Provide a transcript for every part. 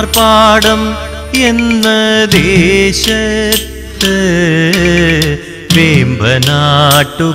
മാർപ്പാടം എന്ന ദേശത്ത് വേമ്പനാട്ടുകായലിൻ്റെ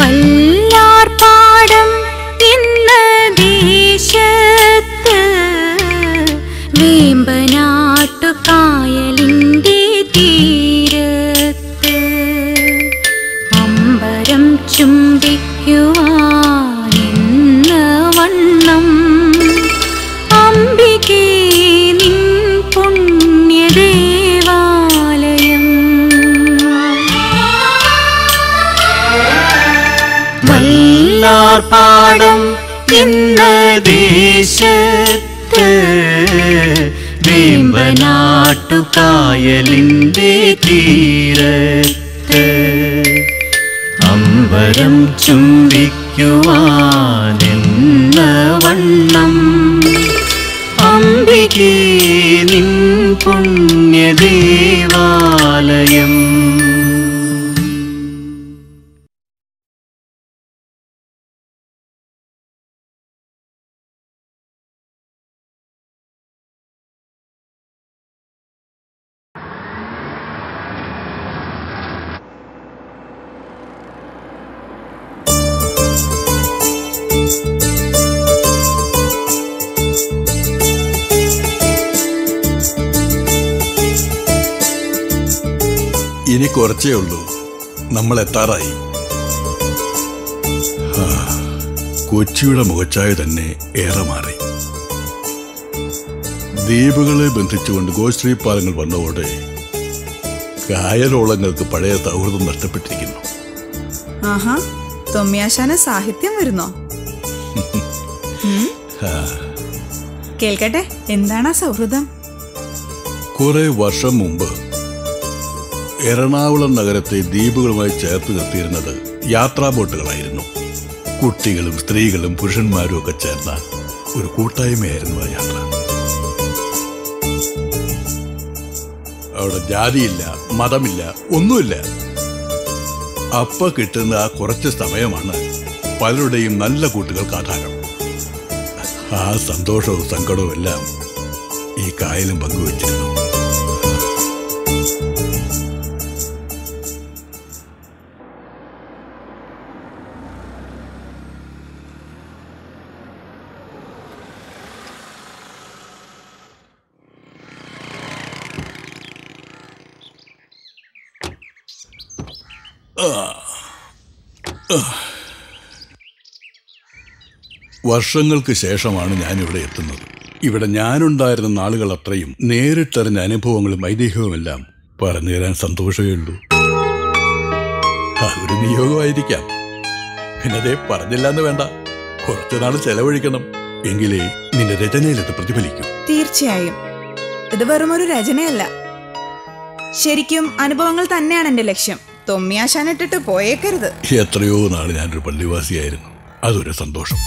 വല്ലാർപ്പാടം എന്ന ദേശത്ത് വേമ്പനാട്ടുകായലിൻ്റെ തീരത്ത് അമ്പരം ചുംബിക്കുവാനെന്ന വണ്ണം അംബികേ നിൻ പുണ്യദേവാലയം വല്ലാർപ്പാടം എന്ന ദേശത്ത് വേമ്പനാട്ടുകായലിൻ്റെ തീരത്ത് അമ്പരം ചുംബിക്കുവാനെന്ന വണ്ണം അംബികേ നിൻ പുണ്യദേവാലയം. ഇനി കുറച്ചേ ഉള്ളൂ, നമ്മൾ എത്താറായി. കൊച്ചിയുടെ മുഖച്ചായ തന്നെ ഏറെ മാറി. ദ്വീപുകളെ ബന്ധിച്ചുകൊണ്ട് ഗോശ്രീ പാലങ്ങൾ വന്നതോടെ കായലോളങ്ങൾക്ക് പഴയ സൗഹൃദം നഷ്ടപ്പെട്ടിരിക്കുന്നു. ആഹാ, തൊമ്യാശാന സാഹിത്യം വരുന്നോ? കേൾക്കട്ടെ, എന്താണ് ആ സൗഹൃദം? കുറെ വർഷം മുമ്പ് എറണാകുളം നഗരത്തെ ദ്വീപുകളുമായി ചേർത്ത് നിർത്തിയിരുന്നത് യാത്രാ ബോട്ടുകളായിരുന്നു. കുട്ടികളും സ്ത്രീകളും പുരുഷന്മാരും ഒക്കെ ചേർന്ന ഒരു കൂട്ടായ്മയായിരുന്നു ആ യാത്ര. അവിടെ ജാതിയില്ല, മതമില്ല, ഒന്നുമില്ല. അപ്പ കിട്ടുന്ന ആ കുറച്ച് സമയമാണ് പലരുടെയും നല്ല കൂട്ടുകൾക്ക് ആധാരം. ആ സന്തോഷവും സങ്കടവും എല്ലാം ഈ കായലും പങ്കുവച്ചിരുന്നു. വർഷങ്ങൾക്ക് ശേഷമാണ് ഞാനിവിടെ എത്തുന്നത്. ഇവിടെ ഞാനുണ്ടായിരുന്ന നാളുകൾ അത്രയും നേരിട്ടറിഞ്ഞ അനുഭവങ്ങളും ഐതിഹ്യവുമെല്ലാം പറഞ്ഞു തരാൻ സന്തോഷമേ ഉള്ളൂ. ഒരു നിയോഗമായിരിക്കാം, എന്നതേ പറഞ്ഞില്ലാന്ന് വേണ്ട. കുറച്ചുനാൾ ചെലവഴിക്കണം, എങ്കിലേ നിന്റെ രചനയിലത് പ്രതിഫലിക്കും. തീർച്ചയായും, ഇത് വെറുമൊരു രചനയല്ല, ശരിക്കും അനുഭവങ്ങൾ തന്നെയാണ് എന്റെ ലക്ഷ്യം. തൊമ്മിയാശാനിട്ടിട്ട് പോയേക്കരുത്. എത്രയോ നാള് ഞാനൊരു പള്ളിവാസിയായിരുന്നു, അതൊരു സന്തോഷം.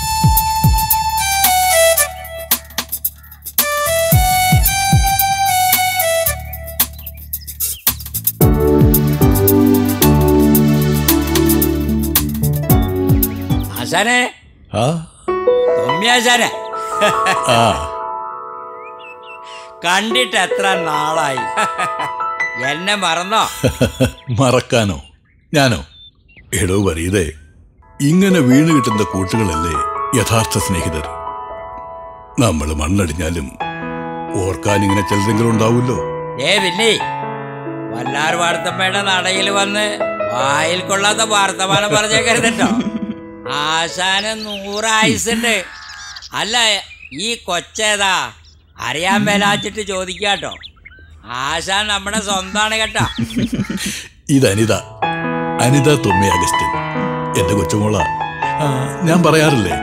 കണ്ടിട്ട് എത്ര നാളായി, എന്നെ മറന്നോ? മറക്കാനോ? ഞാനോ? എടോ വരീതേ, ഇങ്ങനെ വീണ് കിട്ടുന്ന കൂട്ടുകളല്ലേ യഥാർത്ഥ സ്നേഹിതർ. നമ്മൾ മണ്ണടിഞ്ഞാലും ഓർക്കാൻ ഇങ്ങനെ ചിലരെങ്കിലും ഉണ്ടാവൂല്ലോ. ഏ പിന്നെ, വല്ലാർപാടത്തമ്മയുടെ നടയിൽ വന്ന് വായിൽ കൊള്ളാത്ത വർത്തമാനം പറഞ്ഞേക്കരുതട്ടോ. ആശാന് 100 ആയുസുണ്ട്. അല്ല, ഈ കൊച്ചേതാ? അറിയാൻ മേലാച്ചിട്ട് ചോദിക്കാട്ടോ, ആശാൻ നമ്മുടെ സ്വന്തമാണ് കേട്ടോ. ഇതനിത, അനിത തൊമ്മി അഗസ്റ്റിൻ, എന്റെ കൊച്ചുമോള. ഞാൻ പറയാറില്ലേ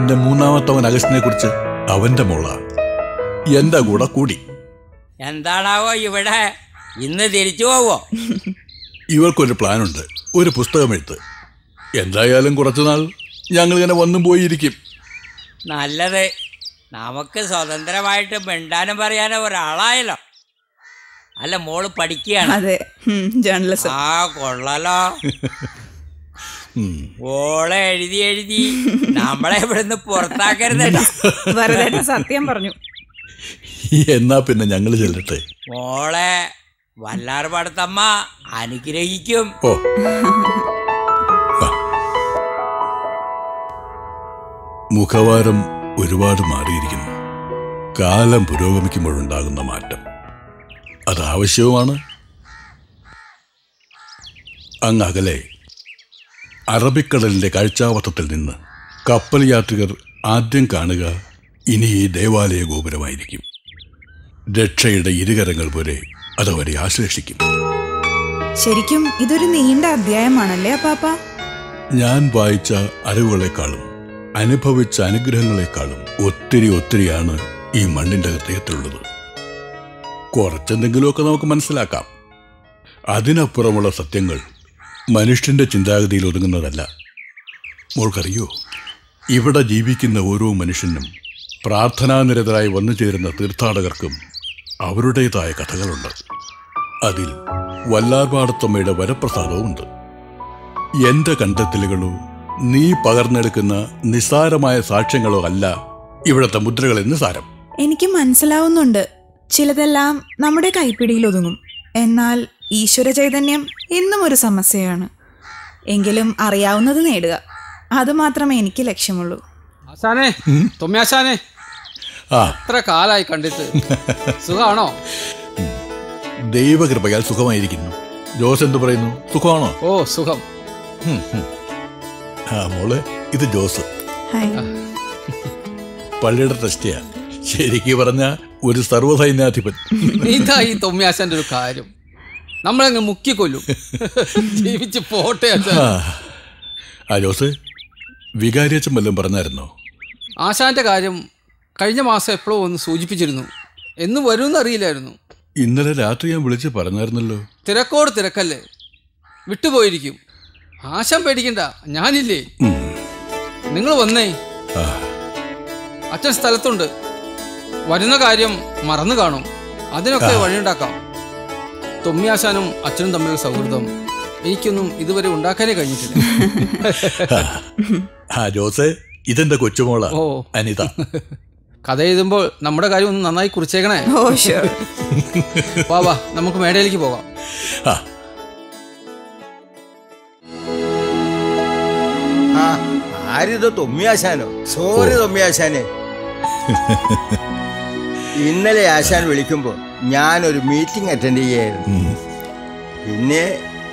എന്റെ മൂന്നാമത്തവൻ അഗസ്റ്റിനെ കുറിച്ച്? അവന്റെ മോള എന്റെ കൂടെ കൂടി. എന്താണാവോ ഇവിടെ? ഇന്ന് തിരിച്ചു പോവോ? ഇവർക്കൊരു പ്ലാനുണ്ട്, ഒരു പുസ്തകം എഴുത്ത്. എന്തായാലും കുറച്ചുനാൾ ഞങ്ങൾ ഇങ്ങനെ വന്നും പോയിരിക്കും. നല്ലത് നമുക്ക് സ്വതന്ത്രമായിട്ട് മിണ്ടാനും പറയാനോ ഒരാളായല്ലോ. അല്ല മോള് പഠിക്കുകയാണ്. അതെ ജേർണലിസം. ആ കൊള്ളാലോ. ഓളെ എഴുതി എഴുതി നമ്മളെ ഇവിടുന്ന് പുറത്താക്കരുതേട്ടാ. വെറുതെ സത്യം പറഞ്ഞു. എന്നാ പിന്നെ ഞങ്ങൾ ചെല്ലട്ടെ. മോളെ വല്ലാർപാടത്തമ്മ അനുഗ്രഹിക്കും. ഓ മുഖവാരം ഒരുപാട് മാറിയിരിക്കുന്നു. കാലം പുരോഗമിക്കുമ്പോഴുണ്ടാകുന്ന മാറ്റം അതാവശ്യവുമാണ്. അങ്ങകലെ അറബിക്കടലിൻ്റെ കാഴ്ചാവട്ടത്തിൽ നിന്ന് കപ്പൽ യാത്രികർ ആദ്യം കാണുക ഇനി ഈ ദേവാലയ ഗോപുരമായിരിക്കും. രക്ഷയുടെ ഇരുകരങ്ങൾ പോലെ അതവരെ ആശ്ലേഷിക്കും. ശരിക്കും ഇതൊരു നീണ്ട അധ്യായമാണല്ലേ അപ്പാപ്പ? ഞാൻ വായിച്ച അറിവുകളെക്കാളും അനുഭവിച്ച അനുഗ്രഹങ്ങളെക്കാളും ഒത്തിരി ഒത്തിരിയാണ് ഈ മണ്ണിൻ്റെ ഹൃദയത്തിലുള്ളത്. കുറച്ചെന്തെങ്കിലുമൊക്കെ നമുക്ക് മനസ്സിലാക്കാം. അതിനപ്പുറമുള്ള സത്യങ്ങൾ മനുഷ്യൻ്റെ ചിന്താഗതിയിൽ ഒതുങ്ങുന്നതല്ല. മോൾക്കറിയോ, ഇവിടെ ജീവിക്കുന്ന ഓരോ മനുഷ്യനും പ്രാർത്ഥനാനിരതരായി വന്നു ചേരുന്ന തീർത്ഥാടകർക്കും അവരുടേതായ കഥകളുണ്ട്. അതിൽ വല്ലാർപാടത്തമ്മയുടെ വരപ്രസാദവുമുണ്ട്. എൻ്റെ കണ്ടെത്തലുകളോ നീ പകർന്നെടുക്കുന്ന നിസ്സാരമായ സാക്ഷ്യങ്ങളോ അല്ല ഇവിടുത്തെ മുദ്രകളെന്ന് സാരം. എനിക്ക് മനസ്സിലാവുന്നുണ്ട്. ചിലതെല്ലാം നമ്മുടെ കൈപ്പിടിയിൽ ഒതുങ്ങും. എന്നാൽ ഈശ്വര ചൈതന്യം എന്നും ഒരു സമസ്യയാണ്. എങ്കിലും അറിയാവുന്നത് നേടുക, അത് മാത്രമേ എനിക്ക് ലക്ഷ്യമുള്ളൂ. എത്ര കാലായി കണ്ടിട്ട്. സുഖമാണോ? ദൈവകൃപയാൽ സുഖമായിരിക്കുന്നു. ജോസ് എന്ത് പറയുന്നു? സുഖമാണോ? ഓ സുഖം. മോളെ ഇത് ജോസ്, പള്ളിയുടെ ട്രസ്റ്റിയാ. ശരിക്ക് പറഞ്ഞ ഒരു സർവ്വസൈന്യാധിപൻ. ഇതാ ഈ തൊമ്യാശന്റെ ഒരു കാര്യം. നമ്മളങ്ങ് മുക്കിക്കൊല്ലും. ജീവിച്ച് പോട്ടെ. ആ ജോസ്, വികാരിയച്ചൻ വല്ലതും പറഞ്ഞായിരുന്നോ? ആശാന്റെ കാര്യം കഴിഞ്ഞ മാസം എപ്പോഴോ ഒന്ന് സൂചിപ്പിച്ചിരുന്നു. എന്ന് വരുമെന്നറിയില്ലായിരുന്നു. ഇന്നലെ രാത്രി ഞാൻ വിളിച്ച് പറഞ്ഞായിരുന്നല്ലോ. തിരക്കോട് തിരക്കല്ലേ, വിട്ടുപോയിരിക്കും. ആശാൻ പേടിക്കണ്ട, ഞാനില്ലേ. നിങ്ങൾ വന്നേ. അച്ഛൻ സ്ഥലത്തുണ്ട്. വരുന്ന കാര്യം മറന്നു കാണും. അതിനൊക്കെ വഴിയുണ്ടാക്കാം. തൊമ്മിയാശാനും അച്ഛനും തമ്മിലുള്ള സൗഹൃദം എനിക്കൊന്നും ഇതുവരെ ഉണ്ടാക്കാനേ കഴിഞ്ഞിട്ടില്ല. ഇതെന്റെ കൊച്ചുമോളാ അനിത. കഥ എഴുതുമ്പോൾ നമ്മുടെ കാര്യം ഒന്ന് നന്നായി കുറിച്ചേക്കണേ. വാ, നമുക്ക് മേടയിലേക്ക് പോവാം. ആരിതോ തൊമ്മിയാശാനോ? സോറി തൊമ്മിയാശാനെ. ഇന്നലെ ആശാൻ വിളിക്കുമ്പോൾ ഞാനൊരു മീറ്റിംഗ് അറ്റൻഡ് ചെയ്യായിരുന്നു. പിന്നെ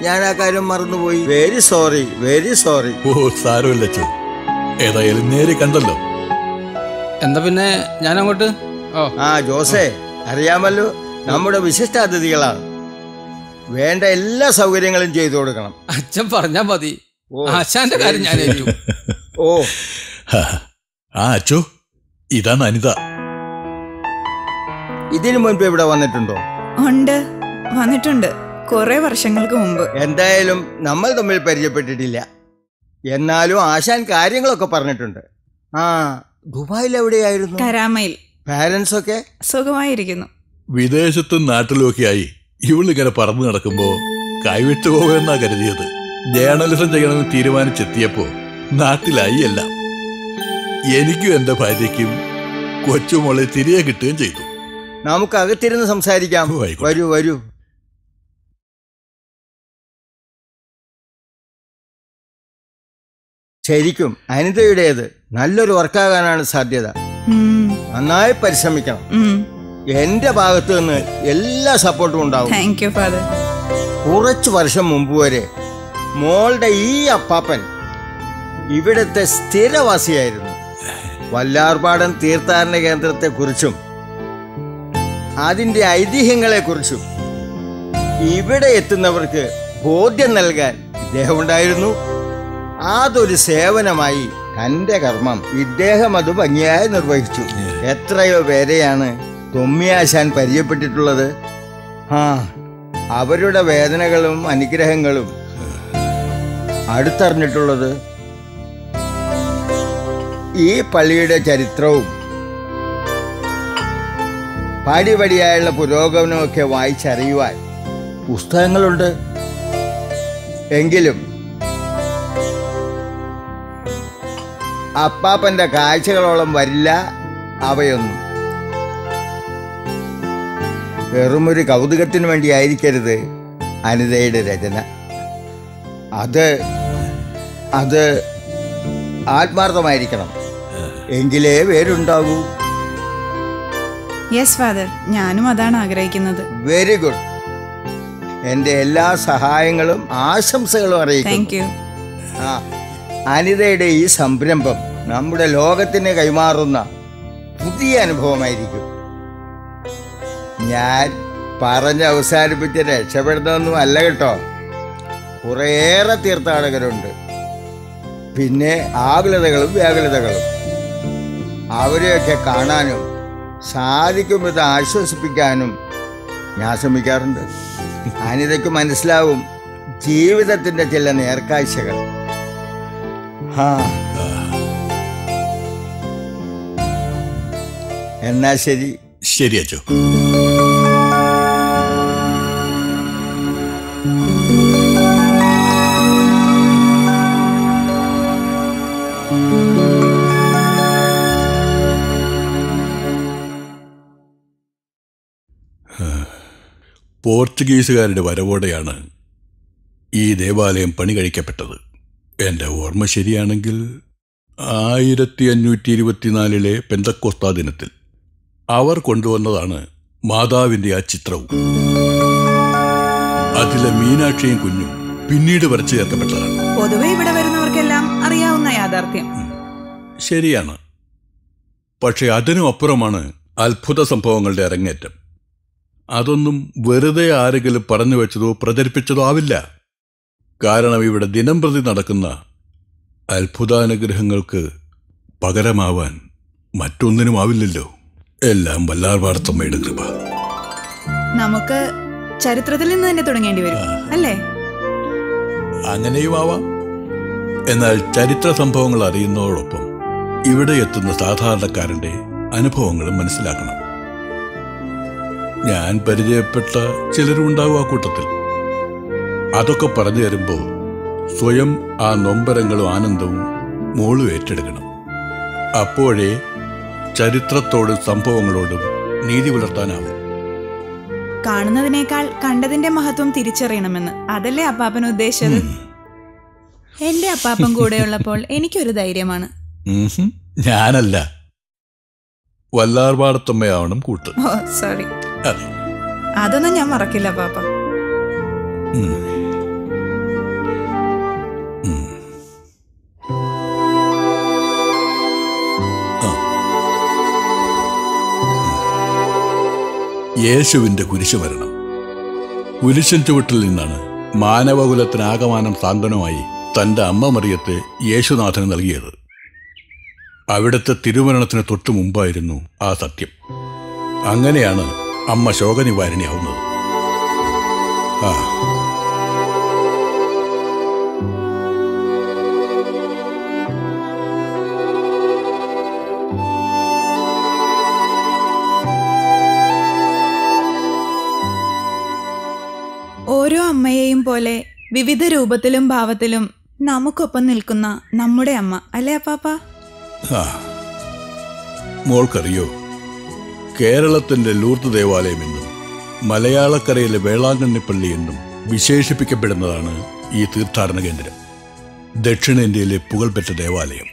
ഞാൻ ആ കാര്യം മറന്നുപോയി. Very sorry, very sorry. ഓ സാരമില്ല ചേ, ഏതായാലും നേരെ കണ്ടല്ലോ. എന്താ പിന്നെ ഞാൻ അങ്ങോട്ട്. ആ ജോസേ, അറിയാമല്ലോ നമ്മുടെ വിശിഷ്ടാതിഥികളാണ്. വേണ്ട എല്ലാ സൗകര്യങ്ങളും ചെയ്തു കൊടുക്കണം. അച്ഛൻ പറഞ്ഞാ മതി. ആശാന്റെ കാര്യം ഞാൻ ഏറ്റു. ഓ ആ അച്ചോ, ഇതാണ് അനിത. ഇതിനു മുൻപ് ഇവിടെ വന്നിട്ടുണ്ടോ? ഉണ്ട്, വന്നിട്ടുണ്ട് കുറെ വർഷങ്ങൾക്ക് മുമ്പ്. എന്തായാലും നമ്മൾ തമ്മിൽ പരിചയപ്പെട്ടിട്ടില്ല. എന്നാലും ആശാൻ കാര്യങ്ങളൊക്കെ പറഞ്ഞിട്ടുണ്ട്. ആ ദുബായിൽ എവിടെയായിരുന്നു? കരാമയിൽ. പാരന്റ്സ് ഒക്കെ സുഖമായിരിക്കുന്നു. വിദേശത്തും നാട്ടിലും ഒക്കെ ആയി ഇവളിങ്ങനെ പറന്നു നടക്കുമ്പോ കൈവിട്ടു പോകുമെന്നാ കരുതിയത്. ജേർണലിസം ചെയ്യണമെന്ന് തീരുമാനിച്ചെത്തിയപ്പോ നാട്ടിലായി എല്ലാം. എനിക്കും എന്റെ ഭാര്യയ്ക്കും കൊച്ചുമോളെ തിരികെ കിട്ടുകയും ചെയ്തു. നമുക്ക് അകത്തിരുന്ന് സംസാരിക്കാം. വരൂ വരൂ. ശരിക്കും അനിതയുടേത് നല്ലൊരു വർക്കാകാനാണ് സാധ്യത. നന്നായി പരിശ്രമിക്കണം. എന്റെ ഭാഗത്തു നിന്ന് എല്ലാ സപ്പോർട്ടും ഉണ്ടാവും. കുറച്ചു വർഷം മുമ്പ് വരെ മോളുടെ ഈ അപ്പാപ്പൻ ഇവിടത്തെ സ്ഥിരവാസിയായിരുന്നു. വല്ലാർപാടൻ തീർത്ഥാടന കേന്ദ്രത്തെ കുറിച്ചും അതിന്റെ ഐതിഹ്യങ്ങളെ കുറിച്ചും ഇവിടെ എത്തുന്നവർക്ക് ബോധ്യം നൽകാൻ ഇദ്ദേഹമുണ്ടായിരുന്നു. അതൊരു സേവനമായി തന്റെ കർമ്മം ഇദ്ദേഹം അത് ഭംഗിയായി നിർവഹിച്ചു. എത്രയോ പേരെയാണ് തൊമ്മിയാശാൻ പരിചയപ്പെട്ടിട്ടുള്ളത്. ആ അവരുടെ വേദനകളും അനുഗ്രഹങ്ങളും അടുത്തറിഞ്ഞിട്ടുള്ളത്. ഈ പള്ളിയുടെ ചരിത്രവും പാടിപടിയായുള്ള പുരോഗമനമൊക്കെ വായിച്ചറിയുവാൻ പുസ്തകങ്ങളുണ്ട്. എങ്കിലും അപ്പാപ്പൻ്റെ കാഴ്ചകളോളം വരില്ല അവയൊന്നും. വെറുമൊരു കൗതുകത്തിനു വേണ്ടിയായിരിക്കരുത് അനിതയുടെ രചന. അത് ആത്മാർത്ഥമായിരിക്കണം, എങ്കിലേ വേരുണ്ടാകൂ. യെസ് ഫാദർ, ഞാനും അതാണ് ആഗ്രഹിക്കുന്നത്. Very good. എൻ്റെ എല്ലാ സഹായങ്ങളും ആശംസകളും അറിയിക്കുന്നു. Thank you. അനിതയുടെ ഈ സംരംഭം നമ്മുടെ ലോകത്തിന് കൈമാറുന്ന പുതിയ അനുഭവമായിരിക്കും. ഞാൻ പറഞ്ഞ് അവസാനിപ്പിച്ച് രക്ഷപ്പെടുന്നതൊന്നും അല്ല കേട്ടോ. കുറേയേറെ തീർത്ഥാടകരുണ്ട്, പിന്നെ ആകുലതകളും വ്യാകുലതകളും. അവരെയൊക്കെ കാണാനും സാധിക്കും വിധം ആശ്വസിപ്പിക്കാനും ഞാൻ ശ്രമിക്കാറുണ്ട്. അനിതയ്ക്ക് മനസ്സിലാവും ജീവിതത്തിൻ്റെ ചില നേർക്കാഴ്ചകൾ. എന്നാ ശരി. ശരി അച്ചോ. പോർച്ചുഗീസുകാരുടെ വരവോടെയാണ് ഈ ദേവാലയം പണി കഴിക്കപ്പെട്ടത്. എൻ്റെ ഓർമ്മ ശരിയാണെങ്കിൽ 1524 പെന്തക്കോസ്താ ദിനത്തിൽ അവർ കൊണ്ടുവന്നതാണ് മാതാവിൻ്റെ ആ ചിത്രവും. അതിലെ മീനാക്ഷിയും കുഞ്ഞും പിന്നീട് വരച്ചു ചേർക്കപ്പെട്ടതാണ്. പൊതുവെ ഇവിടെ വരുന്നവർക്കെല്ലാം അറിയാവുന്ന യാഥാർത്ഥ്യം ശരിയാണ്. പക്ഷെ അതിനും അപ്പുറമാണ് അത്ഭുത സംഭവങ്ങളുടെ അരങ്ങേറ്റം. അതൊന്നും വെറുതെ ആരെങ്കിലും പറഞ്ഞു വെച്ചതോ പ്രചരിപ്പിച്ചതോ ആവില്ല. കാരണം ഇവിടെ ദിനം പ്രതി നടക്കുന്ന അത്ഭുതാനുഗ്രഹങ്ങൾക്ക് പകരമാവാൻ മറ്റൊന്നിനുമാവില്ലല്ലോ. എല്ലാം വല്ലാർപാടത്തമ്മയുടെ കൃപ. നമുക്ക് ചരിത്രത്തിൽ നിന്ന് തന്നെ തുടങ്ങേണ്ടി വരും അല്ലേ? അങ്ങനെയും ആവാം. എന്നാൽ ചരിത്ര സംഭവങ്ങൾ അറിയുന്നതോടൊപ്പം ഇവിടെ എത്തുന്ന സാധാരണക്കാരൻ്റെ അനുഭവങ്ങളും മനസ്സിലാക്കണം. ഞാൻ പരിചയപ്പെട്ട ചിലരുണ്ടാവും ആ കൂട്ടത്തിൽ. അതൊക്കെ പറഞ്ഞു തരുമ്പോൾ സ്വയം ആ നൊമ്പരങ്ങളും ആനന്ദവും മോളും ഏറ്റെടുക്കണം. അപ്പോഴേ ചരിത്രത്തോടും സംഭവങ്ങളോടും നീതി പുലർത്താനാവും. കാണുന്നതിനേക്കാൾ കണ്ടതിന്റെ മഹത്വം തിരിച്ചറിയണമെന്ന് അതല്ലേ അപ്പാപ്പൻ ഉദ്ദേശിച്ചത്? എന്റെ അപ്പാപ്പൻ കൂടെയുള്ളപ്പോൾ എനിക്കൊരു ധൈര്യമാണ്. ഞാനല്ല, വല്ലാർപാടത്തമ്മയാവണം കൂട്ട്. സോറി, അതൊന്നും ഞാൻ മറക്കില്ല പാപ്പ. യേശുവിന്റെ കുരിശുമരണം, കുരിശൻ ചുവട്ടിൽ നിന്നാണ് മാനവകുലത്തിനാകമാനം സാന്ത്വനമായി തൻ്റെ അമ്മ മറിയത്തെ യേശുനാഥന് നൽകിയത്. അവിടുത്തെ തിരുമരണത്തിന് തൊട്ടു മുമ്പായിരുന്നു ആ സത്യം. അങ്ങനെയാണ് അമ്മ ശോകനിവാരണിയാവുന്നത്. ഓരോ അമ്മയെയും പോലെ വിവിധ രൂപത്തിലും ഭാവത്തിലും നമുക്കൊപ്പം നിൽക്കുന്ന നമ്മുടെ അമ്മ അല്ലേ അപ്പാപ്പ? മോൾക്കറിയോ, കേരളത്തിൻ്റെ ലൂർദ് ദേവാലയം എന്നും മലയാളക്കരയിലെ വേളാങ്കണ്ണിപ്പള്ളി എന്നും വിശേഷിപ്പിക്കപ്പെടുന്നതാണ് ഈ തീർത്ഥാടന കേന്ദ്രം, ദക്ഷിണേന്ത്യയിലെ പുകൾപെറ്റ ദേവാലയം.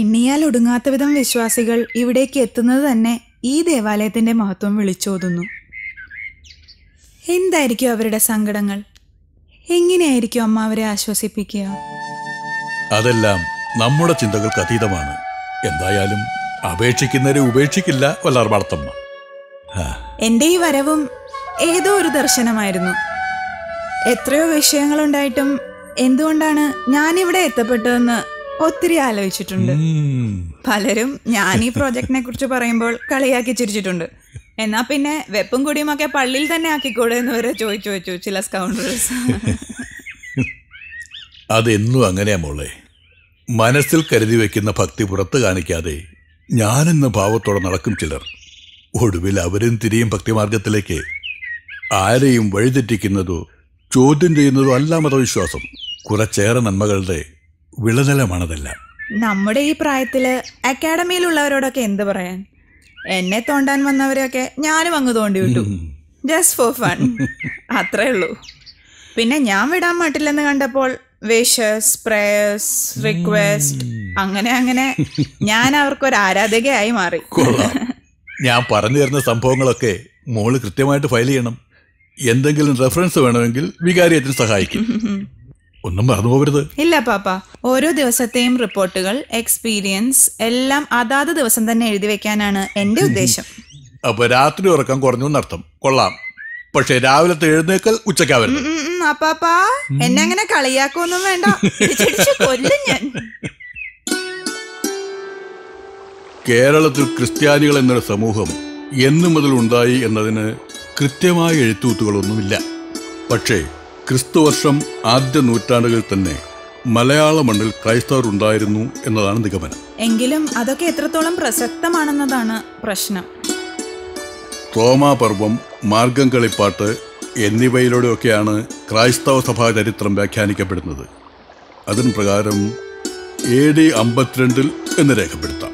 എണ്ണിയാൽ ഒടുങ്ങാത്ത വിധം വിശ്വാസികൾ ഇവിടേക്ക് എത്തുന്നത് തന്നെ ഈ ദേവാലയത്തിന്റെ മഹത്വം വിളിച്ചോതുന്നു. എന്തായിരിക്കും അവരുടെ സങ്കടങ്ങൾ? എങ്ങനെയായിരിക്കും അമ്മ അവരെ ആശ്വസിപ്പിക്കുക? അതെല്ലാം നമ്മുടെ ചിന്തകൾക്ക് അതീതമാണ്. എന്തായാലും അപേക്ഷിക്കുന്നവരെ ഉപേക്ഷിക്കില്ല വല്ലാർപാടത്തമ്മ. എന്റെ ഈ വരവും ഏതോ ഒരു ദർശനമായിരുന്നു. എത്രയോ വിഷയങ്ങളുണ്ടായിട്ടും എന്തുകൊണ്ടാണ് ഞാനിവിടെ എത്തപ്പെട്ടതെന്ന് ഒത്തിരി ആലോചിച്ചിട്ടുണ്ട്. പലരും ഞാൻ ഈ പ്രോജക്റ്റിനെ കുറിച്ച് പറയുമ്പോൾ കളിയാക്കി ചിരിച്ചിട്ടുണ്ട്. എന്നാ പിന്നെ വെപ്പും കുടിയുമൊക്കെ പള്ളിയിൽ തന്നെ ആക്കിക്കൂടെ എന്ന് വരെ ചോദിച്ചു ചില സ്കൗണ്ടേഴ്സ്. അതെന്നും അങ്ങനെയാ മോളെ. മനസ്സിൽ കരുതി വയ്ക്കുന്ന ഭക്തി പുറത്തു കാണിക്കാതെ ഞാനെന്ന ഭാവത്തോടെ നടക്കും ചിലർ. ഒടുവിൽ അവരും തിരിയും ഭക്തിമാർഗത്തിലേക്ക്. ആരെയും വഴിതെറ്റിക്കുന്നതോ ചോദ്യം ചെയ്യുന്നതോ അല്ല മതവിശ്വാസം. കുറച്ചേറെ നന്മകളുടെ വിളനിലമാണതെല്ലാം. നമ്മുടെ ഈ പ്രായത്തില് അക്കാഡമിയിലുള്ളവരോടൊക്കെ എന്ത് പറയാൻ? എന്നെ തോണ്ടാൻ വന്നവരെയൊക്കെ ഞാനും അങ്ങ് തോണ്ടി വിട്ടു, ജസ്റ്റ് ഫോർ ഫൺ, അത്രേ ഉള്ളൂ. പിന്നെ ഞാൻ വിടാൻ മാട്ടില്ലെന്ന് കണ്ടപ്പോൾ വിഷസ്, പ്രേയേഴ്സ്, റിക്വസ്റ്റ്, അങ്ങനെ അങ്ങനെ ഞാൻ അവർക്കൊരു ആരാധകയായി മാറി. ഞാൻ പറഞ്ഞു തരുന്ന സംഭവങ്ങളൊക്കെ മോള് കൃത്യമായിട്ട് ഫയൽ ചെയ്യണം. എന്തെങ്കിലും റെഫറൻസ് വേണമെങ്കിൽ വികാരിയത്തിന് സഹായിക്കും. ഒന്നും മറന്നു പോകരുത്. ഇല്ല പാപ്പ, ഓരോ ദിവസത്തെയും റിപ്പോർട്ടുകൾ, എക്സ്പീരിയൻസ് എല്ലാം അതാത് ദിവസം തന്നെ എഴുതി വെക്കാനാണ് എന്റെ ഉദ്ദേശം. അപ്പൊ രാത്രി ഉറക്കം കുറഞ്ഞു എന്നർത്ഥം. കൊള്ളാം, പക്ഷെ രാവിലത്തെ എഴുന്നേക്കൽ ഉച്ചക്കാവരുത്. അപ്പാപ്പാ എന്നെ അങ്ങനെ കളിയാക്കൊന്നും വേണ്ട, കൊല്ലും ഞാൻ. കേരളത്തിൽ ക്രിസ്ത്യാനികൾ എന്നൊരു സമൂഹം എന്നു മുതൽ ഉണ്ടായി എന്നതിന് കൃത്യമായ എഴുത്തൂത്തുകളൊന്നുമില്ല. പക്ഷേ ക്രിസ്തുവർഷം ആദ്യ നൂറ്റാണ്ടുകളിൽ തന്നെ മലയാള മണ്ണിൽ ക്രൈസ്തവർ ഉണ്ടായിരുന്നു എന്നതാണ് നിഗമനം. എങ്കിലും അതൊക്കെ എത്രത്തോളം പ്രസക്തമാണെന്നതാണ് പ്രശ്നം. തോമാപർവം, മാർഗം കളിപ്പാട്ട് എന്നിവയിലൂടെയൊക്കെയാണ് ക്രൈസ്തവ സഭാ ചരിത്രം വ്യാഖ്യാനിക്കപ്പെടുന്നത്. അതിന് പ്രകാരം AD 52 എന്ന് രേഖപ്പെടുത്താം.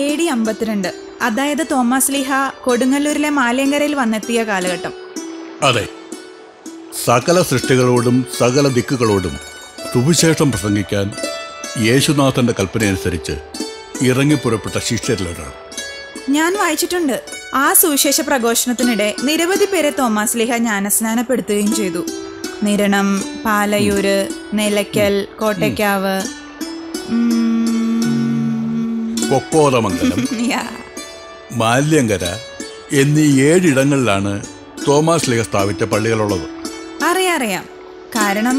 AD 52, അതായത് തോമസ് ലീഹ കൊടുങ്ങല്ലൂരിലെ മാലിയങ്കരയിൽ വന്നെത്തിയ കാലഘട്ടം. അതെ, സകല സൃഷ്ടികളോടും സകല ദിക്കുകളോടും സുവിശേഷം പ്രസംഗിക്കാൻ യേശുനാഥന്റെ കൽപ്പനയനുസരിച്ച് ഇറങ്ങിപ്പുറപ്പെട്ട ശിഷ്യരിലൊരാണ്. ഞാൻ വായിച്ചിട്ടുണ്ട്, ആ സുവിശേഷ പ്രഘോഷണത്തിനിടെ നിരവധി പേരെ തോമസ് ലീഹ ജ്ഞാനസ്നാനപ്പെടുത്തുകയും ചെയ്തു. നിരണം, പാലയൂര്, നിലയ്ക്കൽ, കോട്ടയ്ക്കാവ്, കൊക്കോതമംഗലം, മാലിയങ്കര എന്നീ 7 ഇടങ്ങളിലാണ് തോമസ് ലീഹ സ്ഥാപിച്ച പള്ളികളുള്ളത്. അറിയാം, കാരണം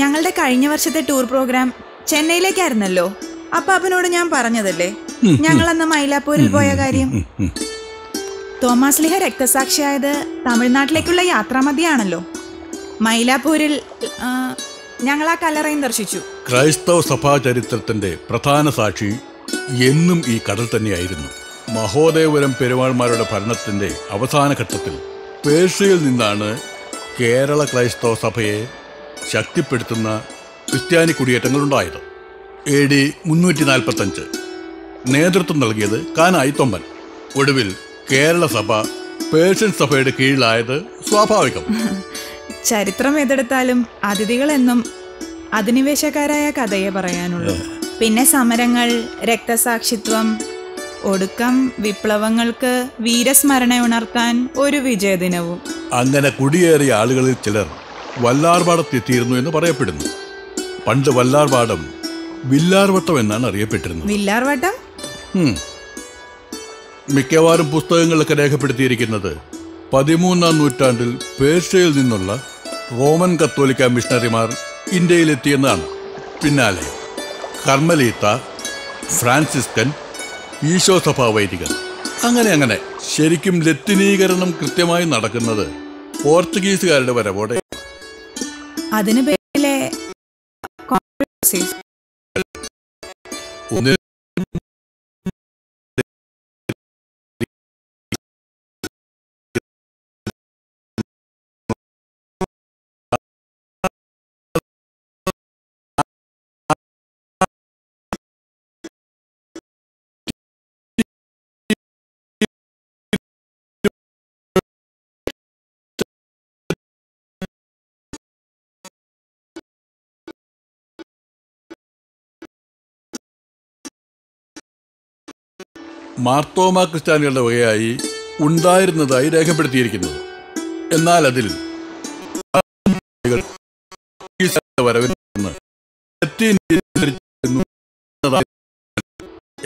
ഞങ്ങളുടെ കഴിഞ്ഞ വർഷത്തെ ടൂർ പ്രോഗ്രാം ചെന്നൈയിലേക്കായിരുന്നല്ലോ. അപ്പാപ്പനോട് ഞാൻ പറഞ്ഞതല്ലേ ഞങ്ങളന്ന് മൈലാപ്പൂരിൽ പോയ കാര്യം. തോമസ് ലീഹ രക്തസാക്ഷിയായത് തമിഴ്നാട്ടിലേക്കുള്ള യാത്രാമതിയാണല്ലോ. മൈലാപ്പൂരിൽ ഞങ്ങൾ ആ കല്ലറയും ദർശിച്ചു. ക്രൈസ്തവ സഭാ ചരിത്രത്തിന്റെ പ്രധാന സാക്ഷി എന്നും ഈ കടൽ തന്നെയായിരുന്നു. മഹോദയപുരം പെരുമാൾമാരുടെ ഭരണത്തിന്റെ അവസാന ഘട്ടത്തിൽ പേർഷ്യയിൽ നിന്നാണ് കേരള ക്രൈസ്തവ സഭയെ ശക്തിപ്പെടുത്തുന്ന ക്രിസ്ത്യാനി കുടിയേറ്റങ്ങളുണ്ടായത്. AD 345. നേതൃത്വം നൽകിയത് കാനായി തൊമ്പൻ. ഒടുവിൽ കേരള സഭ പേർഷ്യൻ സഭയുടെ കീഴിലായത് സ്വാഭാവികം. ചരിത്രം ഏതെടുത്താലും അതിഥികളെന്നും അധിനിവേശക്കാരായ കഥയെ പറയാനുള്ളൂ. പിന്നെ സമരങ്ങൾ, രക്തസാക്ഷിത്വം, ഒടുക്കം വിപ്ലവങ്ങൾക്ക് വീരസ്മരണ ഉണർത്താൻ ഒരു വിജയദിനവും. അങ്ങനെ കുടിയേറിയ ആളുകളിൽ ചിലർ വല്ലാർപാടത്തെത്തിയിരുന്നു എന്ന് പറയപ്പെടുന്നു. പണ്ട് വല്ലാർപാടം വില്ലാർവട്ടം എന്നാണ് അറിയപ്പെട്ടിരുന്നത്. വില്ലാർവട്ടം മിക്കവാറും പുസ്തകങ്ങളിലൊക്കെ രേഖപ്പെടുത്തിയിരിക്കുന്നത് 13-ാം നൂറ്റാണ്ടിൽ പേർഷ്യയിൽ നിന്നുള്ള റോമൻ കത്തോലിക്ക മിഷണറിമാർ ഇന്ത്യയിലെത്തിയെന്നാണ്. പിന്നാലെ കർമ്മലീത്ത, ഫ്രാൻസിസ്കൻ, ഈശോസഭാ വൈദികർ, അങ്ങനെ ശരിക്കും ലത്തിനീകരണം കൃത്യമായി നടക്കുന്നത് പോർച്ചുഗീസുകാരുടെ വരവോടെ. അതിന് പേരിലെ മാർത്തോമാ ക്രിസ്ത്യാനികളുടെ വകയായി ഉണ്ടായിരുന്നതായി രേഖപ്പെടുത്തിയിരിക്കുന്നു. എന്നാൽ അതിൽ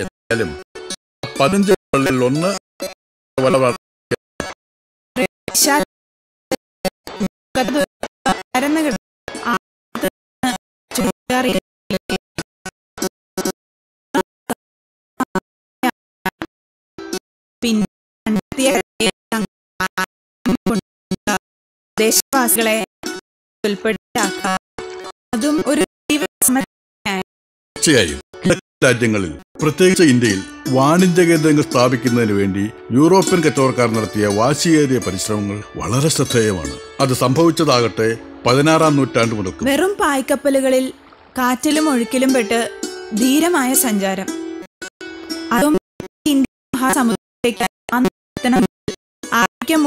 എന്നാലും 15 പള്ളികളിൽ 1 ദേശവാസികളെ ഉൾപ്പെടുത്തി. അതും ഒരു രാജ്യങ്ങളിൽ പ്രത്യേകിച്ച് ഇന്ത്യയിൽ വാണിജ്യ കേന്ദ്രങ്ങൾ സ്ഥാപിക്കുന്നതിന് വേണ്ടി യൂറോപ്യൻ കച്ചവടക്കാർ നടത്തിയ വാശിയേറിയ പരിശ്രമങ്ങൾ വളരെ ശ്രദ്ധേയമാണ്. അത് സംഭവിച്ചതാകട്ടെ 16-ാം നൂറ്റാണ്ട് മുതൽ. വെറും പായ്ക്കപ്പലുകളിൽ കാറ്റിലും ഒഴുക്കിലും പെട്ട് ധീരമായ സഞ്ചാരം, അതും ഇന്ത്യൻ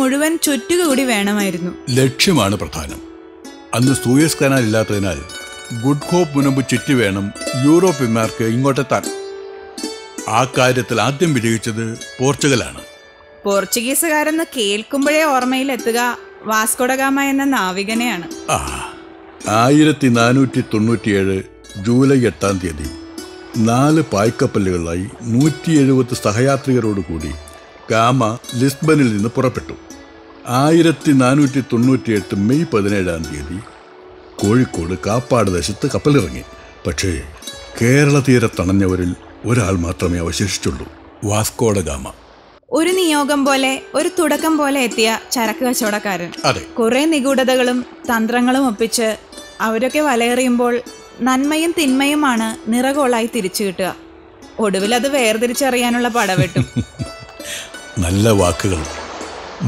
മുഴുവൻ ചുറ്റുകൂടി വേണമായിരുന്നു. ലക്ഷ്യമാണ് പ്രധാനം. അന്ന് സൂയസ് കനാൽ ഇല്ലാത്തതിനാൽ ഗുഡ് ഹോപ്പ് മുനമ്പ് ചുറ്റി വേണം യൂറോപ്യന്മാർക്ക് ഇങ്ങോട്ടെത്താൻ. ആ കാര്യത്തിൽ ആദ്യം വിജയിച്ചത് പോർച്ചുഗലാണ്. പോർച്ചുഗീസുകാരെന്ന് കേൾക്കുമ്പോഴേ ഓർമ്മയിലെത്തുക വാസ്കോഡഗാമ എന്ന നാവികനെയാണ്. 1497 ജൂലൈ 8-ാം തീയതി 4 പായ്ക്കപ്പലുകളായി 170 സഹയാത്രികരോടുകൂടി ഗാമ ലിസ്ബണിൽ നിന്ന് പുറപ്പെട്ടു. 1498 മെയ് 17-ാം തീയതി കോഴിക്കോട് കാപ്പാട് ദേശത്ത് കപ്പലിറങ്ങി. പക്ഷേ കേരള തീരത്തണഞ്ഞവരിൽ ഒരാൾ മാത്രമേ അവശേഷിച്ചുള്ളൂ, വാസ്കോഡഗാമ. ഒരു നിയോഗം പോലെ, ഒരു തുടക്കം പോലെ എത്തിയ ചരക്ക് കച്ചവടക്കാരൻ. കുറെ നിഗൂഢതകളും തന്ത്രങ്ങളും ഒപ്പിച്ച് അവരൊക്കെ വലയെറിയുമ്പോൾ നന്മയും തിന്മയുമാണ് നിറകോളായി തിരിച്ചു കിട്ടുക. ഒടുവിൽ അത് വേർതിരിച്ചറിയാനുള്ള പടവെട്ടും. നല്ല വാക്കുകൾ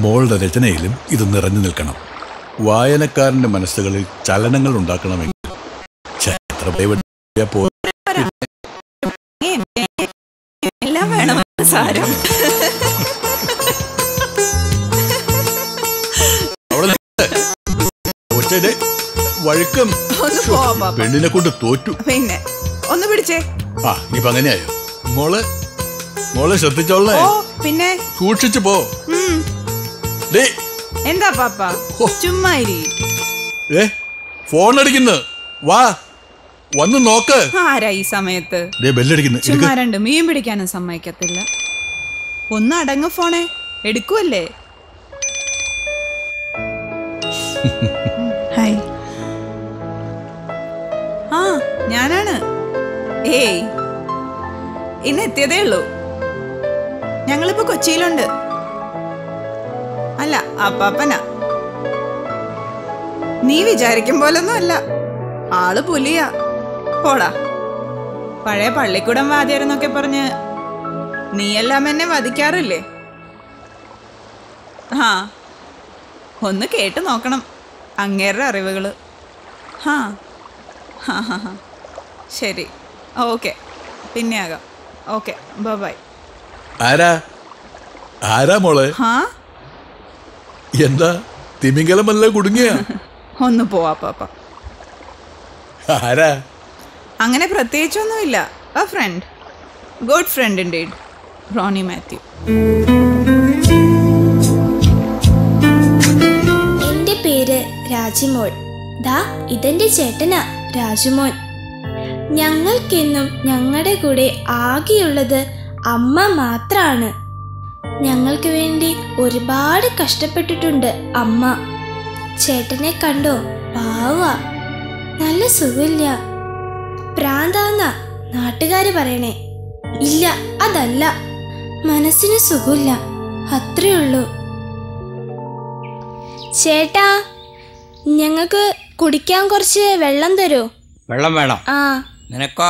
മോളുടെ രചനയിലും ഇത് നിറഞ്ഞു നിൽക്കണം. വായനക്കാരന്റെ മനസ്സുകളിൽ ചലനങ്ങൾ ഉണ്ടാക്കണമെങ്കിൽ വഴുക്കം പെണ്ണിനെ കൊണ്ട് തോറ്റു. പിന്നെ ഒന്ന് പിടിച്ചേ. ഇനിയിപ്പോ അങ്ങനെയായോ? മോളെ ശ്രദ്ധിച്ചോളേ, പിന്നെ സൂക്ഷിച്ചു പോ. എന്താ പാപ്പാ ചുമ്മാ ഫോൺ അടിക്കുന്നു? വാ വന്ന് നോക്ക്. ആരാ ഈ സമയത്ത് ചുമ്മാ രണ്ട് മീൻ പിടിക്കാനും സമ്മതിക്കത്തില്ല. ഒന്ന് അടങ്ങ്, ഫോണെ എടുക്കുവല്ലേ. ഹായ്, ആ ഞാനാണ്. ഏയ് ഇന്ന് എത്തിയതേ ഉള്ളൂ. ഞങ്ങളിപ്പോ കൊച്ചിയിലുണ്ട്. അല്ല അപ്പാപ്പന, നീ വിചാരിക്കും പോലൊന്നും അല്ല, ആള് പുലിയാ. പോടാ, പഴയ പള്ളിക്കൂടം വാദ്യാരെന്നൊക്കെ പറഞ്ഞ് നീയെല്ലാം എന്നെ വധിക്കാറില്ലേ? ആ ഒന്ന് കേട്ടു നോക്കണം അങ്ങേരുടെ അറിവുകള്. ഹാ ഹാ ഹാ ഹാ ശരി, ഓക്കെ, പിന്നെ ആകാം. Okay, bye. ആരാ ആരാ മോളെ? ഹാ എന്താ തിമിംഗലമല്ല കുടുങ്ങിയ? ഒന്ന് പോവാ പാപ്പ. ആരാ? അങ്ങനെ പ്രത്യേകിച്ചൊന്നുമില്ല, a friend, good friend indeed, Roni Mathew. എന്റെ പേര് രാജിമോൾ. ദാ ഇതെന്റെ ചേട്ടനാ രാജുമോൻ. ഞങ്ങൾക്കെന്നും ഞങ്ങളുടെ കൂടെ ആകെയുള്ളത് അമ്മ മാത്രാണ്. ഞങ്ങൾക്ക് വേണ്ടി ഒരുപാട് കഷ്ടപ്പെട്ടിട്ടുണ്ട് അമ്മ. ചേട്ടനെ കണ്ടോ, പാവാ, നല്ല സുഖമില്ല, പ്രാന്താന്ന നാട്ടുകാര് പറയണേ. ഇല്ല അതല്ല, മനസ്സിന് സുഖമില്ല, അത്രേ ഉള്ളൂ. ചേട്ടാ ഞങ്ങൾക്ക് കുടിക്കാൻ കുറച്ച് വെള്ളം തരൂ. വെള്ളം വേണം? ആ. നിനക്കോ?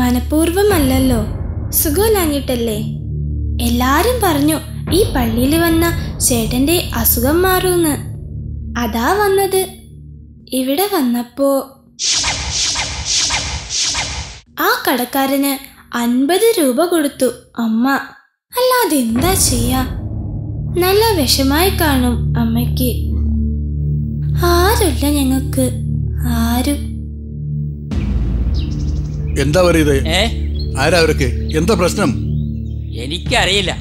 മനഃപൂർവമല്ലല്ലോ, സുഖമില്ലാഞ്ഞിട്ടല്ലേ. എല്ലാരും പറഞ്ഞു ഈ പള്ളിയിൽ വന്ന ചേട്ടന്റെ അസുഖം മാറൂന്ന്. അതാ വന്നത്. ഇവിടെ വന്നപ്പോ ആ കടക്കാരന് 50 രൂപ കൊടുത്തു അമ്മ. അല്ലാതെ എന്താ ചെയ്യാ, നല്ല വിഷമായി കാണും അമ്മയ്ക്ക്. ആരുമില്ല ഞങ്ങൾക്ക്, ആരും. എന്താ പറയുന്നത്? എന്താ പ്രശ്നം? എനിക്കറിയില്ല.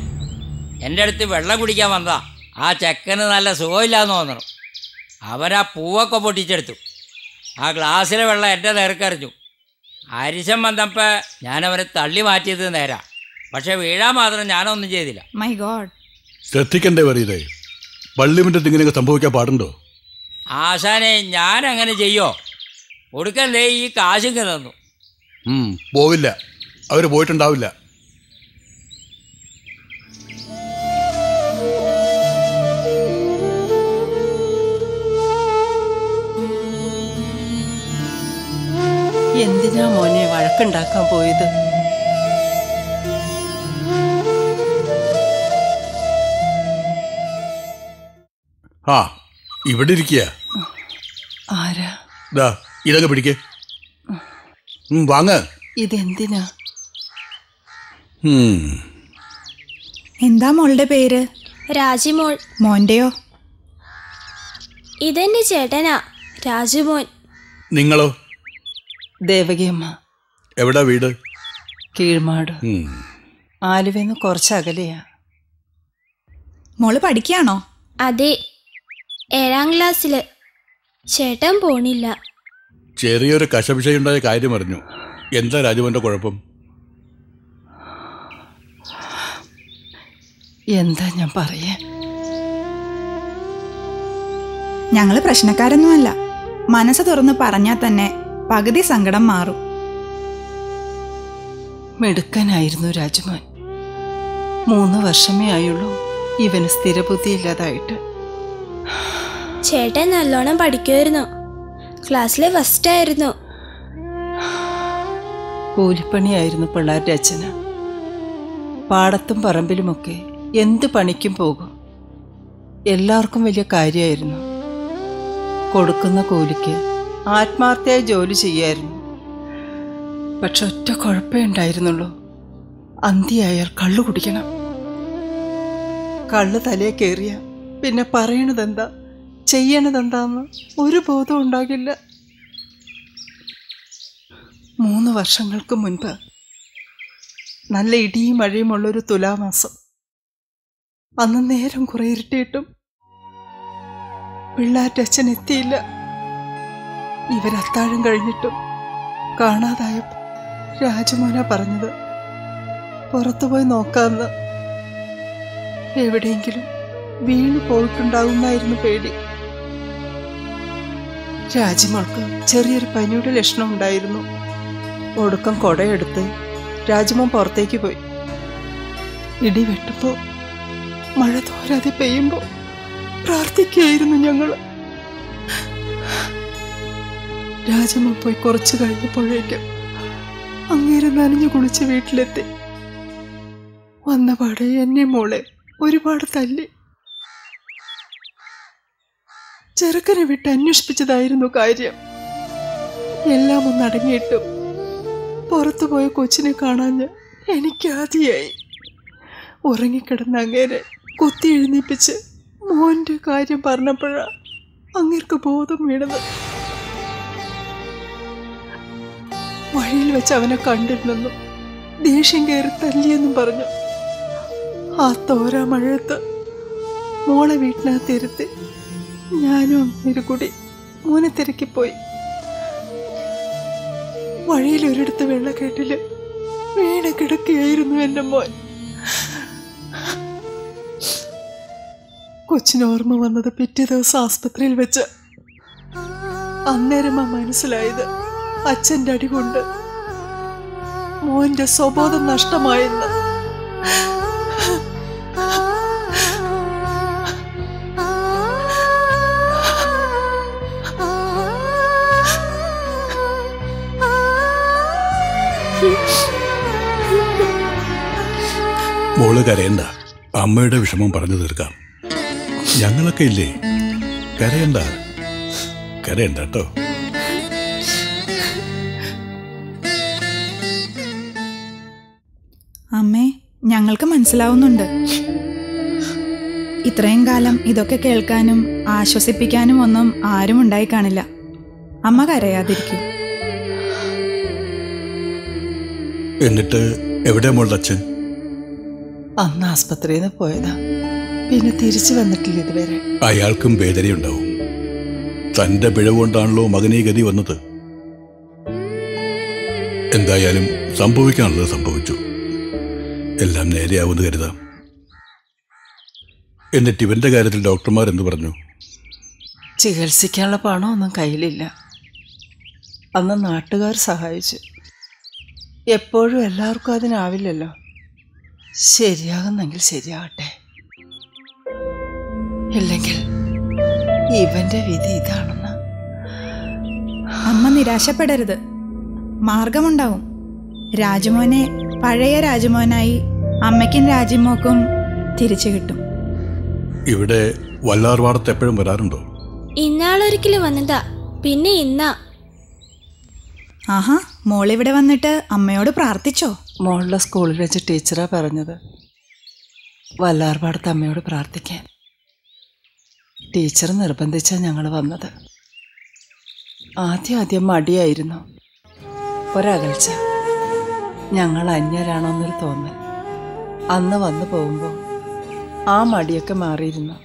എന്റെ അടുത്ത് വെള്ളം കുടിക്കാൻ വന്നതാ. ആ ചെക്കന് നല്ല സുഖമില്ലാന്ന് തോന്നണം. അവരാ പൂവൊക്കെ പൊട്ടിച്ചെടുത്തു. ആ ഗ്ലാസ്സിലെ വെള്ളം എൻ്റെ നേർക്കറിഞ്ഞു. ആരിശം വന്നപ്പോൾ ഞാനവനെ തള്ളി മാറ്റിയത് നേരാ. പക്ഷെ വീഴാൻ മാത്രം ഞാനൊന്നും ചെയ്തില്ല. മൈ ഗോഡ്, ശ്രദ്ധിക്കണ്ടേ വരീതേ, പള്ളിമിറ്റത്ത് ഇങ്ങനെയൊക്കെ സംഭവിക്കാൻ പാടുണ്ടോ? ആശാനെ, ഞാൻ അങ്ങനെ ചെയ്യോ? ഒടുക്കല്ലേ ഈ കാശിങ്ങ് തന്നു. പോവില്ല, അവർ പോയിട്ടുണ്ടാവില്ല. എന്തിനാ മോനെ വഴക്കുണ്ടാക്കാൻ പോയത്? ആ, ഇവിടെ ഇരിക്കുക. ആരാ ഇതൊക്കെ പിടിക്കേ? വാങ്ങ. ഇതെന്തിനാ? എന്താ മോളുടെ പേര്? രാജിമോൾ. മോന്റെയോ? ഇതെന്റെ ചേട്ടനാ, രാജുമോൻ. നിങ്ങളോ? ദേവകിയമ്മ. എവിടാ വീട്? കീഴ്മാട്, ആലുവെന്ന് കുറച്ചകലെയാ. മോള് പഠിക്കാണോ? അതെ, ഏഴാം ക്ലാസ്സില്. ചേട്ടൻ പോണില്ല. ചെറിയൊരു കശപിശയുണ്ടായ കാര്യം അറിഞ്ഞു. എന്താ രാജുവിന്റെ കുഴപ്പം? എന്താ ഞാൻ പറയേ, ഞങ്ങള് പ്രശ്നക്കാരൊന്നുമല്ല. മനസ്സ് തുറന്ന് പറഞ്ഞാൽ തന്നെ പകുതി സങ്കടം മാറും. മെടുക്കനായിരുന്നു രാജുമോൻ. 3 വർഷമേ ആയുള്ളൂ ഇവന് സ്ഥിരബുദ്ധി ഇല്ലാതായിട്ട്. ചേട്ടൻ നല്ലോണം പഠിക്കുമായിരുന്നു, ക്ലാസ്സിലെ ഫസ്റ്റ് ആയിരുന്നു. കൂലിപ്പണിയായിരുന്നു പിള്ളേരുടെ അച്ഛന. പാടത്തും പറമ്പിലുമൊക്കെ എന്ത് പണിക്കും പോകും. എല്ലാവർക്കും വലിയ കാര്യമായിരുന്നു. കൊടുക്കുന്ന കൂലിക്ക് ആത്മാർത്ഥയായി ജോലി ചെയ്യായിരുന്നു. പക്ഷെ ഒറ്റ കുഴപ്പമേ ഉണ്ടായിരുന്നുള്ളൂ, അന്തിയായാൽ കള്ളു കുടിക്കണം. കള്ളു തലയെ കയറിയ പിന്നെ പറയണതെന്താ ചെയ്യണതെന്താന്ന് ഒരു ബോധം ഉണ്ടാകില്ല. 3 വർഷങ്ങൾക്ക് മുൻപ് നല്ല ഇടിയും മഴയുമുള്ളൊരു തുലാമാസം. അന്ന് നേരം കുറെ ഇരുട്ടിയിട്ടും പിള്ളാരുടെ അച്ഛൻ എത്തിയില്ല. ഇവരത്താഴം കഴിഞ്ഞിട്ടും കാണാതായപ്പോൾ രാജമോന പറഞ്ഞത് പുറത്തുപോയി നോക്കാമെന്ന്. എവിടെയെങ്കിലും വീണ് പോയിട്ടുണ്ടാകുന്നായിരുന്നു പേടി. രാജമോൾക്ക് ചെറിയൊരു പനിയുടെ ലക്ഷണം ഉണ്ടായിരുന്നു. ഒടുക്കം കൊടയെടുത്ത് രാജമോൻ പുറത്തേക്ക് പോയി. ഇടി വെട്ടുമ്പോൾ, മഴ തോരാതെ പെയ്യുമ്പോൾ പ്രാർത്ഥിക്കുകയായിരുന്നു ഞങ്ങൾ. രാജമോൻ പോയി കുറച്ച് കഴിഞ്ഞപ്പോഴേക്കും അങ്ങേരെ നനഞ്ഞു കുളിച്ച് വീട്ടിലെത്തി. വന്ന പാടെ എന്നെ മോളെ ഒരുപാട് തല്ലി. ചെറുക്കനെ വിട്ട് അന്വേഷിപ്പിച്ചതായിരുന്നു കാര്യം. എല്ലാം ഒന്നടങ്ങിയിട്ടും പുറത്തുപോയ കൊച്ചിനെ കാണാഞ്ഞ് എനിക്കാദ്യയായി. ഉറങ്ങിക്കിടന്ന അങ്ങേരെ കുത്തി എഴുന്നേപ്പിച്ച് മോൻ്റെ കാര്യം പറഞ്ഞപ്പോഴാ അങ്ങേർക്ക് ബോധം വീണത്. വഴിയിൽ വെച്ച് അവനെ കണ്ടിരുന്നെന്നും ദേഷ്യം കയറി തല്ലിയെന്നും പറഞ്ഞു. ആ തോരാ മഴയത്ത് മോളെ വീട്ടിനകത്തിരുത്തി ഞാനും ഇരുകൂടി മോനെ തിരക്കിപ്പോയി. വഴിയിൽ ഒരിടത്ത് വെള്ളക്കെട്ടില് വീണ് കിടക്കുകയായിരുന്നു എൻ്റെ മോൻ. കൊച്ചിനോർമ്മ വന്നത് പിറ്റേ ദിവസം ആസ്പത്രിയിൽ വെച്ച്. അന്നേരമാ മനസ്സിലായത് അച്ഛൻ്റെ അടികൊണ്ട് മോൻ്റെ സ്വബോധം നഷ്ടമായെന്ന്. മോള് കരയണ്ട, അമ്മയുടെ വിഷമം പറഞ്ഞു തീർക്കാം. ഞങ്ങളൊക്കെ ഇല്ലേ, കരയണ്ട കരയണ്ട കേട്ടോ. അമ്മേ, ഞങ്ങൾക്ക് മനസ്സിലാവുന്നുണ്ട്. ഇത്രയും കാലം ഇതൊക്കെ കേൾക്കാനും ആശ്വസിപ്പിക്കാനും ഒന്നും ആരും ഉണ്ടായി കാണില്ല. അമ്മ കരയാതിരിക്കും. എന്നിട്ട് എവിടെ മോളുടെ അച്ഛൻ? അന്ന് ആസ്പത്രിയിൽ നിന്ന് പോയതാ, പിന്നെ തിരിച്ചു വന്നിട്ടില്ല ഇതുവരെ. അയാൾക്കും വേദനയുണ്ടാവും. തന്റെ പിഴവുകൊണ്ടാണല്ലോ മകനെ ഗതി വന്നത്. എന്തായാലും സംഭവിക്കാനുള്ളത് സംഭവിച്ചു. എല്ലാം നേരെയാവുമെന്ന് കരുതാം. എന്നിട്ട് ഇവന്റെ കാര്യത്തിൽ ഡോക്ടർമാരെന്ത് പറഞ്ഞു? ചികിത്സിക്കാനുള്ള പണം ഒന്നും കയ്യിലില്ല. അന്ന് നാട്ടുകാർ സഹായിച്ചു. എപ്പോഴും എല്ലാവർക്കും അതിനാവില്ലല്ലോ. ശരിയാകുന്നെങ്കിൽ ശരിയാകട്ടെ, ഇല്ലെങ്കിൽ ഇവന്റെ വിധി ഇതാണെന്ന് അമ്മ നിരാശപ്പെടരുത്. മാർഗമുണ്ടാവും. രാജമോനെ പഴയ രാജമോനായി അമ്മയ്ക്കും രാജമോക്കും തിരിച്ചു കിട്ടും. ഇവിടെ വല്ലാർപാടത്ത് എപ്പോഴും വരാറുണ്ടോ? ഇന്നാളൊരിക്കലും വന്നതാ, പിന്നെ ഇന്നാ. ആഹാ, മോളിവിടെ വന്നിട്ട് അമ്മയോട് പ്രാർത്ഥിച്ചോ? മോളുടെ സ്കൂളിൽ വെച്ച് ടീച്ചറാ പറഞ്ഞത് വല്ലാർപാടത്ത് അമ്മയോട് പ്രാർത്ഥിക്കാൻ. ടീച്ചർ നിർബന്ധിച്ചാ ഞങ്ങൾ വന്നത്. ആദ്യം മടിയായിരുന്നു, ഒരകൽച്ച, ഞങ്ങൾ അന്യരാണോന്നൊരു തോന്നൽ. അന്ന് വന്നു പോകുമ്പോൾ ആ മടിയൊക്കെ മാറിയിരുന്നു.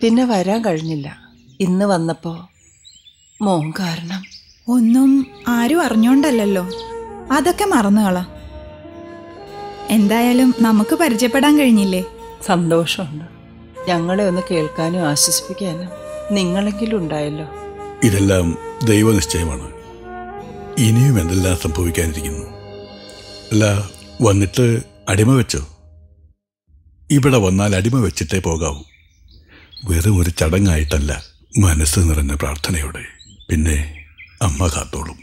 പിന്നെ വരാൻ കഴിഞ്ഞില്ല. ഇന്ന് വന്നപ്പോൾ മോൻ കാരണം. ഒന്നും ആരും അറിഞ്ഞോണ്ടല്ലോ, അതൊക്കെ മറന്നുകളാ. എന്തായാലും നമുക്ക് പരിചയപ്പെടാൻ കഴിഞ്ഞില്ലേ? സന്തോഷമുണ്ട്. ഞങ്ങളെ ഒന്ന് കേൾക്കാനും ആശ്വസിപ്പിക്കാനും നിങ്ങളെങ്കിലും ഉണ്ടായല്ലോ. ഇതെല്ലാം ദൈവനിശ്ചയമാണ്. ഇനിയും എന്തെല്ലാം സംഭവിക്കാനിരിക്കുന്നു. അല്ല, വന്നിട്ട് അടിമ വെച്ചോ? ഇവിടെ വന്നാൽ അടിമ വെച്ചിട്ടേ പോകാവൂ. വെറും ഒരു ചടങ്ങായിട്ടല്ല, മനസ്സ് നിറഞ്ഞ പ്രാർത്ഥനയോടെ. പിന്നെ അമ്മ കാത്തോളും.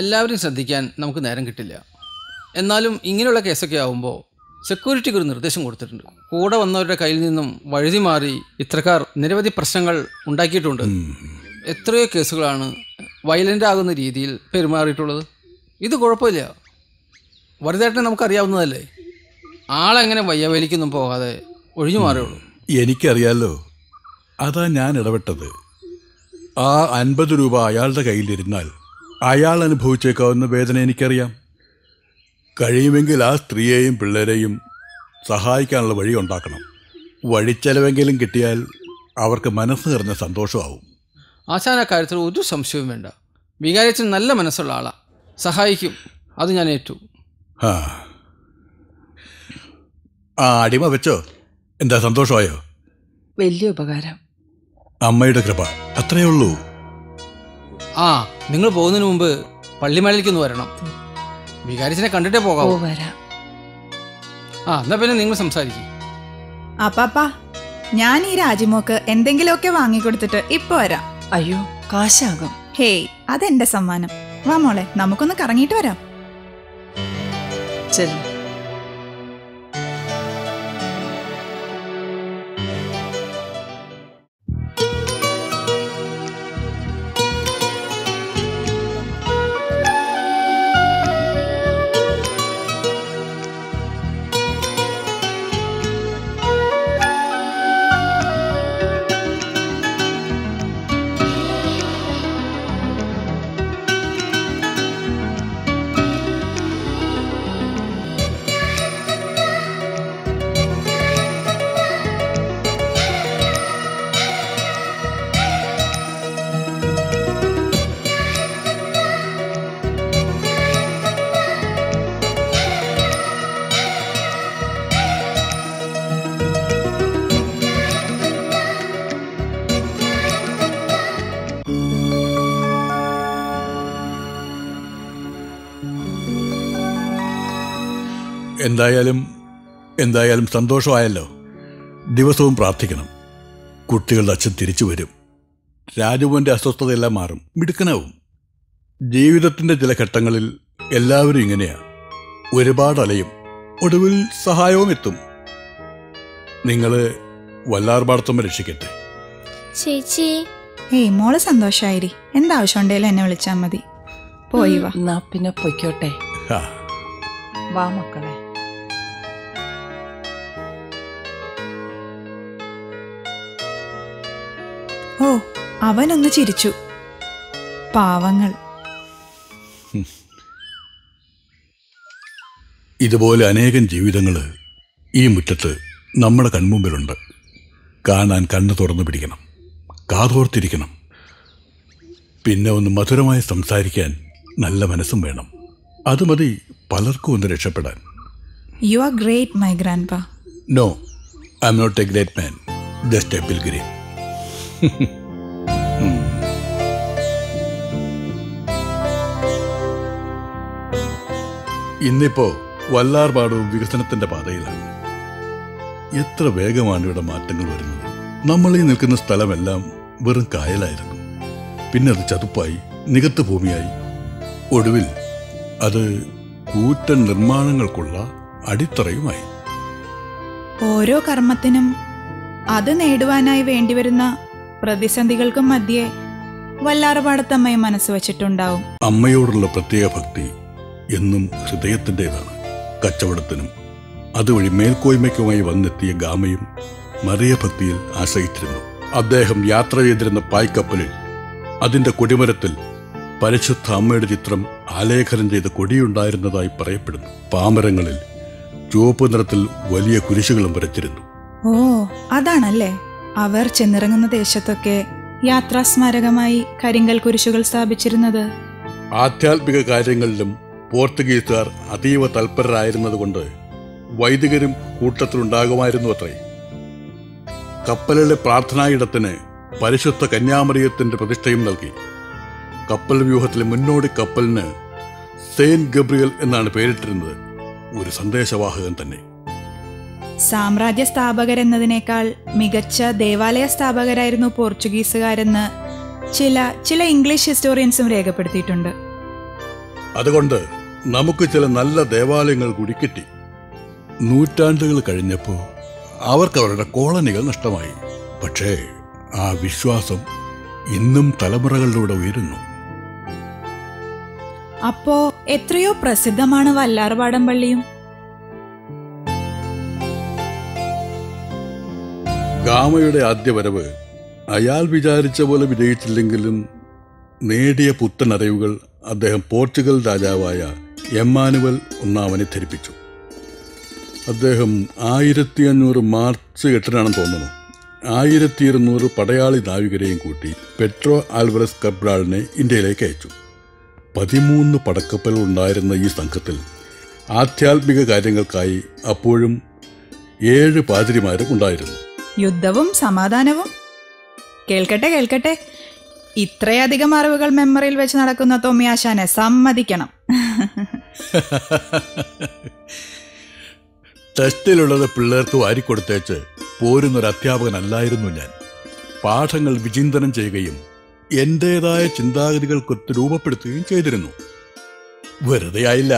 എല്ലാവരും ശ്രദ്ധിക്കാൻ നമുക്ക് നേരം കിട്ടില്ല. എന്നാലും ഇങ്ങനെയുള്ള കേസൊക്കെ ആകുമ്പോൾ സെക്യൂരിറ്റിക്ക് ഒരു നിർദ്ദേശം കൊടുത്തിട്ടുണ്ട്. കൂടെ വന്നവരുടെ കയ്യിൽ നിന്നും വഴുതി മാറി ഇത്തരക്കാർ നിരവധി പ്രശ്നങ്ങൾ ഉണ്ടാക്കിയിട്ടുണ്ട്. എത്രയോ കേസുകളാണ് വയലൻ്റ് ആകുന്ന രീതിയിൽ പെരുമാറിയിട്ടുള്ളത്. ഇത് കുഴപ്പമില്ല, വലുതായിട്ട് നമുക്കറിയാവുന്നതല്ലേ. ആളെങ്ങനെ വയ്യവേലിക്കൊന്നും പോകാതെ ഒഴിഞ്ഞു മാറുകയുള്ളൂ. എനിക്കറിയാമല്ലോ, അതാ ഞാൻ ഇടപെട്ടത്. ആ 50 രൂപ അയാളുടെ കയ്യിലിരുന്നാൽ അയാൾ അനുഭവിച്ചേക്കാവുന്ന വേദന എനിക്കറിയാം. കഴിയുമെങ്കിൽ ആ സ്ത്രീയെയും പിള്ളേരെയും സഹായിക്കാനുള്ള വഴി ഉണ്ടാക്കണം. വഴിച്ചെലവെങ്കിലും കിട്ടിയാൽ അവർക്ക് മനസ്സ് നിറഞ്ഞ സന്തോഷമാവും. ആശാൻ അക്കാര്യത്തിൽ ഒരു സംശയവും വേണ്ട. വികാരിച്ചൻ നല്ല മനസ്സുള്ള ആളാണ്, സഹായിക്കും. അത് ഞാൻ ഏറ്റു. ആ അടിമ വെച്ചോ? എന്താ, സന്തോഷമായോ? വലിയ ഉപകാരം. അമ്മയുടെ കൃപ, അത്രേ ഉള്ളൂ. ആ, നിങ്ങൾ പോകുന്നതിന് മുമ്പ് പള്ളിമലയിലേക്കൊന്ന് വരണം. വികാരിച്ചിനെ കണ്ടിട്ടേ പോകാം. ആ, എന്നാ പിന്നെ നിങ്ങൾ സംസാരിക്കും. അപ്പാപ്പാ, ഞാൻ ഈ രാജിമോക്ക് എന്തെങ്കിലുമൊക്കെ വാങ്ങിക്കൊടുത്തിട്ട് ഇപ്പൊ വരാം. അയ്യോ, കാശാകും. ഹേയ്, അതെന്റെ സമ്മാനം. വാ മോളെ, നമുക്കൊന്ന് കറങ്ങിയിട്ട് വരാം. ശരി. എന്തായാലും സന്തോഷമായല്ലോ. ദിവസവും പ്രാർത്ഥിക്കണം. കുട്ടികളുടെ അച്ഛൻ തിരിച്ചു വരും. രാജുവിൻ്റെ അസ്വസ്ഥതയെല്ലാം മാറും. മിടുക്കനാവും. ജീവിതത്തിൻ്റെ ചില ഘട്ടങ്ങളിൽ എല്ലാവരും ഇങ്ങനെയാ, ഒരുപാട് അലയും, ഒടുവിൽ സഹായവും എത്തും. നിങ്ങള് വല്ലാർപാടത്തമ്മ രക്ഷിക്കട്ടെ. ചേച്ചി മോള് സന്തോഷായിരി, എന്താവശ്യം ഉണ്ടെങ്കിലും എന്നെ വിളിച്ചാൽ മതി. പോയി വാ പിന്നെ, പൊയ്ക്കോട്ടെ വാ മക്കളെ. ഓ, അവനൊന്ന് ചിരിച്ചു. പാവങ്ങൾ. ഇതുപോലെ അനേകം ജീവിതങ്ങൾ ഈ മുറ്റത്ത് നമ്മുടെ കൺമുമ്പിലുണ്ട്. കാണാൻ കണ്ണ് തുറന്നു പിടിക്കണം, കാതോർത്തിരിക്കണം. പിന്നെ ഒന്ന് മധുരമായി സംസാരിക്കാൻ നല്ല മനസ്സും വേണം. അത് മതി പലർക്കും ഒന്ന് രക്ഷപ്പെടാൻ. You are great my grandpa. No, I am not a great man, just a pilgrim. ഇന്നിപ്പോ വല്ലാർപാടവും വികസനത്തിന്റെ പാതയിലാണ്. എത്ര വേഗമാണ് ഇവിടെ മാറ്റങ്ങൾ വരുന്നത്. നമ്മളീ നിൽക്കുന്ന സ്ഥലമെല്ലാം വെറും കായലായിരുന്നു. പിന്നെ അത് ചതുപ്പായി, നികത്ത് ഭൂമിയായി, ഒടുവിൽ അത് കൂറ്റൻ നിർമ്മാണങ്ങൾക്കുള്ള അടിത്തറയുമായി. ഓരോ കർമ്മത്തിനും അത് നേടുവാനായി വേണ്ടിവരുന്ന പ്രതിസന്ധികൾക്കും മധ്യേ വല്ലാർപാടത്തമ്മയെ മനസ്സ് വച്ചിട്ടുണ്ടാവും. അമ്മയോടുള്ള പ്രത്യേക ഭക്തി എന്നും ഹൃദയത്തിൻ്റെതാണ്. കച്ചവടത്തിനും അതുവഴി മേൽക്കോയ്മയ്ക്കുമായി വന്നെത്തിയ ഗാമയും മറിയഭക്തിയിൽ ആശ്രയിച്ചിരുന്നു. അദ്ദേഹം യാത്ര ചെയ്തിരുന്ന പായ്ക്കപ്പലിൽ അതിൻ്റെ കൊടിമരത്തിൽ പരിശുദ്ധ അമ്മയുടെ ചിത്രം ആലേഖനം ചെയ്ത കൊടിയുണ്ടായിരുന്നതായി പറയപ്പെടുന്നു. പാമരങ്ങളിൽ ചുവപ്പ് നിറത്തിൽ വലിയ കുരിശുകളും വരച്ചിരുന്നു. ഓ, അതാണല്ലേ അവർ ചെന്നിറങ്ങുന്ന ദേശത്തൊക്കെ യാത്രാ സ്മാരകമായി കരിങ്കൽ കുരിശുകൾ സ്ഥാപിച്ചിരുന്നത്. ആധ്യാത്മിക കാര്യങ്ങളിലും പോർത്തുഗീസുകാർ അതീവ തൽപരരായിരുന്നതുകൊണ്ട് വൈദികരും കൂട്ടത്തിലുണ്ടാകുമായിരുന്നു അത്രേ. കപ്പലിലെ പ്രാർത്ഥനായിടത്തിന് പരിശുദ്ധ കന്യാമറിയത്തിന്റെ പ്രതിഷ്ഠയും നൽകി. കപ്പൽ വ്യൂഹത്തിലെ മുന്നോടി കപ്പലിന് സെയിന്റ് ഗബ്രിയൽ എന്നാണ് പേരിട്ടിരുന്നത്. ഒരു സന്ദേശവാഹകൻ തന്നെ. സാമ്രാജ്യ സ്ഥാപകരെന്നതിനേക്കാൾ മികച്ച ദേവാലയ സ്ഥാപകരായിരുന്നു പോർച്ചുഗീസുകാരെന്ന് ചില ഇംഗ്ലീഷ് ഹിസ്റ്റോറിയൻസും രേഖപ്പെടുത്തിയിട്ടുണ്ട്. അതുകൊണ്ട് നമുക്ക് ചില നല്ല ദേവാലയങ്ങൾ കൂടി കിട്ടി. നൂറ്റാണ്ടുകൾ കഴിഞ്ഞപ്പോൾ അവർക്ക് അവരുടെ കോളനികൾ നഷ്ടമായി. പക്ഷേ ആ വിശ്വാസം ഇന്നും തലമുറകളിലൂടെ ഉയരുന്നു. അപ്പോ എത്രയോ പ്രസിദ്ധമാണ് വല്ലാർപാടം പള്ളിയും. ഗാമയുടെ ആദ്യ വരവ് അയാൾ വിചാരിച്ച പോലെ വിജയിച്ചില്ലെങ്കിലും നേടിയ പുത്തനറിവുകൾ അദ്ദേഹം പോർച്ചുഗൽ രാജാവായ എമ്മാനുവൽ ഒന്നാമനെ ധരിപ്പിച്ചു. അദ്ദേഹം 1500 മാർച്ച് 8 തോന്നുന്നു 1200 പടയാളി നാവികരെയും കൂട്ടി പെട്രോ ആൽവറസ് കബ്രാളിനെ ഇന്ത്യയിലേക്ക് അയച്ചു. 13 പടക്കപ്പലുകൾ ഉണ്ടായിരുന്ന ഈ സംഘത്തിൽ ആധ്യാത്മിക കാര്യങ്ങൾക്കായി അപ്പോഴും 7 പാതിരിമാരും ഉണ്ടായിരുന്നു. യുദ്ധവും സമാധാനവും. കേൾക്കട്ടെ കേൾക്കട്ടെ, ഇത്രയധികം അറിവുകൾ മെമ്മറിയിൽ വെച്ച് നടക്കുന്ന തോമിയാശാനെ സമ്മതിക്കണം. ടെസ്റ്റിലുള്ളത് പിള്ളേർക്ക് വാരിക്കൊടുത്തേച്ച് പോരുന്നൊരു അധ്യാപകനല്ലായിരുന്നു ഞാൻ. പാഠങ്ങൾ വിചിന്തനം ചെയ്യുകയും എൻ്റേതായ ചിന്താഗതികൾക്കൊത്ത് രൂപപ്പെടുത്തുകയും ചെയ്തിരുന്നു. വെറുതെ ആയില്ല.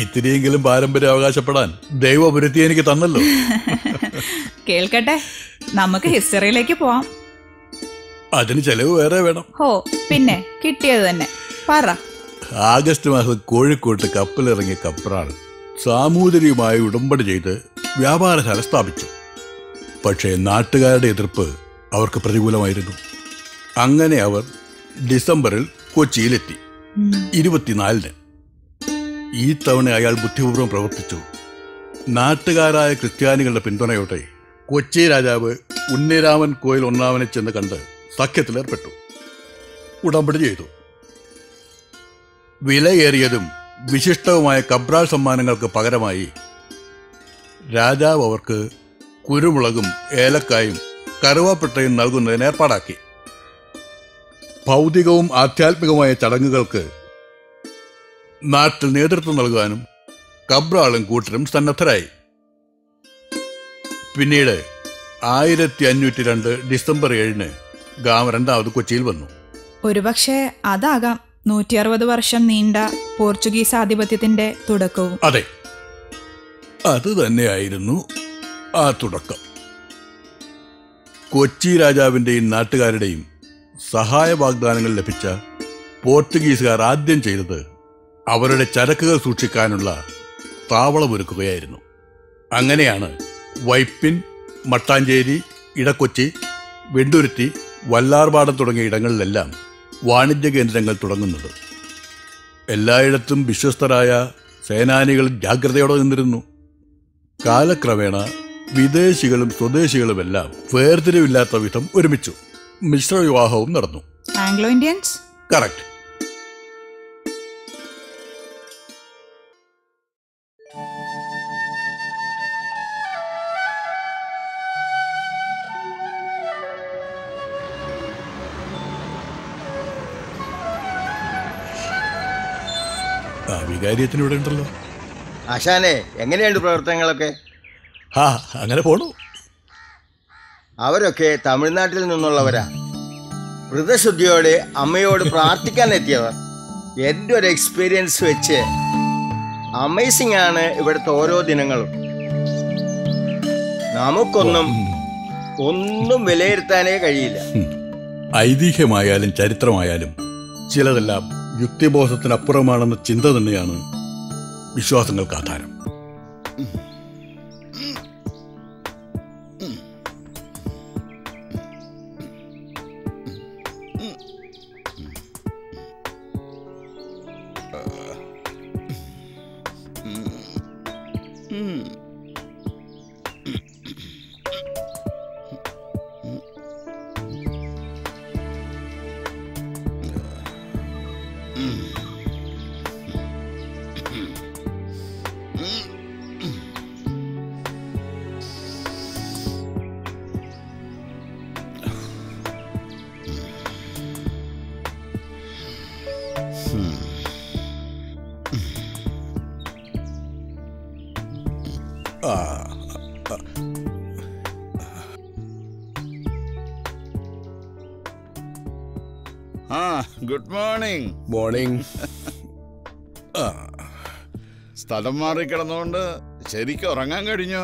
ഇത്തിരിയെങ്കിലും പാരമ്പര്യം അവകാശപ്പെടാൻ ദൈവപുരത്തി എനിക്ക് തന്നല്ലോ. കേൾക്കട്ടെ, നമുക്ക് ഹിസ്റ്ററിയിലേക്ക് പോവാം. അതിന് ചെലവ് വേറെ വേണം. ഓ പിന്നെ, കിട്ടിയത് തന്നെ പറ. ആഗസ്റ്റ് മാസം കോഴിക്കോട്ട് കപ്പലിറങ്ങിയ കപ്രാൾ സാമൂതിരിയുമായി ഉടമ്പടി ചെയ്ത് വ്യാപാരശാല സ്ഥാപിച്ചു. പക്ഷേ നാട്ടുകാരുടെ എതിർപ്പ് അവർക്ക് പ്രതികൂലമായിരുന്നു. അങ്ങനെ അവർ ഡിസംബറിൽ കൊച്ചിയിലെത്തി 24-ന്. ഈ തവണ അയാൾ ബുദ്ധിപൂർവ്വം പ്രവർത്തിച്ചു. നാട്ടുകാരായ ക്രിസ്ത്യാനികളുടെ പിന്തുണയോടെ കൊച്ചി രാജാവ് ഉണ്ണിരാമൻ കോയിൽ ഒന്നാമനെ ചെന്ന് കണ്ട് സഖ്യത്തിലേർപ്പെട്ടു. ഉടമ്പടി ചെയ്തു. വിലയേറിയതും വിശിഷ്ടവുമായ കബ്രാൾ സമ്മാനങ്ങൾക്ക് പകരമായി രാജാവ് അവർക്ക് കുരുമുളകും ഏലക്കായും കറുവാപ്പട്ടയും നൽകുന്നതിന് ഏർപ്പാടാക്കി. ഭൗതികവും ആധ്യാത്മികവുമായ ചടങ്ങുകൾക്ക് നാട്ടിൽ നേതൃത്വം നൽകാനും കബ്രാളും കൂട്ടരും സന്നദ്ധരായി. പിന്നീട് 1502 ഡിസംബർ 7-ന് ഗാമ രണ്ടാമത് കൊച്ചിയിൽ വന്നു. ഒരുപക്ഷെ അതാകാം 160 വർഷം നീണ്ട പോർച്ചുഗീസ് ആധിപത്യത്തിന്റെ തുടക്കവും. അതെ, അത് തന്നെയായിരുന്നു ആ തുടക്കം. കൊച്ചി രാജാവിൻ്റെയും നാട്ടുകാരുടെയും സഹായ വാഗ്ദാനങ്ങൾ ലഭിച്ച പോർച്ചുഗീസുകാർ ആദ്യം ചെയ്തത് അവരുടെ ചരക്കുകൾ സൂക്ഷിക്കാനുള്ള താവളമൊരുക്കുകയായിരുന്നു. അങ്ങനെയാണ് വൈപ്പിൻ, മട്ടാഞ്ചേരി, ഇടക്കൊച്ചി, വെണ്ടുരുത്തി, വല്ലാർപാടം തുടങ്ങിയ ഇടങ്ങളിലെല്ലാം വാണിജ്യ കേന്ദ്രങ്ങൾ തുടങ്ങുന്നത്. എല്ലായിടത്തും വിശ്വസ്തരായ സേനാനികൾ ജാഗ്രതയോടെ നിന്നിരുന്നു. കാലക്രമേണ വിദേശികളും സ്വദേശികളുമെല്ലാം വേർതിരിവില്ലാത്ത വിധം ഒരുമിച്ചു. മിശ്രവിവാഹവും നടന്നു. Anglo Indians. കറക്റ്റ്. വികാരിയത്തിനിവിടെ ഉണ്ടല്ലോ. ആശാനെ, എങ്ങനെയുണ്ട് പ്രവർത്തനങ്ങളൊക്കെ? ആ, അങ്ങനെ പോണു. അവരൊക്കെ തമിഴ്നാട്ടിൽ നിന്നുള്ളവരാ. വ്രതശുദ്ധിയോട് അമ്മയോട് പ്രാർത്ഥിക്കാൻ എത്തിയവർ. എൻ്റെ ഒരു എക്സ്പീരിയൻസ് വെച്ച് അമേസിംഗ് ആണ് ഇവിടുത്തെ ഓരോ ദിനങ്ങളും. നമുക്കൊന്നും വിലയിരുത്താനേ കഴിയില്ല. ഐതിഹ്യമായാലും ചരിത്രമായാലും ചിലതെല്ലാം യുക്തിബോധത്തിനപ്പുറമാണെന്ന ചിന്ത തന്നെയാണ് വിശ്വാസങ്ങൾക്ക് ആധാരം. Good morning. മോർണിംഗ്. സ്ഥലം മാറി കിടന്നുകൊണ്ട് ശരിക്കും ഉറങ്ങാൻ കഴിഞ്ഞോ?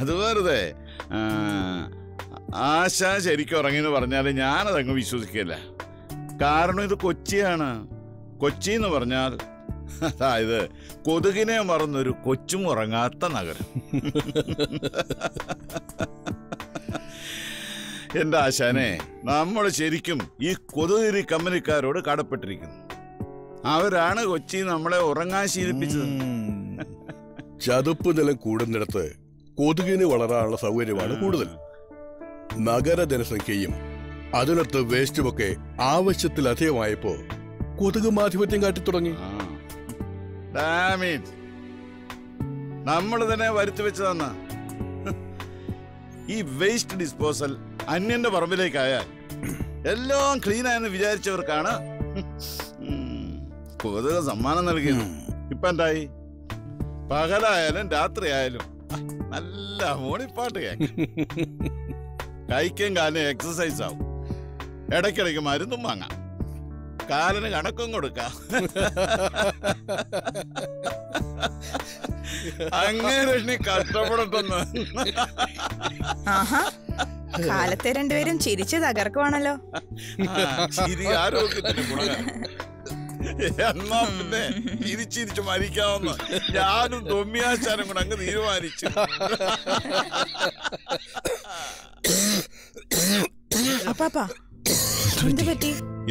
അത് വെറുതെ. ആശ ശരിക്കും ഉറങ്ങിയെന്ന് പറഞ്ഞാൽ ഞാനതങ്ങ് വിശ്വസിക്കില്ല. കാരണം ഇത് കൊച്ചിയാണ്. കൊച്ചി എന്ന് പറഞ്ഞാൽ അതായത് കൊതുകിനെ മറന്നൊരു കൊച്ചും ഉറങ്ങാത്ത നഗരം. എന്റെ ആശാനെ, നമ്മൾ ശരിക്കും ഈ കൊതുകിരി കമ്പനിക്കാരോട് കടപ്പെട്ടിരിക്കുന്നു. അവരാണ് കൊച്ചി നമ്മളെ ഉറങ്ങാൻ ശീലിപ്പിച്ചത്. ചതുപ്പ് നിലം കൂടുന്നിടത്ത് കൊതുകിന് വളരാനുള്ള സൗകര്യമാണ് കൂടുതൽ. നഗര ജനസംഖ്യയും അതിനൊത്ത് വേസ്റ്റുമൊക്കെ ആവശ്യത്തിലധികമായപ്പോ കൊതുക് ആധിപത്യം കാട്ടി തുടങ്ങി. നമ്മൾ തന്നെ വരുത്തി വെച്ചതന്ന ഈ വേസ്റ്റ് ഡിസ്പോസൽ അന്യന്റെ പറമ്പിലേക്കായാൽ എല്ലാം ക്ലീനായെന്ന് വിചാരിച്ചവർക്കാണ് കൊതുക സമ്മാനം നൽകിയത്. ഇപ്പൊ എന്തായി? പകലായാലും രാത്രി ആയാലും നല്ല മോണിപ്പാട്ട് കേൾക്കാം. കൈക്കും കാലിനും എക്സസൈസ് ആവും. ഇടയ്ക്കിടയ്ക്ക് മരുന്നും വാങ്ങാം. കാലിന് കണക്കും കൊടുക്കാം. അങ്ങനെ കഷ്ടപ്പെടുന്നു. കാലത്തെ രണ്ടുപേരും ചിരിച്ച് തകർക്കുവാണല്ലോ. എന്നാ പിന്നെ ചിരിച്ചിരിച്ചു മരിക്കാവുന്ന ഞാനും തൊമ്മിയാശാനും കൂടെ അങ്ങ് തീരുമാനിച്ചു.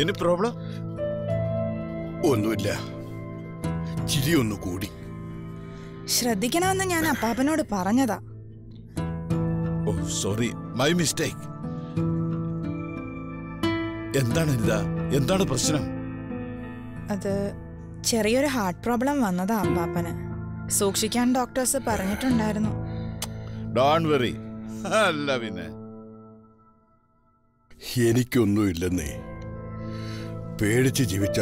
എനി പ്രോബ്ലം ഒന്നുമില്ല, ചിരി ഒന്ന് കൂടി. ശ്രദ്ധിക്കണമെന്ന് ഞാൻ അപ്പാപ്പനോട് പറഞ്ഞതാ. Oh sorry, my mistake. എന്താണ് ഇതാ? എന്താണ് പ്രശ്നം? അത് ചെറിയൊരു ഹാർട്ട് പ്രോബ്ലം വന്നതാ അപ്പാപ്പന്. സൂക്ഷിക്കാൻ ഡോക്ടേഴ്സ് പറഞ്ഞിട്ടുണ്ടായിരുന്നു. Don't worry. അല്ല പിന്നെ എനിക്കൊന്നുമില്ലെന്നേ. പേടിച്ച് ജീവിച്ച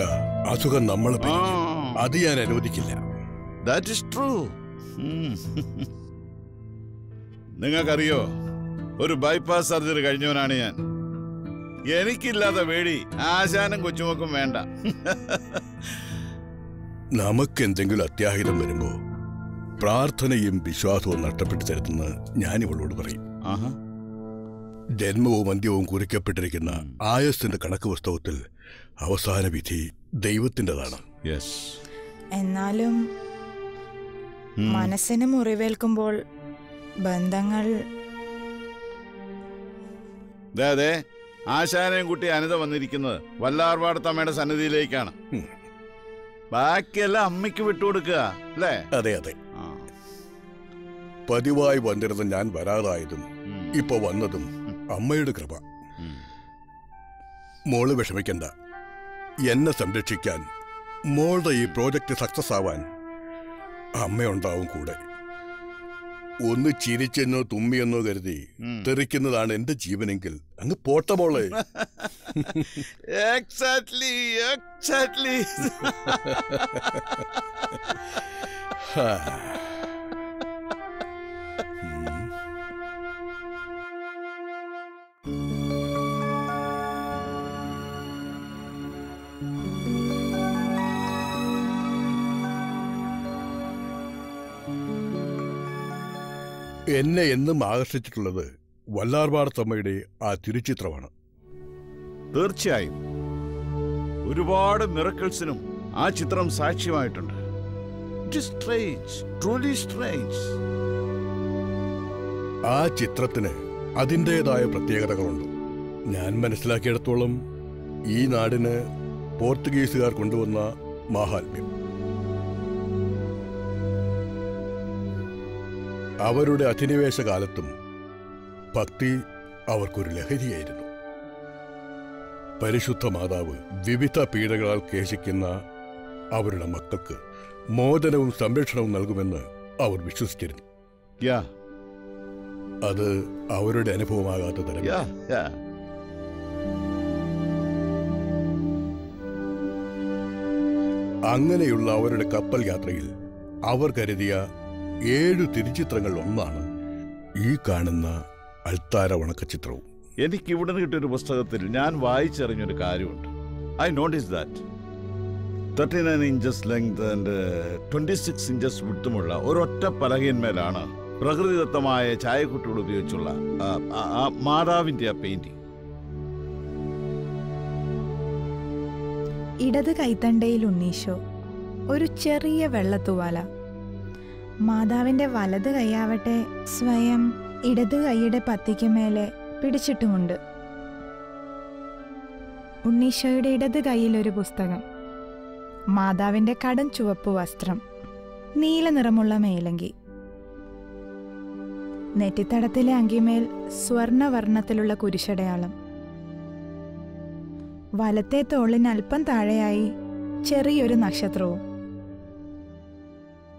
അസുഖം നമ്മളെ പിടിക്കും. അത് ഞാൻ അനുവദിക്കില്ല. That is true. നിങ്ങൾക്കറിയോ, ഒരു ബൈപ്പാസ് സർജറി കഴിഞ്ഞവനാണ് ഞാൻ. എനിക്കില്ലാതെ പേടി ആശാനം കൊച്ചുമോക്കും വേണ്ട. നമുക്കെന്തെങ്കിലും അത്യാഹിതം വരുമ്പോ പ്രാർത്ഥനയും വിശ്വാസവും നഷ്ടപ്പെട്ടു തരുന്ന ഞാനിവളോട് പറയും. ജന്മവും അന്ത്യവും കുറിക്കപ്പെട്ടിരിക്കുന്ന ആയസിന്റെ കണക്ക് പുസ്തകത്തിൽ അവസാന വിധി ദൈവത്തിൻ്റെതാണ്. എന്നാലും മനസ്സിന് മുറിവേൽക്കുമ്പോൾ ബന്ധങ്ങൾ. അതെ, ആശാനയും കുട്ടി അനിത വന്നിരിക്കുന്നത് വല്ലാർപാടത്തമ്മയുടെ സന്നിധിയിലേക്കാണ്. ബാക്കിയെല്ലാം അമ്മയ്ക്ക് വിട്ടുകൊടുക്കുക അല്ലേ? അതെ അതെ. പതിവായി വന്നിരുന്ന ഞാൻ വരാതായതും ഇപ്പൊ വന്നതും അമ്മയുടെ കൃപ. മോള് വിഷമിക്കണ്ട, എന്നെ സംരക്ഷിക്കാൻ, മോളുടെ ഈ പ്രോജക്റ്റ് സക്സസ് ആവാൻ അമ്മയുണ്ടാവും കൂടെ. ഒന്ന് ചിരിച്ചെന്നോ തുമ്മിയെന്നോ കരുതി തെറിക്കുന്നതാണ് എന്റെ ജീവനെങ്കിൽ അങ്ങ് പോട്ട മോളെ. Exactly exactly. എന്നെ എന്നും ആകർഷിച്ചിട്ടുള്ളത് വല്ലാർപാടത്തമ്മയുടെ ആ തിരുചിത്രമാണ്. തീർച്ചയായും ഒരുപാട് മിറക്കിൾസിനും ആ ചിത്രം സാക്ഷ്യമായിട്ടുണ്ട്. ആ ചിത്രത്തിന് അതിൻ്റെതായ പ്രത്യേകതകളുണ്ട്. ഞാൻ മനസ്സിലാക്കിയിടത്തോളം ഈ നാടിന് പോർച്ചുഗീസുകാർ കൊണ്ടുവന്ന മാഹാത്മ്യം, അവരുടെ അധിനിവേശ കാലത്തും ഭക്തി അവർക്കൊരു ലഹരിയായിരുന്നു. പരിശുദ്ധ മാതാവ് വിവിധ പീഡകളാൽ കേശിക്കുന്ന അവരുടെ മക്കൾക്ക് മോചനവും സംരക്ഷണവും നൽകുമെന്ന് അവർ വിശ്വസിച്ചിരുന്നു. അത് അവരുടെ അനുഭവമാകാത്ത തരം. അങ്ങനെയുള്ള അവരുടെ കപ്പൽ യാത്രയിൽ അവർ കരുതിയ 7 തിരുചിത്രങ്ങൾ ഒന്നാണ് ഈ കാണുന്ന അൾത്താര വണക്കചിത്രവും. എനിക്ക് ഇവിടെ കിട്ടിയൊരു പുസ്തകത്തിൽ ഞാൻ വായിച്ചറിഞ്ഞൊരു കാര്യമുണ്ട്. I notice that 39 inches length and 26 inches വിട്ടുമുള്ള ഒരൊറ്റ പലകയിന്മേലാണ് പ്രകൃതിദത്തമായ ചായക്കുട്ടികൾ ഉപയോഗിച്ചുള്ള മാതാവിന്റെ ആ പെയിന്റിംഗ്. ഇടത് കൈത്തണ്ടയിൽ ഉണ്ണീശോ, ഒരു ചെറിയ വെള്ളത്തുവാല. മാതാവിന്റെ വലത് കൈയാവട്ടെ സ്വയം ഇടത് കൈയുടെ പത്തിക്ക് മേലെ പിടിച്ചിട്ടുമുണ്ട്. ഉണ്ണീശോയുടെ ഇടത് കൈയിലൊരു പുസ്തകം, മാതാവിന്റെ കടും ചുവപ്പ് വസ്ത്രം, നീല നിറമുള്ള മേലങ്കി, നെറ്റിത്തടത്തിലെ അങ്കിമേൽ സ്വർണവർണ്ണത്തിലുള്ള കുരിശടയാളം, വലത്തെ തോളിന് അല്പം താഴെയായി ചെറിയൊരു നക്ഷത്രവും.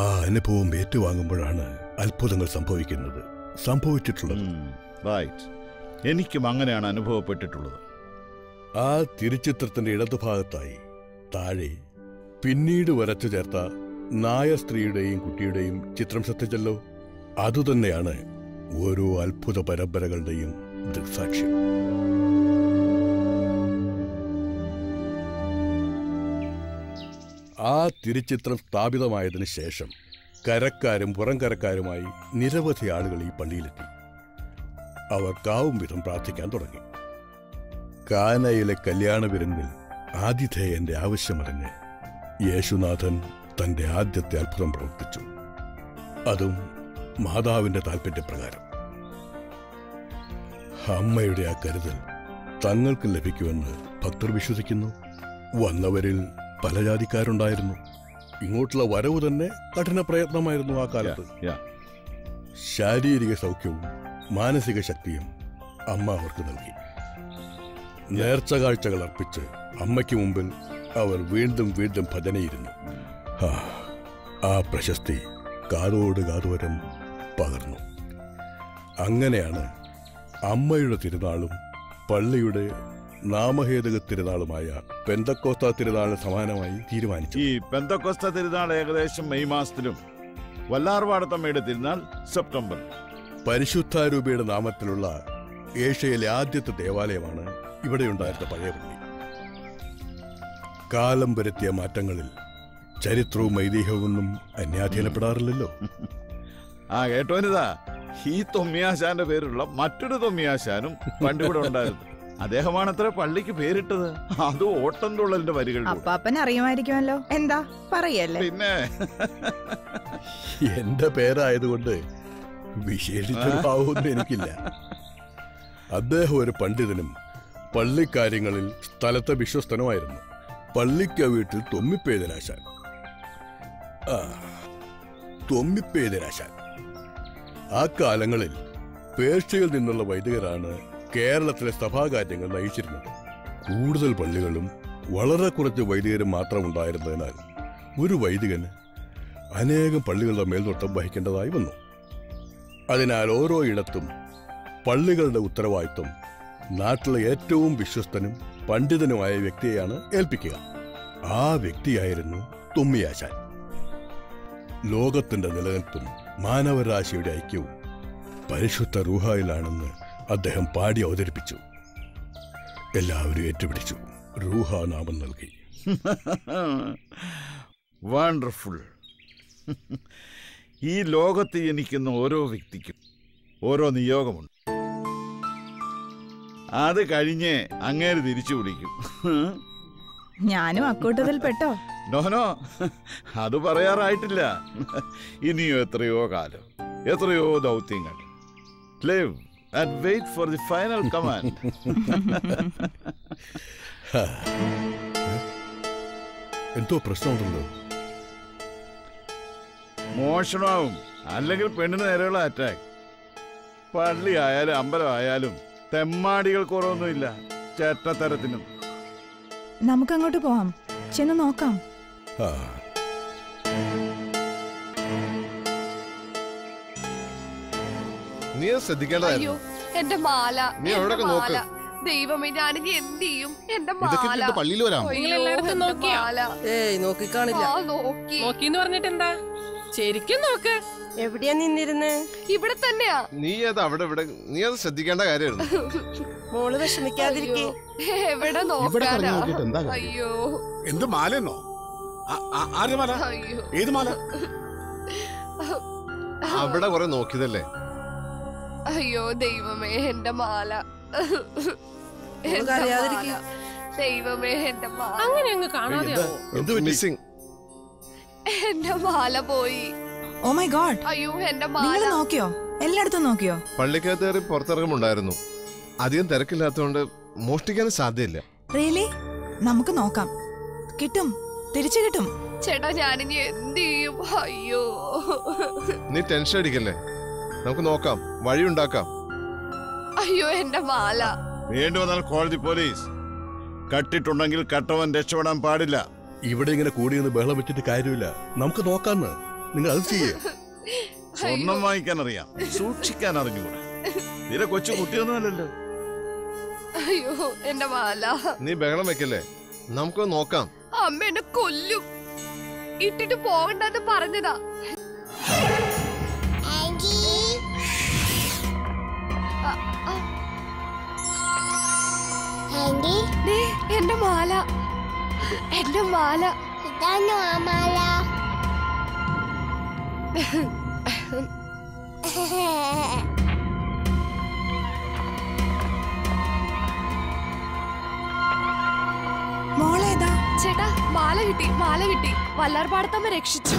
ആ അനുഭവം ഏറ്റുവാങ്ങുമ്പോഴാണ് അത്ഭുതങ്ങൾ സംഭവിക്കുന്നത്, സംഭവിച്ചിട്ടുള്ളത്. എനിക്കും അങ്ങനെയാണ് അനുഭവപ്പെട്ടിട്ടുള്ളത്. ആ തിരുചിത്രത്തിന്റെ ഇടതുഭാഗത്തായി താഴെ പിന്നീട് വരച്ചു ചേർത്ത നായ സ്ത്രീയുടെയും കുട്ടിയുടെയും ചിത്രം ശ്രദ്ധിച്ചല്ലോ. അതുതന്നെയാണ് ഓരോ അത്ഭുത പരമ്പരകളുടെയും ദൃക്സാക്ഷ്യം. ആ തിരുചിത്രം സ്ഥാപിതമായതിനു ശേഷം കരക്കാരും പുറംകരക്കാരുമായി നിരവധി ആളുകൾ ഈ പള്ളിയിലെത്തി. അവർക്കാവും വിധം പ്രാർത്ഥിക്കാൻ തുടങ്ങി. കാനയിലെ കല്യാണ വിരുന്നിൽ ആതിഥേയന്റെ ആവശ്യമറിഞ്ഞ് യേശുനാഥൻ തന്റെ ആദ്യത്തെ അത്ഭുതം പ്രവർത്തിച്ചു, അതും മാതാവിന്റെ താൽപ്പര്യപ്രകാരം. അമ്മയുടെ ആ കരുതൽ തങ്ങൾക്ക് ലഭിക്കുമെന്ന് ഭക്തർ വിശ്വസിക്കുന്നു. വന്നവരിൽ പല ജാതിക്കാരുണ്ടായിരുന്നു. ഇങ്ങോട്ടുള്ള വരവ് തന്നെ കഠിന പ്രയത്നമായിരുന്നു ആ കാലത്ത്. ശാരീരിക സൗഖ്യവും മാനസിക ശക്തിയും അമ്മ അവർക്ക് നൽകി. നേർച്ച കാഴ്ചകൾ അർപ്പിച്ച് അമ്മയ്ക്ക് മുമ്പിൽ അവർ വീണ്ടും വീണ്ടും ഭജനയിരുന്നു. ആ പ്രശസ്തി കാതോട് കാതോരം പകർന്നു. അങ്ങനെയാണ് അമ്മയുടെ തിരുനാളും പള്ളിയുടെ നാമഹേതുക തിരുനാളുമായ പെന്തക്കോസ്ത തിരുനാളിന് സമാനമായി തീരുമാനിച്ചത്. ഈ പെന്തക്കോസ്ത തിരുനാൾ ഏകദേശം മെയ് മാസത്തിലും വല്ലാർപാടത്തമ്മയുടെ തിരുനാൾ സെപ്റ്റംബർ. പരിശുദ്ധാരൂപിയുടെ നാമത്തിലുള്ള ഏഷ്യയിലെ ആദ്യത്തെ ദേവാലയമാണ് ഇവിടെയുണ്ടായിരുന്ന പഴയ പള്ളി. കാലം വരുത്തിയ മാറ്റങ്ങളിൽ ചരിത്രവും ഐതിഹ്യവുമൊന്നും അന്യാധീനപ്പെടാറില്ലല്ലോ. ആ കേട്ടോനിതാ, ഈ തൊമ്മിയാശാന്റെ പേരുള്ള മറ്റൊരു തൊമ്മിയാശാനും പണ്ടിവിടെ ഉണ്ടായിരുന്നു. അദ്ദേഹമാണത്ര പള്ളിക്ക് പേരിട്ടത്. അത് ഓട്ടംതുള്ളലിന്റെ വരികൾ അപ്പാപ്പൻ അറിയുമായിരിക്കുമല്ലോ. എന്താ പറയല്ലേ, പിന്നെ എന്റെ പേരായതുകൊണ്ട് വിശേഷിച്ച ഭാവമൊന്നും എനിക്കില്ല. അദ്ദേഹം ഒരു പണ്ഡിതനും പള്ളിക്കാര്യങ്ങളിൽ സ്ഥലത്തെ വിശ്വസ്തനുമായിരുന്നു. പള്ളിക്ക വീട്ടിൽ തൊമ്മിപ്പേതരാശാൻ. തൊമ്മിപ്പേതരാശാൻ ആ കാലങ്ങളിൽ പേർഷ്യയിൽ നിന്നുള്ള വൈദികരാണ് കേരളത്തിലെ സഭാകാര്യങ്ങൾ നയിച്ചിരുന്നത്. കൂടുതൽ പള്ളികളും വളരെ കുറച്ച് വൈദികരും മാത്രം ഉണ്ടായിരുന്നതിനാൽ ഒരു വൈദികന് അനേകം പള്ളികളുടെ മേൽനോട്ടം വഹിക്കേണ്ടതായി വന്നു. അതിനാൽ ഓരോ ഇടത്തും പള്ളികളുടെ ഉത്തരവാദിത്വം നാട്ടിലെ ഏറ്റവും വിശ്വസ്തനും പണ്ഡിതനുമായ വ്യക്തിയെയാണ് ഏൽപ്പിക്കുക. ആ വ്യക്തിയായിരുന്നു തൊമ്മിയാശാൻ. ലോകത്തിൻ്റെ നിലനിൽപ്പും മാനവരാശിയുടെ ഐക്യവും പരിശുദ്ധ റൂഹായിലാണെന്ന് അദ്ദേഹം പാടി അവതരിപ്പിച്ചു. എല്ലാവരും ഏറ്റുപിടിച്ചു റൂഹാ നാമം നൽകി. വണ്ടർഫുൾ. ഈ ലോകത്ത് ജനിക്കുന്ന ഓരോ വ്യക്തിക്കും ഓരോ നിയോഗമുണ്ട്. അത് കഴിഞ്ഞേ അങ്ങേര് തിരിച്ചു വിളിക്കും. ഞാനും അക്കൂട്ടത്തിൽ പെട്ടോ? നോനോ, അത് പറയാറായിട്ടില്ല. ഇനിയും എത്രയോ കാലം, എത്രയോ ദൗത്യങ്ങൾ. Live and wait for the final command. എന്തോ പ്രശ്നമുണ്ടല്ലോ. മോഷണവും അല്ലെങ്കിൽ പെണ്ണിന് നേരെയുള്ള അറ്റാക്ക്. പള്ളി ആയാലും അമ്പലം ആയാലും തെമ്മാടികൾ കുറവൊന്നുമില്ല. ചേട്ടത്തരത്തിനും നമുക്കങ്ങോട്ട് പോവാം, ചെന്ന് നോക്കാം. നീ ശ്രദ്ധിക്കേണ്ടതായിരുന്നു. എന്റെ മാല, നീ എവിടെ നോക്ക്. ദൈവമേ, ഞാനിനി എന്ത് ചെയ്യും? എന്റെ മാല പള്ളിയിൽ വരാം. നോക്കിന്ന് പറഞ്ഞിട്ട് എന്താ, ശരിക്കും നോക്ക്. എവിടെയാ നിന്നിരുന്നേ? ഇവിടെ തന്നെയാ. നീ അത് അവിടെ ഇവിടെ നീ അത് ശ്രദ്ധിക്കേണ്ട കാര്യമായിരുന്നു. മോള് വിഷമിക്കാതിരിക്കേ. എവിടെ നോക്കാനാ? അയ്യോ, എന്ത് മാലയെന്നോ? ആരുടെ മാല? ഏത് മാല? അവിടെ കുറെ നോക്കിയതല്ലേ. അയ്യോ ദൈവമേ, എന്റെ മാല. ദൈവമേ, എന്റെ മാല. അങ്ങനെ അങ്ങ് കാണാതെ മിസ്സിംഗ്. എന്റെ മാല പോയി. Oh my god. അയ്യോ എന്റെ മാല. നിങ്ങൾ നോക്കിയോ? എല്ലായിടത്തും നോക്കിയോ? പള്ളിക്കകത്ത് കയറി പുറത്തിറങ്ങുമുണ്ടായിരുന്നു. അധികം തിരക്കില്ലാത്തതുകൊണ്ട് മോഷ്ടിക്കാൻ സാധ്യല്ല. റിയലി? നമുക്ക് നോക്കാം, കിട്ടും, തിരിച്ചു കിട്ടും. ചേട്ടാ ഞാനിനി എന്ത് ചെയ്യും? അയ്യോ നീ ടെൻഷൻ അടിക്കല്ലേ, നമുക്ക് നോക്കാം, വഴിയുണ്ടാക്കാം. അയ്യോ എന്റെ മാല. വേണ്ടി വന്നാൽ കോടതി പോലീസ്. കട്ടിട്ടുണ്ടെങ്കിൽ കട്ടവൻ രക്ഷപ്പെടാൻ പാടില്ല. ഇവിടെ ഇങ്ങനെ കൂടിയെന്ന് ബഹളം വെച്ചിട്ട് കാര്യമില്ല, നമുക്ക് നോക്കാന്ന്. നിങ്ങൾ അത് ചെയ്യേ. സ്വർണം വാങ്ങിക്കാൻ അറിയാം, സൂക്ഷിക്കാൻ അറിഞ്ഞൂടെ? നിന്റെ കൊച്ചു കുട്ടിയൊന്നുമല്ലല്ലോ. അയ്യോ എന്റെ മാല. നീ ബഹളം വെക്കല്ലേ, നമുക്ക് നോക്കാം. അമ്മ എന്നെ കൊല്ലും. ഇട്ടിട്ട് പോകണ്ടെന്ന് പറഞ്ഞതാ. എന്റെ മാല, എന്റെ മാല. ഇതാണോ ആ മാല? മോളേതാ? ചേട്ടാ മാല കിട്ടി, മാല കിട്ടി. വല്ലാർപാടത്തമ്മ രക്ഷിച്ചു.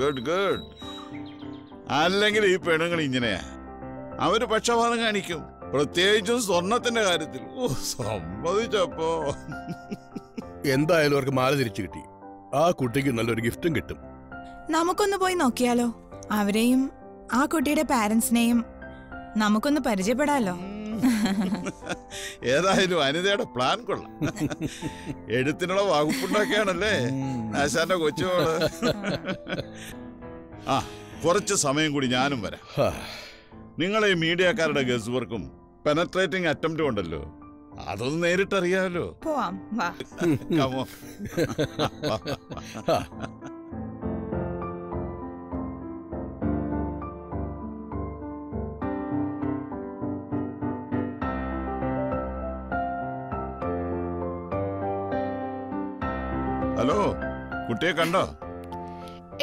Good good. അല്ലെങ്കിൽ ഈ പെണ്ണുങ്ങൾ ഇങ്ങനെയാ, അവര് പക്ഷപാതം കാണിക്കും, പ്രത്യേകിച്ചും സ്വർണത്തിന്റെ കാര്യത്തിൽ. ഓ സമ്മതിച്ചപ്പോ എന്തായാലും അവർക്ക് മാല തിരിച്ചു കിട്ടി. ആ കുട്ടിക്ക് നല്ലൊരു ഗിഫ്റ്റും കിട്ടും. നമുക്കൊന്ന് പോയി നോക്കിയാലോ? അവരെയും ആ കുട്ടിയുടെ പാരന്റ്സിനെയും നമുക്കൊന്ന് പരിചയപ്പെടാലോ. ഏതായാലും അനിതയുടെ പ്ലാൻ കൊള്ളാം. എഴുത്തിനുള്ള വകുപ്പുണ്ടാക്കിയാണല്ലേ ആശാന്റെ കൊച്ചുമോള്. ആ കുറച്ച് സമയം കൂടി ഞാനും വരാം. നിങ്ങളെ ഈ മീഡിയക്കാരുടെ ഗസ് വർക്കും പെനട്രേറ്റിംഗ് അറ്റംപ്റ്റും ഉണ്ടല്ലോ, അതൊന്നും നേരിട്ടറിയാമല്ലോ. പോവാം. ഹലോ, കുട്ടിയെ കണ്ടോ?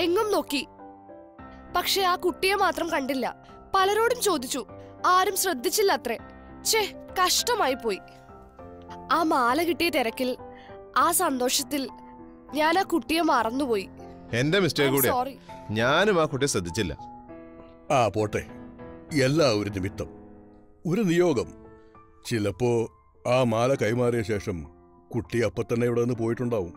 എങ്ങും നോക്കി, പക്ഷെ ആ കുട്ടിയെ മാത്രം കണ്ടില്ല. പലരോടും ചോദിച്ചു, ആരും ശ്രദ്ധിച്ചില്ല അത്രേ. ഛേ, കഷ്ടമായി പോയി. ആ മാല കിട്ടിയ തിരക്കിൽ, ആ സന്തോഷത്തിൽ ഞാൻ ആ കുട്ടിയെ മറന്നുപോയി. എന്റെ മിസ്റ്റേക്ക് കൂടി. സോറി, ഞാനും ആ കുട്ടിയെ ശ്രദ്ധിച്ചില്ല. ആ പോട്ടെ, എല്ലാം ഒരു നിമിത്തം, ഒരു നിയോഗം. ചിലപ്പോ ആ മാല കൈമാറിയ ശേഷം കുട്ടി അപ്പം തന്നെ ഇവിടെ നിന്ന് പോയിട്ടുണ്ടാവും.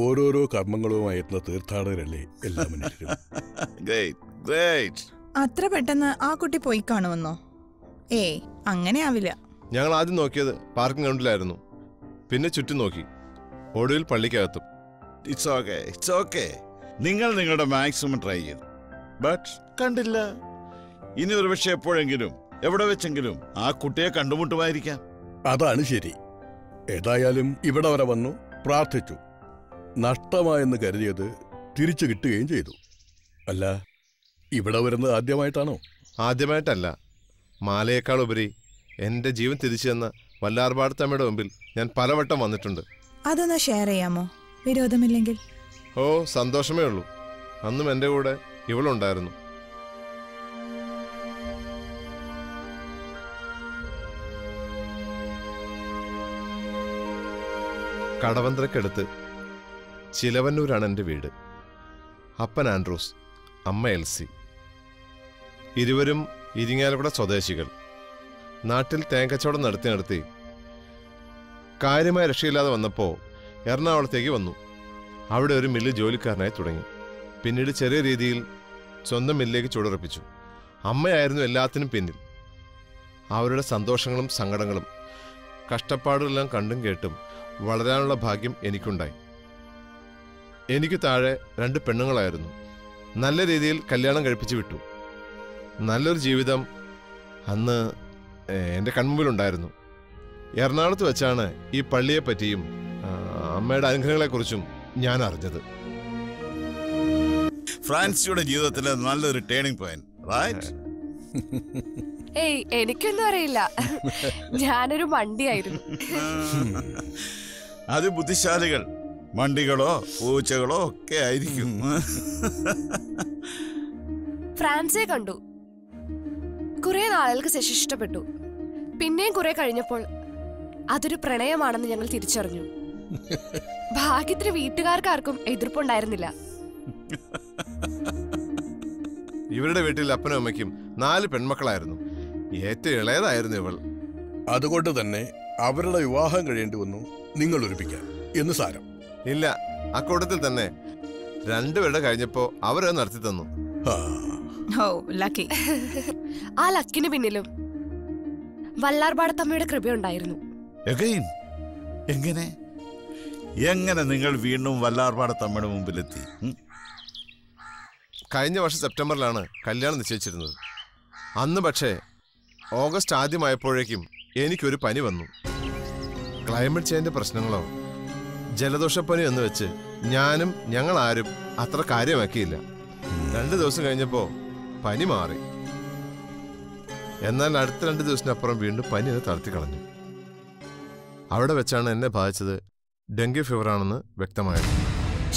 ഓരോരോ കർമ്മങ്ങളുമായിരുന്ന തീർത്ഥാടകരല്ലേ എല്ലാം. അത്ര പെട്ടെന്ന് ആ കുട്ടി പോയി കാണുമെന്നോ? ഏയ്, അങ്ങനെ ആവില്ല. ഞങ്ങൾ ആദ്യം നോക്കിയത് പാർക്കിംഗ് ഗ്രൗണ്ടിലായിരുന്നു, പിന്നെ ചുറ്റും നോക്കി, ഒടുവിൽ പള്ളിക്കകത്തും. It's okay, it's okay. നിങ്ങൾ നിങ്ങളുടെ മാക്സിമം ട്രൈ ചെയ്തു, ബട്ട് കണ്ടില്ല. ഇനി ഒരു പക്ഷെ എപ്പോഴെങ്കിലും എവിടെ വെച്ചെങ്കിലും ആ കുട്ടിയെ കണ്ടുമുട്ടുമായിരിക്കാം. അതാണ് ശരി. ഏതായാലും ഇവിടെ വരെ വന്നു, പ്രാർത്ഥിച്ചു, നഷ്ടമായെന്ന് കരുതിയത് തിരിച്ചു കിട്ടുകയും ചെയ്തു. അല്ല, ഇവിടെ വരുന്നത് ആദ്യമായിട്ടാണോ? ആദ്യമായിട്ടല്ല, മാലയേക്കാൾ ഉപരി എൻ്റെ ജീവൻ തിരിച്ചു തന്ന വല്ലാർപാടത്തമ്മയുടെ മുമ്പിൽ ഞാൻ പലവട്ടം വന്നിട്ടുണ്ട്. അതൊന്ന് ഷെയർ ചെയ്യാമോ, വിരോധമില്ലെങ്കിൽ? ഓ സന്തോഷമേ ഉള്ളൂ. അന്നും എൻ്റെ കൂടെ ഇവളുണ്ടായിരുന്നു. കടവന്ത്രക്കടുത്ത് ചിലവന്നൂരാണ് എൻ്റെ വീട്. അപ്പൻ ആൻഡ്രൂസ്, അമ്മ എൽസി, ഇരുവരും ഇരിങ്ങാലക്കുട സ്വദേശികൾ. നാട്ടിൽ തേങ്ങക്കച്ചവടം നടത്തി കാര്യമായ രക്ഷയില്ലാതെ വന്നപ്പോൾ എറണാകുളത്തേക്ക് വന്നു. അവിടെ ഒരു മില്ല് ജോലിക്കാരനായി തുടങ്ങി. പിന്നീട് ചെറിയ രീതിയിൽ സ്വന്തം മില്ലിലേക്ക് ചുവടുറപ്പിച്ചു. അമ്മയായിരുന്നു എല്ലാത്തിനും പിന്നിൽ. അവരുടെ സന്തോഷങ്ങളും സങ്കടങ്ങളും കഷ്ടപ്പാടുകളെല്ലാം കണ്ടും കേട്ടും വളരാനുള്ള ഭാഗ്യം എനിക്കുണ്ടായി. എനിക്ക് താഴെ രണ്ട് പെണ്ണുങ്ങളായിരുന്നു. നല്ല രീതിയിൽ കല്യാണം കഴിപ്പിച്ച് വിട്ടു. നല്ലൊരു ജീവിതം അന്ന് എൻ്റെ കൺമുമ്പിലുണ്ടായിരുന്നു. എറണാകുളത്ത് വെച്ചാണ് ഈ പള്ളിയെപ്പറ്റിയും അമ്മയുടെ അനുഗ്രഹങ്ങളെക്കുറിച്ചും ഞാൻ അറിഞ്ഞത്. ഫ്രാൻസിയുടെ ജീവിതത്തിലെ നല്ലൊരു ടേണിംഗ് പോയിന്റ്, റൈറ്റ്? ഏയ്, എനിക്കൊന്നും അറിയില്ല, ഞാനൊരു മണ്ടിയായിരുന്നു. അത് ബുദ്ധിശാലികൾ മണ്ടികളോ പൂച്ചകളോ ഒക്കെ ആയിരിക്കും. ഫ്രാൻസെ കണ്ടു, കുറെ നാളുകൾക്ക് ശേഷം ഇഷ്ടപ്പെട്ടു. പിന്നെയും കുറെ കഴിഞ്ഞപ്പോൾ അതൊരു പ്രണയമാണെന്ന് ഞങ്ങൾ തിരിച്ചറിഞ്ഞു. ഭാഗ്യത്തിന് വീട്ടുകാർക്കാർക്കും എതിർപ്പുണ്ടായിരുന്നില്ല. ഇവരുടെ വീട്ടിൽ അപ്പനും അമ്മയ്ക്കും 4 പെൺമക്കളായിരുന്നു. ഏറ്റവും ഇളയതായിരുന്നു ഇവൾ. അതുകൊണ്ട് തന്നെ അവരുടെ വിവാഹം കഴിയേണ്ടി വന്നു നിങ്ങൾ ഒരുമിക്കാൻ എന്ന് സാരം ഇല്ല. അക്കൂട്ടത്തിൽ തന്നെ രണ്ടുപേരുടെ കഴിഞ്ഞപ്പോ അവരത് നടത്തി തന്നു. ആ ലക്കിന് പിന്നിലും വല്ലാർപാടത്തമ്മയുടെ കൃപയുണ്ടായിരുന്നു. എങ്ങനെ നിങ്ങൾ വീണ്ടും വല്ലാർപാടത്തമ്മയുടെ മുമ്പിലെത്തി? കഴിഞ്ഞ വർഷം സെപ്റ്റംബറിലാണ് കല്യാണം നിശ്ചയിച്ചിരുന്നത്. അന്ന് പക്ഷേ ഓഗസ്റ്റ് ആദ്യമായപ്പോഴേക്കും എനിക്കൊരു പനി വന്നു. ക്ലൈമറ്റ് ചേഞ്ചിന്റെ പ്രശ്നങ്ങളോ ജലദോഷപ്പനി എന്ന് വെച്ച് ഞങ്ങൾ ആരും അത്ര കാര്യമാക്കിയില്ല. 2 ദിവസം കഴിഞ്ഞപ്പോൾ പനി മാറി. എന്നാൽ അടുത്ത 2 ദിവസത്തിനപ്പുറം വീണ്ടും പനി എന്നെ തളർത്തി കളഞ്ഞു. അവിടെ വെച്ചാണ് എന്നെ ബാധിച്ചത് ഡെങ്കി ഫീവറാണെന്ന് വ്യക്തമായത്.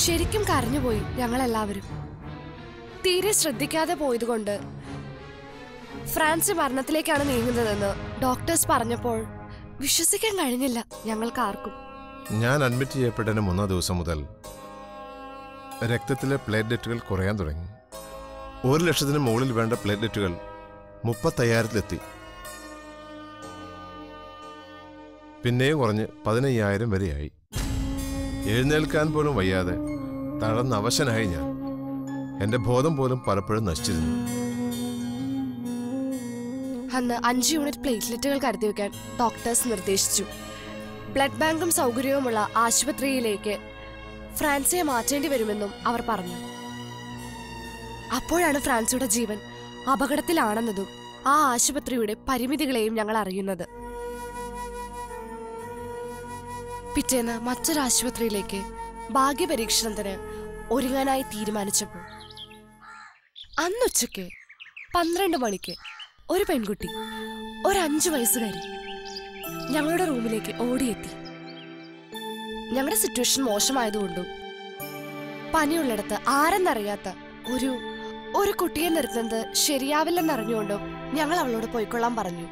ശരിക്കും കരഞ്ഞുപോയി ഞങ്ങളെല്ലാവരും. തീരെ ശ്രദ്ധിക്കാതെ പോയതുകൊണ്ട് France is not a doctor. Doctors are not a doctor. Wishes are not a doctor. I admit you are not a doctor. I rectal platelet will coriander. Over less than a model vendor platelet will. Mupatayar leti Pinay or Padanayar and very high. Yenel can bonum vayade. Taran Navasan Haina. And the bodum bodum parapur nastil. And the 5 unit platelet cardiac doctors Nurdesh. Blood bankum Sauguriumula, Ashwatri Lake, France Martin Veriminum, our parana. Upper and France would a jeevan, Abakatilanadu, Ashwatri would a pyramid claim Yangalar another. Pitena, Matur Ashwatri Lake, Bagi Berichandre, Oringanai Theed manageable. Annucheke, Pandrandamanike. Or a pen goody, or Anjuisari. Younger room like a odiety. Younger situation, Mosha Maidundo Panu letter, R and Nariata, Uru, or a cootie and the Sheriavil and Naranondo, Yanga Lord Poicolam Baranu.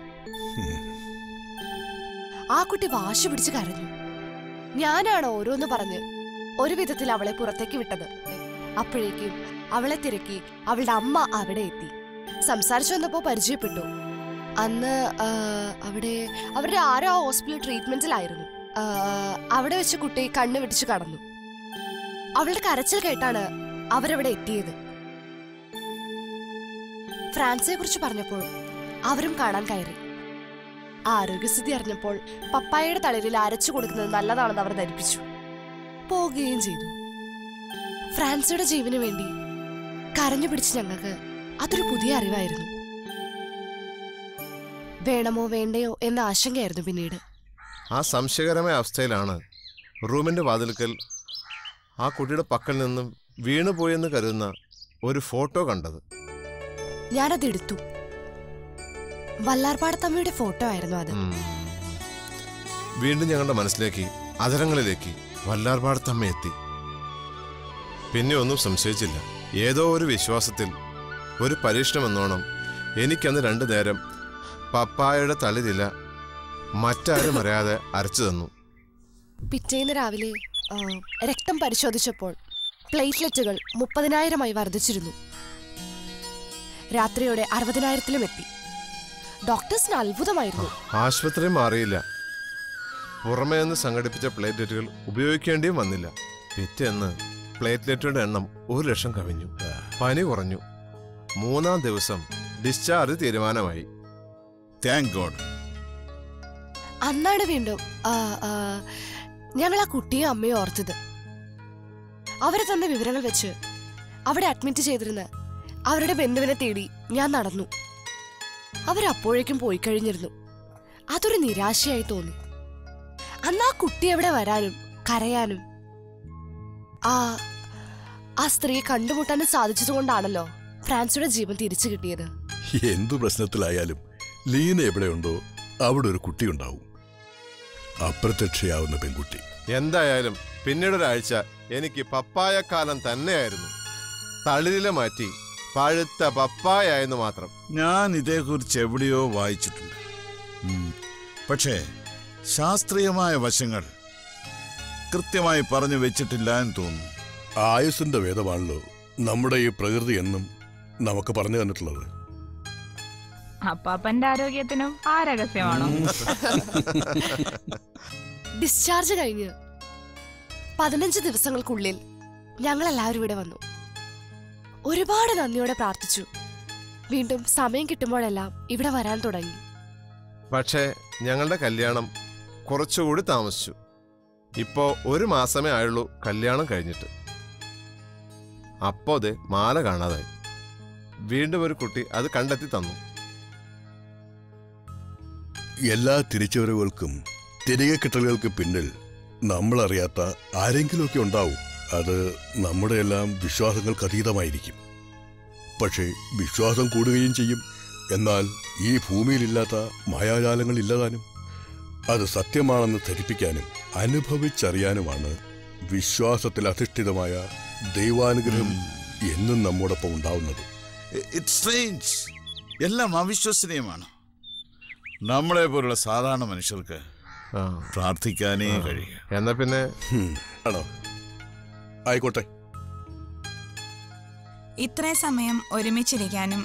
I could wash a bitch carriage. Yana and Oro the Barane, or with the Tilavalapura take it other. Apreki, Avalatiriki, Avaldama Avadeti. Some search on the Pope Argipito. Anna Avade Avada hospital treatment iron. Avada Chakute Kandavitchikadano. Avada Karachel Katana Avada Tid France Kurchuparnapol Avram Kadan Kairi Argus the Arnapol Papaya Tadaril Arachukudan Nala Nava that pitch. Pogi in Zidu France at a Jeevan Vendi Karanapitchanaka. അതൊരു പുതിയ അറിവായിരുന്നു. വേണമോ വേണ്ടയോ എന്ന ആശങ്കയായിരുന്നു പിന്നീട്. ആ സംശയകരമായ അവസ്ഥയിലാണ് റൂമിന്റെ വാതിൽക്കൽ ആ കുട്ടിയുടെ പക്കൽ നിന്നും വീണുപോയി എന്ന് കരുതുന്ന ഒരു ഫോട്ടോ കണ്ടത്. ഞാൻ അത് എടുത്തു. വല്ലാർപാടത്തമ്മയുടെ ഫോട്ടോ ആയിരുന്നു അത്. വീണ്ടും ഞങ്ങളുടെ മനസ്സിലേക്ക് അധരങ്ങളിലേക്ക് വല്ലാർപാടത്തമ്മ എത്തി. പിന്നെ ഒന്നും സംശയിച്ചില്ല. ഏതോ ഒരു വിശ്വാസത്തിൽ ഒരു പരിശ്രമം എന്നോണം എനിക്കന്ന് രണ്ട് നേരം പപ്പായയുടെ തലയില മറ്റാരും അറിയാതെ അരച്ചു തന്നു. പിറ്റേന്ന് രാവിലെ രക്തം പരിശോധിച്ചപ്പോൾ പ്ലേറ്റ്ലെറ്റുകൾ 30000 ആയി വർദ്ധിച്ചിരുന്നു. രാത്രിയോടെ 60000 എത്തി. ഡോക്ടേഴ്സിന് അത്ഭുതമായിരുന്നു. ആശുപത്രി മാറിയില്ല. പുറമേ നിന്ന് സംഘടിപ്പിച്ച പ്ലേറ്റ്ലെറ്റുകൾ ഉപയോഗിക്കേണ്ടിയും വന്നില്ല. പിറ്റേന്ന് പ്ലേറ്റ്ലെറ്റുകളുടെ എണ്ണം 1 ലക്ഷം കവിഞ്ഞു. പനി കുറഞ്ഞു. Mona Devasam, discharge the Rivanaway. Thank God. Another window, Yamala Kutia may or to the Avarathan the Viveran Vetcher. Avad admit to Chedrina. Avaretta Bendavana Thedi, Yanadanu. Avara Porikim Poiker in Yerno. Athur in Nirasha Tony. Anna Kutia Varanum, Karayanum. Ah, as 3 Kandamut and Sadichis on Danalo. France is a very good thing. This is a very good thing. This is a very good thing. This is a very good thing. This is a very good thing. This is a very Namada Pragardi and Navakaparna and Love. Papa and Dado get in a paragasavano. Discharge a year. Padananchi the Sangal Kulil, Yangla Lavidavano. Uribada than the other partitu. Windum Samin Kitamodala, even a varanto dying. Pache, Yangala Kalyanum, Korocho would Tamasu. Hippo Urimasame Idlo, Kalyana Kajanit. Apode, Mara Ganada. Windover Kuti as a Kandatitano Yella Tirichur Vulcum, Tidia Catalka Pindel, Namla Riata, Irenkilokiondau, other Namudelam, Vishwasangal Katita Maidiki. Pache, Vishwasan Kudu in Chim, Enal, Ye Pumi Lilata, Maya Jalangal Lilanim, other Satyaman and the Thetipicanum, Anupavi Charianamana, Vishwasatilatidamaya. Devanagrim, yennu nammoda poundavunadu. It's strange. എല്ലാം അവിശ്വസനീയമാണ്. നമ്മളെ പോലുള്ള സാധാരണ മനുഷ്യർക്ക് പ്രാർത്ഥിക്കാനേ കഴിയും. എന്നാ പിന്നെ ആണോ? ആയിക്കോട്ടെ. ഇത്രയും സമയം ഒരുമിച്ചിരിക്കാനും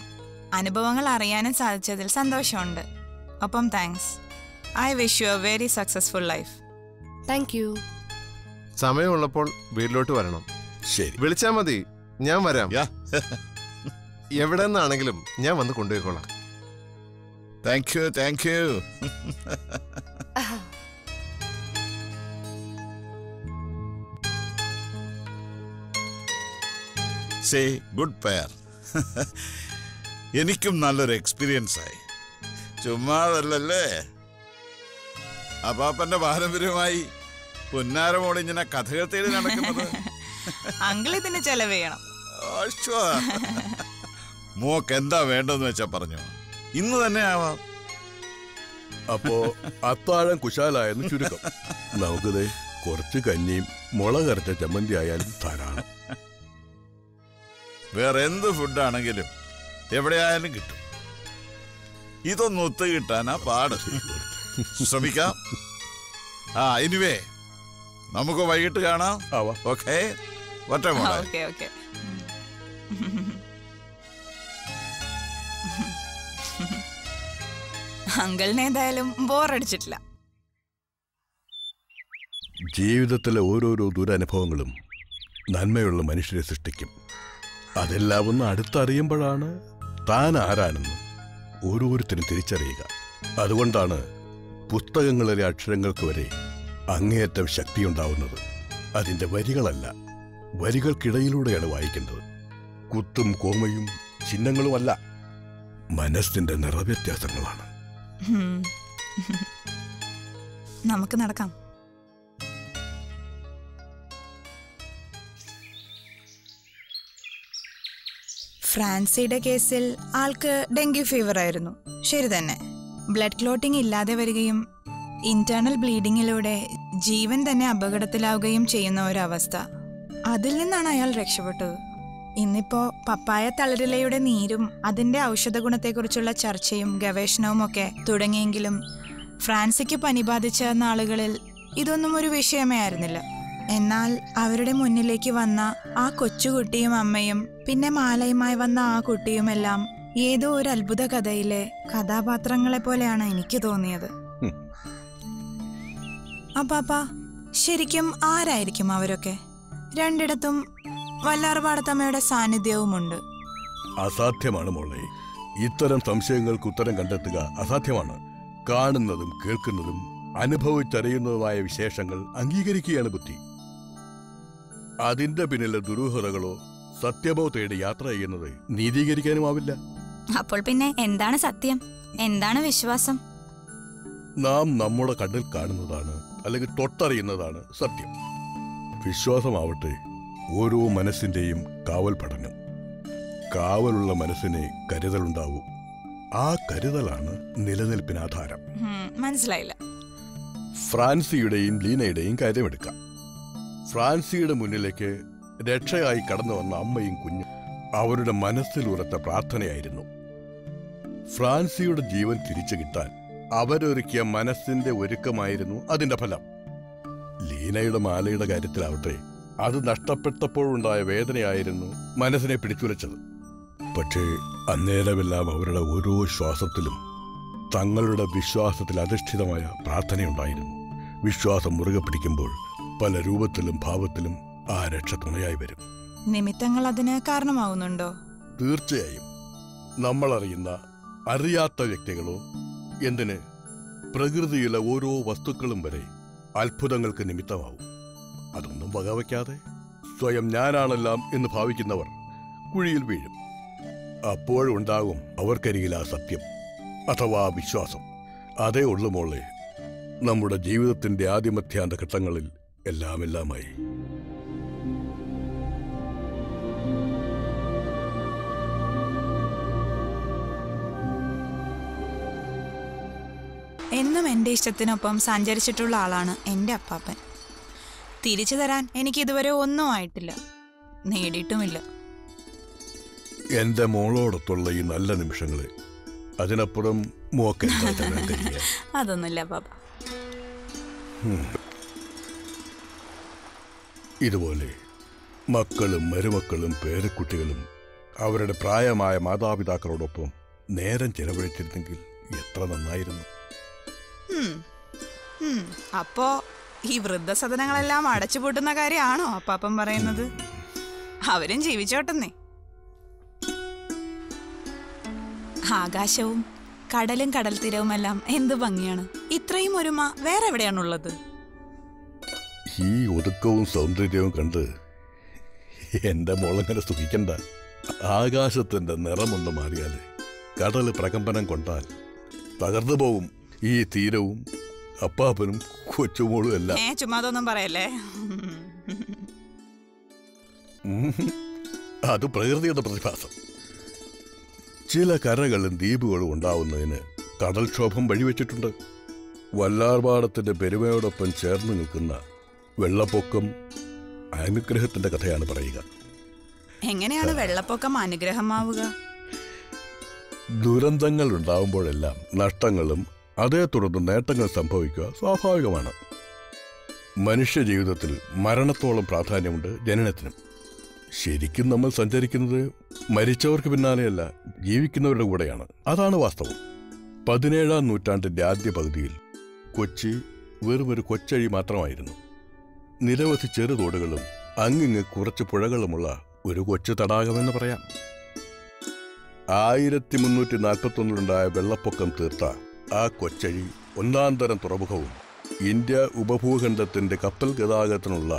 അനുഭവങ്ങൾ അറിയാനും സാധിച്ചതിൽ സന്തോഷമുണ്ട്. ഒപ്പം thanks. I wish you a very successful life. Thank you. സമയമുള്ളപ്പോൾ വീട്ടിലോട്ട് വരണം. ശരി, വിളിച്ചാൽ മതി, ഞാൻ വരാം. എവിടെ നിന്നാണെങ്കിലും ഞാൻ വന്ന് കൊണ്ടുപോയിക്കോളാം. Thank you, thank you. Say good pair. എനിക്കും നല്ലൊരു എക്സ്പീരിയൻസ് ആയി. ചുമ്മാതല്ലേ അപ്പാപ്പന്റെ പാരമ്പര്യമായി പൊന്നാരമോട് ഇങ്ങനെ കഥകൾ തേടി നടക്കുന്നത്. അങ്കിളിതിന് ചെലവ് ചെയ്യണം. മോക്ക് എന്താ വേണ്ടെന്ന് വെച്ചാ പറഞ്ഞു, ഇന്ന് തന്നെ ആവാം. അപ്പോ അത്താഴം കുശാലായെന്ന് ചുരുക്കം. നമുക്കിത് കുറച്ച് കഞ്ഞിയും മുളകരച്ച ചമ്മന്തി ആയാലും ധാരാളം. വേറെ എന്ത് ഫുഡാണെങ്കിലും എവിടെയായാലും കിട്ടും. ഇതൊന്നും ഒത്തു കിട്ടാനാ പാട്. ശ്രമിക്കാം. ആ ഇനിവേ നമുക്ക് വൈകിട്ട് കാണാം. ഓക്കെ. ഒറ്റ അങ്കിളിനെ എന്തായാലും ബോറടിച്ചിട്ടില്ല. ജീവിതത്തിലെ ഓരോരോ ദുരനുഭവങ്ങളും നന്മയുള്ള മനുഷ്യരെ സൃഷ്ടിക്കും. അതെല്ലാം ഒന്ന് അടുത്തറിയുമ്പോഴാണ് താൻ ആരാണെന്ന് ഓരോരുത്തരും തിരിച്ചറിയുക. അതുകൊണ്ടാണ് പുസ്തകങ്ങളിലെ അക്ഷരങ്ങൾക്ക് വരെ അങ്ങേയറ്റം ശക്തിയുണ്ടാവുന്നത്. അതിൻ്റെ വരികളല്ല, വരികൾക്കിടയിലൂടെയാണ് വായിക്കേണ്ടത്. കുത്തും കോമയും ചിഹ്നങ്ങളുമല്ല, മനസ്സിൻ്റെ നിറവ്യത്യാസങ്ങളാണ്. നമുക്ക് നടക്കാം. ഫ്രാൻസിയുടെ കേസിൽ ആൾക്ക് ഡെങ്കി ഫീവർ ആയിരുന്നു. ശരി തന്നെ. ബ്ലഡ് ക്ലോട്ടിംഗ് ഇല്ലാതെ വരികയും ഇന്റേണൽ ബ്ലീഡിങ്ങിലൂടെ ജീവൻ തന്നെ അപകടത്തിലാവുകയും ചെയ്യുന്ന ഒരവസ്ഥ. അതിൽ നിന്നാണ് അയാൾ രക്ഷപ്പെട്ടത്. ഇന്നിപ്പോ പപ്പായ തളരിലയുടെ നീരും അതിന്റെ ഔഷധ ഗുണത്തെക്കുറിച്ചുള്ള ചർച്ചയും ഗവേഷണവും ഒക്കെ തുടങ്ങിയെങ്കിലും ഫ്രാൻസിക്ക് പനി ബാധിച്ച നാളുകളിൽ ഇതൊന്നും ഒരു വിഷയമേ ആയിരുന്നില്ല. എന്നാൽ അവരുടെ മുന്നിലേക്ക് വന്ന ആ കൊച്ചുകുട്ടിയും അമ്മയും പിന്നെ മാലയുമായി വന്ന ആ കുട്ടിയുമെല്ലാം ഏതോ ഒരു അത്ഭുത കഥയിലെ കഥാപാത്രങ്ങളെ പോലെയാണ് എനിക്ക് തോന്നിയത്. അപ്പാപ്പാ, ശരിക്കും ആരായിരിക്കും അവരൊക്കെ? രണ്ടിടത്തും വല്ലാർപാടത്തമ്മയുടെ സാന്നിധ്യവുമുണ്ട്. അസാധ്യമാണ് മോളെ. ഇത്തരം സംശയങ്ങൾക്ക് ഉത്തരം കണ്ടെത്തുക അസാധ്യമാണ്. കാണുന്നതും കേൾക്കുന്നതും അനുഭവിച്ചറിയുന്നതുമായ വിശേഷങ്ങൾ അംഗീകരിക്കുകയാണ് ബുദ്ധി. അതിന്റെ പിന്നിലെ ദുരൂഹതകളോ സത്യമോ തേടി യാത്ര ചെയ്യുന്നത് നീതീകരിക്കാനുമാവില്ല. അപ്പോൾ പിന്നെ എന്താണ് സത്യം, എന്താണ് വിശ്വാസം? നാം നമ്മുടെ കണ്ണിൽ കാണുന്നതാണ് അല്ലെങ്കിൽ തൊട്ടറിയുന്നതാണ് സത്യം. വിശ്വാസമാവട്ടെ ഓരോ മനസ്സിന്റെയും കാവൽ പഠനം. കാവലുള്ള മനസ്സിന് കരുതലുണ്ടാവൂ. ആ കരുതലാണ് നിലനിൽപ്പിന് ആധാരം. മനസ്സിലായില്ല. ഫ്രാൻസിയുടെയും ലീനയുടെയും കാര്യമെടുക്കാം. ഫ്രാൻസിയുടെ മുന്നിലേക്ക് രക്ഷയായി കടന്നു വന്ന അമ്മയും കുഞ്ഞും അവരുടെ മനസ്സിൽ ഉറച്ച പ്രാർത്ഥനയായിരുന്നു. ഫ്രാൻസിയുടെ ജീവൻ തിരിച്ചു കിട്ടാൻ അവരൊരുക്കിയ മനസ്സിന്റെ ഒരുക്കമായിരുന്നു അതിന്റെ ഫലം. ലീനയുടെ മാലയുടെ കാര്യത്തിലാവട്ടെ, അത് നഷ്ടപ്പെട്ടപ്പോഴുണ്ടായ വേദനയായിരുന്നു മനസ്സിനെ പിടിച്ചുലച്ചത്. പക്ഷേ അന്നേരമെല്ലാം അവരുടെ ഓരോ ശ്വാസത്തിലും തങ്ങളുടെ വിശ്വാസത്തിൽ അധിഷ്ഠിതമായ പ്രാർത്ഥനയുണ്ടായിരുന്നു. വിശ്വാസം മുറുകെ പിടിക്കുമ്പോൾ പല രൂപത്തിലും ഭാവത്തിലും ആ രക്ഷ തുണയായി വരും. നിമിത്തങ്ങൾ അതിന് കാരണമാവുന്നുണ്ടോ? തീർച്ചയായും. നമ്മൾ അറിയുന്ന അറിയാത്ത വ്യക്തികളോ എന്തിന്, പ്രകൃതിയിലെ ഓരോ വസ്തുക്കളും വരെ അത്ഭുതങ്ങൾക്ക് നിമിത്തമാവും. അതൊന്നും വകവയ്ക്കാതെ സ്വയം ഞാനാണെല്ലാം എന്ന് ഭാവിക്കുന്നവർ കുഴിയിൽ വീഴും. അപ്പോഴുണ്ടാകും അവർക്കരികിൽ ആ സത്യം അഥവാ വിശ്വാസം. അതേ ഉള്ളു മോളെ, നമ്മുടെ ജീവിതത്തിൻ്റെ ആദിമധ്യാന്ത ഘട്ടങ്ങളിൽ എല്ലാമെല്ലാമായി. എന്നും എൻ്റെ ഇഷ്ടത്തിനൊപ്പം സഞ്ചരിച്ചിട്ടുള്ള ആളാണ് എൻ്റെ അപ്പാപ്പൻ. തിരിച്ചു തരാൻ എനിക്കിതുവരെ ഒന്നും ആയിട്ടില്ല, നേടിയിട്ടുമില്ല. എൻ്റെ മോളോടൊത്തുള്ള ഈ നല്ല നിമിഷങ്ങളെ അതിനപ്പുറം മോക്ക് അതൊന്നുമില്ല ബാബ. ഇതുപോലെ മക്കളും മരുമക്കളും പേരക്കുട്ടികളും അവരുടെ പ്രായമായ മാതാപിതാക്കളോടൊപ്പം നേരം ചെലവഴിച്ചിരുന്നെങ്കിൽ എത്ര നന്നായിരുന്നു. അപ്പോ ഈ വൃദ്ധസദനങ്ങളെല്ലാം അടച്ചുപൂട്ടുന്ന കാര്യമാണോ അപ്പാപ്പൻ പറയുന്നത്? അവരും ജീവിച്ചോട്ടെന്നേ. ആകാശവും കടലും കടൽ തീരവുമെല്ലാം എന്ത് ഭംഗിയാണ്. ഇത്രയും ഒരുമ വേറെ എവിടെയാണുള്ളത്? ഈ ഒതുക്കവും സൗന്ദര്യവും കണ്ട് എൻ്റെ മോളങ്ങനെ സുഖിക്കണ്ട. ആകാശത്തിൻ്റെ നിറമൊന്ന് മാറിയാൽ, കടൽ പ്രകമ്പനം കൊണ്ടാൽ തകർന്നു പോവും ഈ തീരവും അപ്പാപ്പനും കൊച്ചുമോളും എല്ലാം. ചുമ്മാതൊന്നും പറയല്ലേ, അത് പ്രകൃതിയുടെ പ്രതിഭാസം. ചില കരകളും ദ്വീപുകളും ഉണ്ടാവുന്നതിന് കടൽക്ഷോഭം വഴിവെച്ചിട്ടുണ്ട്. വല്ലാർപാടത്തിൻ്റെ പെരുമയോടൊപ്പം ചേർന്ന് നിൽക്കുന്ന വെള്ളപ്പൊക്കം അനുഗ്രഹത്തിൻ്റെ കഥയാണ് പറയുക. എങ്ങനെയാണ് വെള്ളപ്പൊക്കം അനുഗ്രഹമാവുക? ദുരന്തങ്ങൾ ഉണ്ടാവുമ്പോഴെല്ലാം നഷ്ടങ്ങളും അതേ തുടർന്ന് നേട്ടങ്ങൾ സംഭവിക്കുക സ്വാഭാവികമാണ്. മനുഷ്യജീവിതത്തിൽ മരണത്തോളം പ്രാധാന്യമുണ്ട് ജനനത്തിനും. ശരിക്കും നമ്മൾ സഞ്ചരിക്കുന്നത് മരിച്ചവർക്ക് പിന്നാലെയല്ല, ജീവിക്കുന്നവരുടെ കൂടെയാണ്. അതാണ് വാസ്തവം. 17-ാം നൂറ്റാണ്ടിൻ്റെ ആദ്യ പകുതിയിൽ കൊച്ചി വെറുമൊരു കൊച്ചഴി മാത്രമായിരുന്നു. നിരവധി ചെറുതോടുകളും അങ്ങിങ്ങ് കുറച്ച് പുഴകളുമുള്ള ഒരു കൊച്ചു തടാകമെന്ന് പറയാം. 1341-ലുണ്ടായ വെള്ളപ്പൊക്കം തീർത്ത ആ കൊച്ചഴി ഒന്നാന്തരം തുറമുഖവും ഇന്ത്യ ഉപഭൂഖണ്ഡത്തിൻ്റെ കപ്പൽ ഗതാഗതത്തിനുള്ള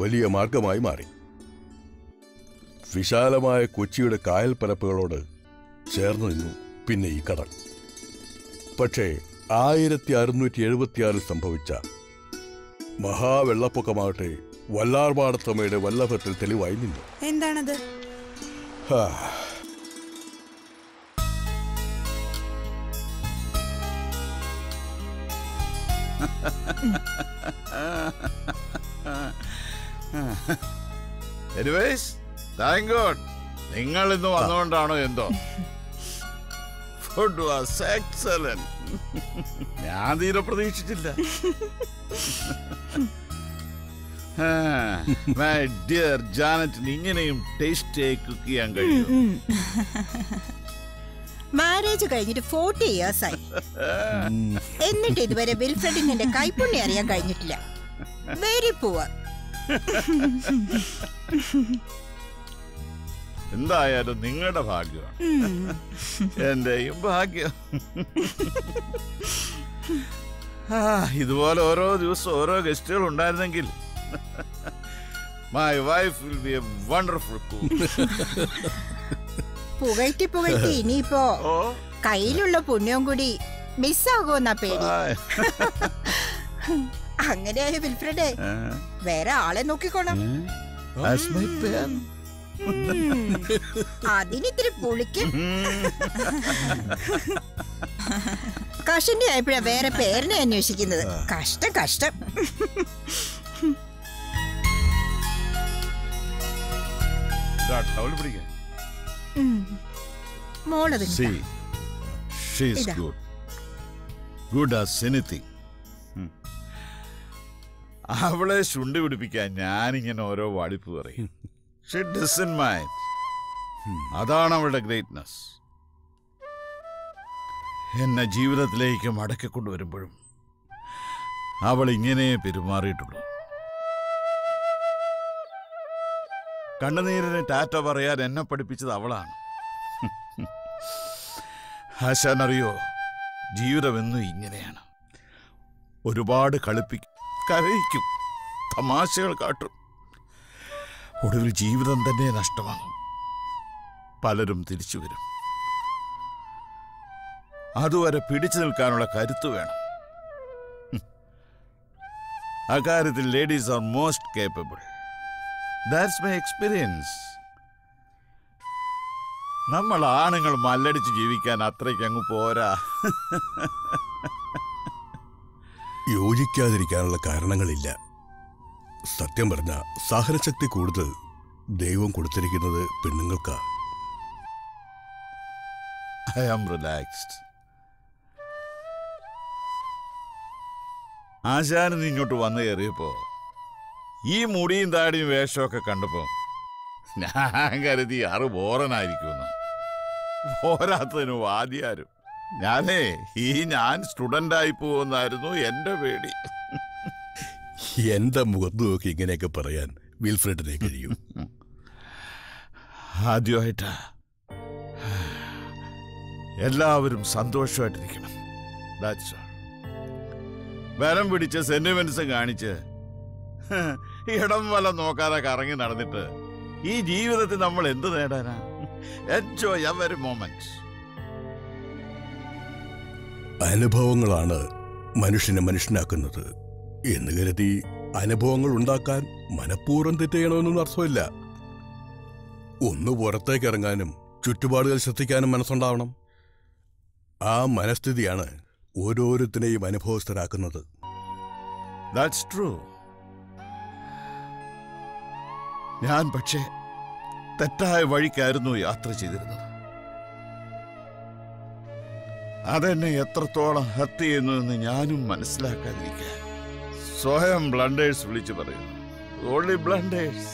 വലിയ മാർഗമായി മാറി. വിശാലമായ കൊച്ചിയുടെ കായൽ പരപ്പുകളോട് ചേർന്നു നിന്നു പിന്നെ ഈ കടൽ. പക്ഷേ 1676-ൽ സംഭവിച്ച മഹാവെള്ളപ്പൊക്കമാകട്ടെ വല്ലാർപാടത്തമ്മയുടെ വല്ലഭത്തിൽ തെളിവായി നിന്നു. എന്താണത്? നിങ്ങൾ ഇന്ന് വന്നുകൊണ്ടാണോ എന്തോ? Food was excellent. ഞാൻ തീരെ പ്രതീക്ഷിച്ചില്ല. മൈ ഡിയർ ജാനറ്റ്, ഇങ്ങനെയും ടേസ്റ്റ് കുക്ക് ചെയ്യാൻ കഴിയും. മാരേജ് കഴിഞ്ഞിട്ട് 40 years ആയി, എന്നിട്ട് ഇതുവരെ വിൽഫ്രഡിന്റെ കൈപ്പുണ്യം അറിയാൻ കഴിഞ്ഞിട്ടില്ല. Very poor. എന്തായാലും നിങ്ങളുടെ ഭാഗ്യമാണ്, എന്റെയും ഭാഗ്യം. ഇതുപോലെ ഓരോ ദിവസം ഓരോ ഗസ്റ്റുകൾ ഉണ്ടായിരുന്നെങ്കിൽ my wife will be a wonderful cook. പുകയ്റ്റി പുകയ്റ്റി ഇനിയിപ്പോ കയ്യിലുള്ള പുണ്യവും കൂടി മിസ്സാകുമെന്നാ പേടി. അങ്ങനെയായ വിൽഫ്രഡേ വേറെ ആളെ നോക്കിക്കോണം. അതിനിത്തിരി പുളിക്കും കഷന്റെ ആയപ്പോഴാ വേറെ പേരിനെ അന്വേഷിക്കുന്നത്. കഷ്ടം കഷ്ടം. മോളത് അവളെ ചുണ്ടി പിടിപ്പിക്കാൻ ഞാനിങ്ങനെ ഓരോ വാളിപ്പ് പറയും. She doesn't mind. അതാണ് അവളുടെ ഗ്രേറ്റ്നസ്. എന്നെ ജീവിതത്തിലേക്ക് മടക്കിക്കൊണ്ടുവരുമ്പോഴും അവൾ ഇങ്ങനെ പെരുമാറിയിട്ടുള്ളൂ. കണ്ണുനീരിന് ടാറ്റ പറയാൻ എന്നെ പഠിപ്പിച്ചത് അവളാണ്. ആശാനറിയോ, ജീവിതമെന്നും ഇങ്ങനെയാണ്. ഒരുപാട് കളിപ്പിക്കും, കരയിക്കും, തമാശകൾ കാട്ടും. ഒടുവിൽ ജീവിതം തന്നെ നഷ്ടമാകും. പലരും തിരിച്ചു വരും. അതുവരെ പിടിച്ചു നിൽക്കാനുള്ള കരുത്ത് വേണം. അക്കാര്യത്തിൽ ladies are most capable. That's my experience. നമ്മൾ ആണുങ്ങൾ മല്ലടിച്ച് ജീവിക്കാൻ അത്രയ്ക്കങ്ങ് പോരാ. യോജിക്കാതിരിക്കാനുള്ള കാരണങ്ങളില്ല. സത്യം പറഞ്ഞ സഹനശക്തി കൂടുതൽ ദൈവം കൊടുത്തിരിക്കുന്നത് പെണ്ണുങ്ങൾക്കാ. I am relaxed. ആശാനൻ ഇങ്ങോട്ട് വന്നു കയറിയപ്പോൾ ഈ മുടിയും താടിയും വേഷമൊക്കെ കണ്ടപ്പോൾ ഞാൻ കരുതി ആറ് ബോറനായിരിക്കുന്നു. ബോറാത്തതിന് വാദിയാരും. ഞാനേ ഞാൻ സ്റ്റുഡൻ്റായി പോകുന്നായിരുന്നു എൻ്റെ പേടി. എൻ്റെ മുഖത്ത് നോക്കി ഇങ്ങനെയൊക്കെ പറയാൻ വിൽഫ്രഡിനെ കഴിയും? ആദ്യമായിട്ടാ. എല്ലാവരും സന്തോഷമായിട്ടിരിക്കണം. That's all. ബലം പിടിച്ച് സെന്റിമെന്റ്സ് കാണിച്ച് ഇടം വലം നോക്കാതെ കറങ്ങി നടന്നിട്ട് ഈ ജീവിതത്തിൽ നമ്മൾ എന്ത് നേടാനാ? Enjoy every moment. അനുഭവങ്ങളാണ് മനുഷ്യനെ മനുഷ്യനാക്കുന്നത് എന്ന് കരുതി അനുഭവങ്ങൾ ഉണ്ടാക്കാൻ മനഃപൂർവ്വം തെറ്റെയ്യണമെന്നൊന്നും അർത്ഥമില്ല. ഒന്ന് പുറത്തേക്ക് ഇറങ്ങാനും ചുറ്റുപാടുകൾ ശ്രദ്ധിക്കാനും മനസ്സുണ്ടാവണം. ആ മനസ്ഥിതിയാണ് ഓരോരുത്തരെയും അനുഭവസ്ഥരാക്കുന്നത്. That's true. ഞാൻ പക്ഷേ തെറ്റായ വഴിക്കായിരുന്നു യാത്ര ചെയ്തിരുന്നത്. അതെന്നെ എത്രത്തോളം ഹർട്ട് ചെയ്യുന്നുവെന്ന് ഞാനും മനസ്സിലാക്കാതിരിക്കാൻ സ്വയം ബ്ലണ്ടേഴ്സ് വിളിച്ചു പറയുന്നു. Only blunders.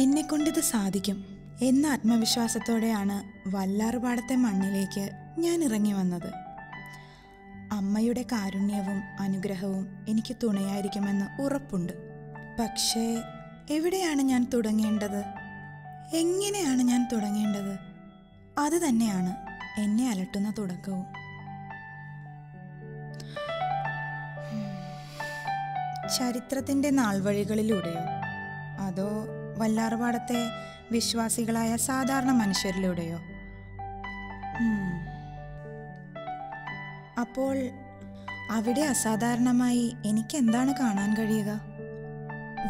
എന്നെ കൊണ്ടിത് സാധിക്കും എന്ന ആത്മവിശ്വാസത്തോടെയാണ് വല്ലാർപാടത്തെ മണ്ണിലേക്ക് ഞാൻ ഇറങ്ങി വന്നത്. അമ്മയുടെ കാരുണ്യവും അനുഗ്രഹവും എനിക്ക് തുണയായിരിക്കുമെന്ന് ഉറപ്പുണ്ട്. പക്ഷേ എവിടെയാണ് ഞാൻ തുടങ്ങേണ്ടത്? എങ്ങനെയാണ് ഞാൻ തുടങ്ങേണ്ടത്? അത് തന്നെയാണ് എന്നെ അലട്ടുന്ന തുടക്കവും. ചരിത്രത്തിൻ്റെ നാൾവഴികളിലൂടെയോ അതോ വല്ലാർപാടത്തെ വിശ്വാസികളായ സാധാരണ മനുഷ്യരിലൂടെയോ? അപ്പോൾ അവിടെ അസാധാരണമായി എനിക്കെന്താണ് കാണാൻ കഴിയുക?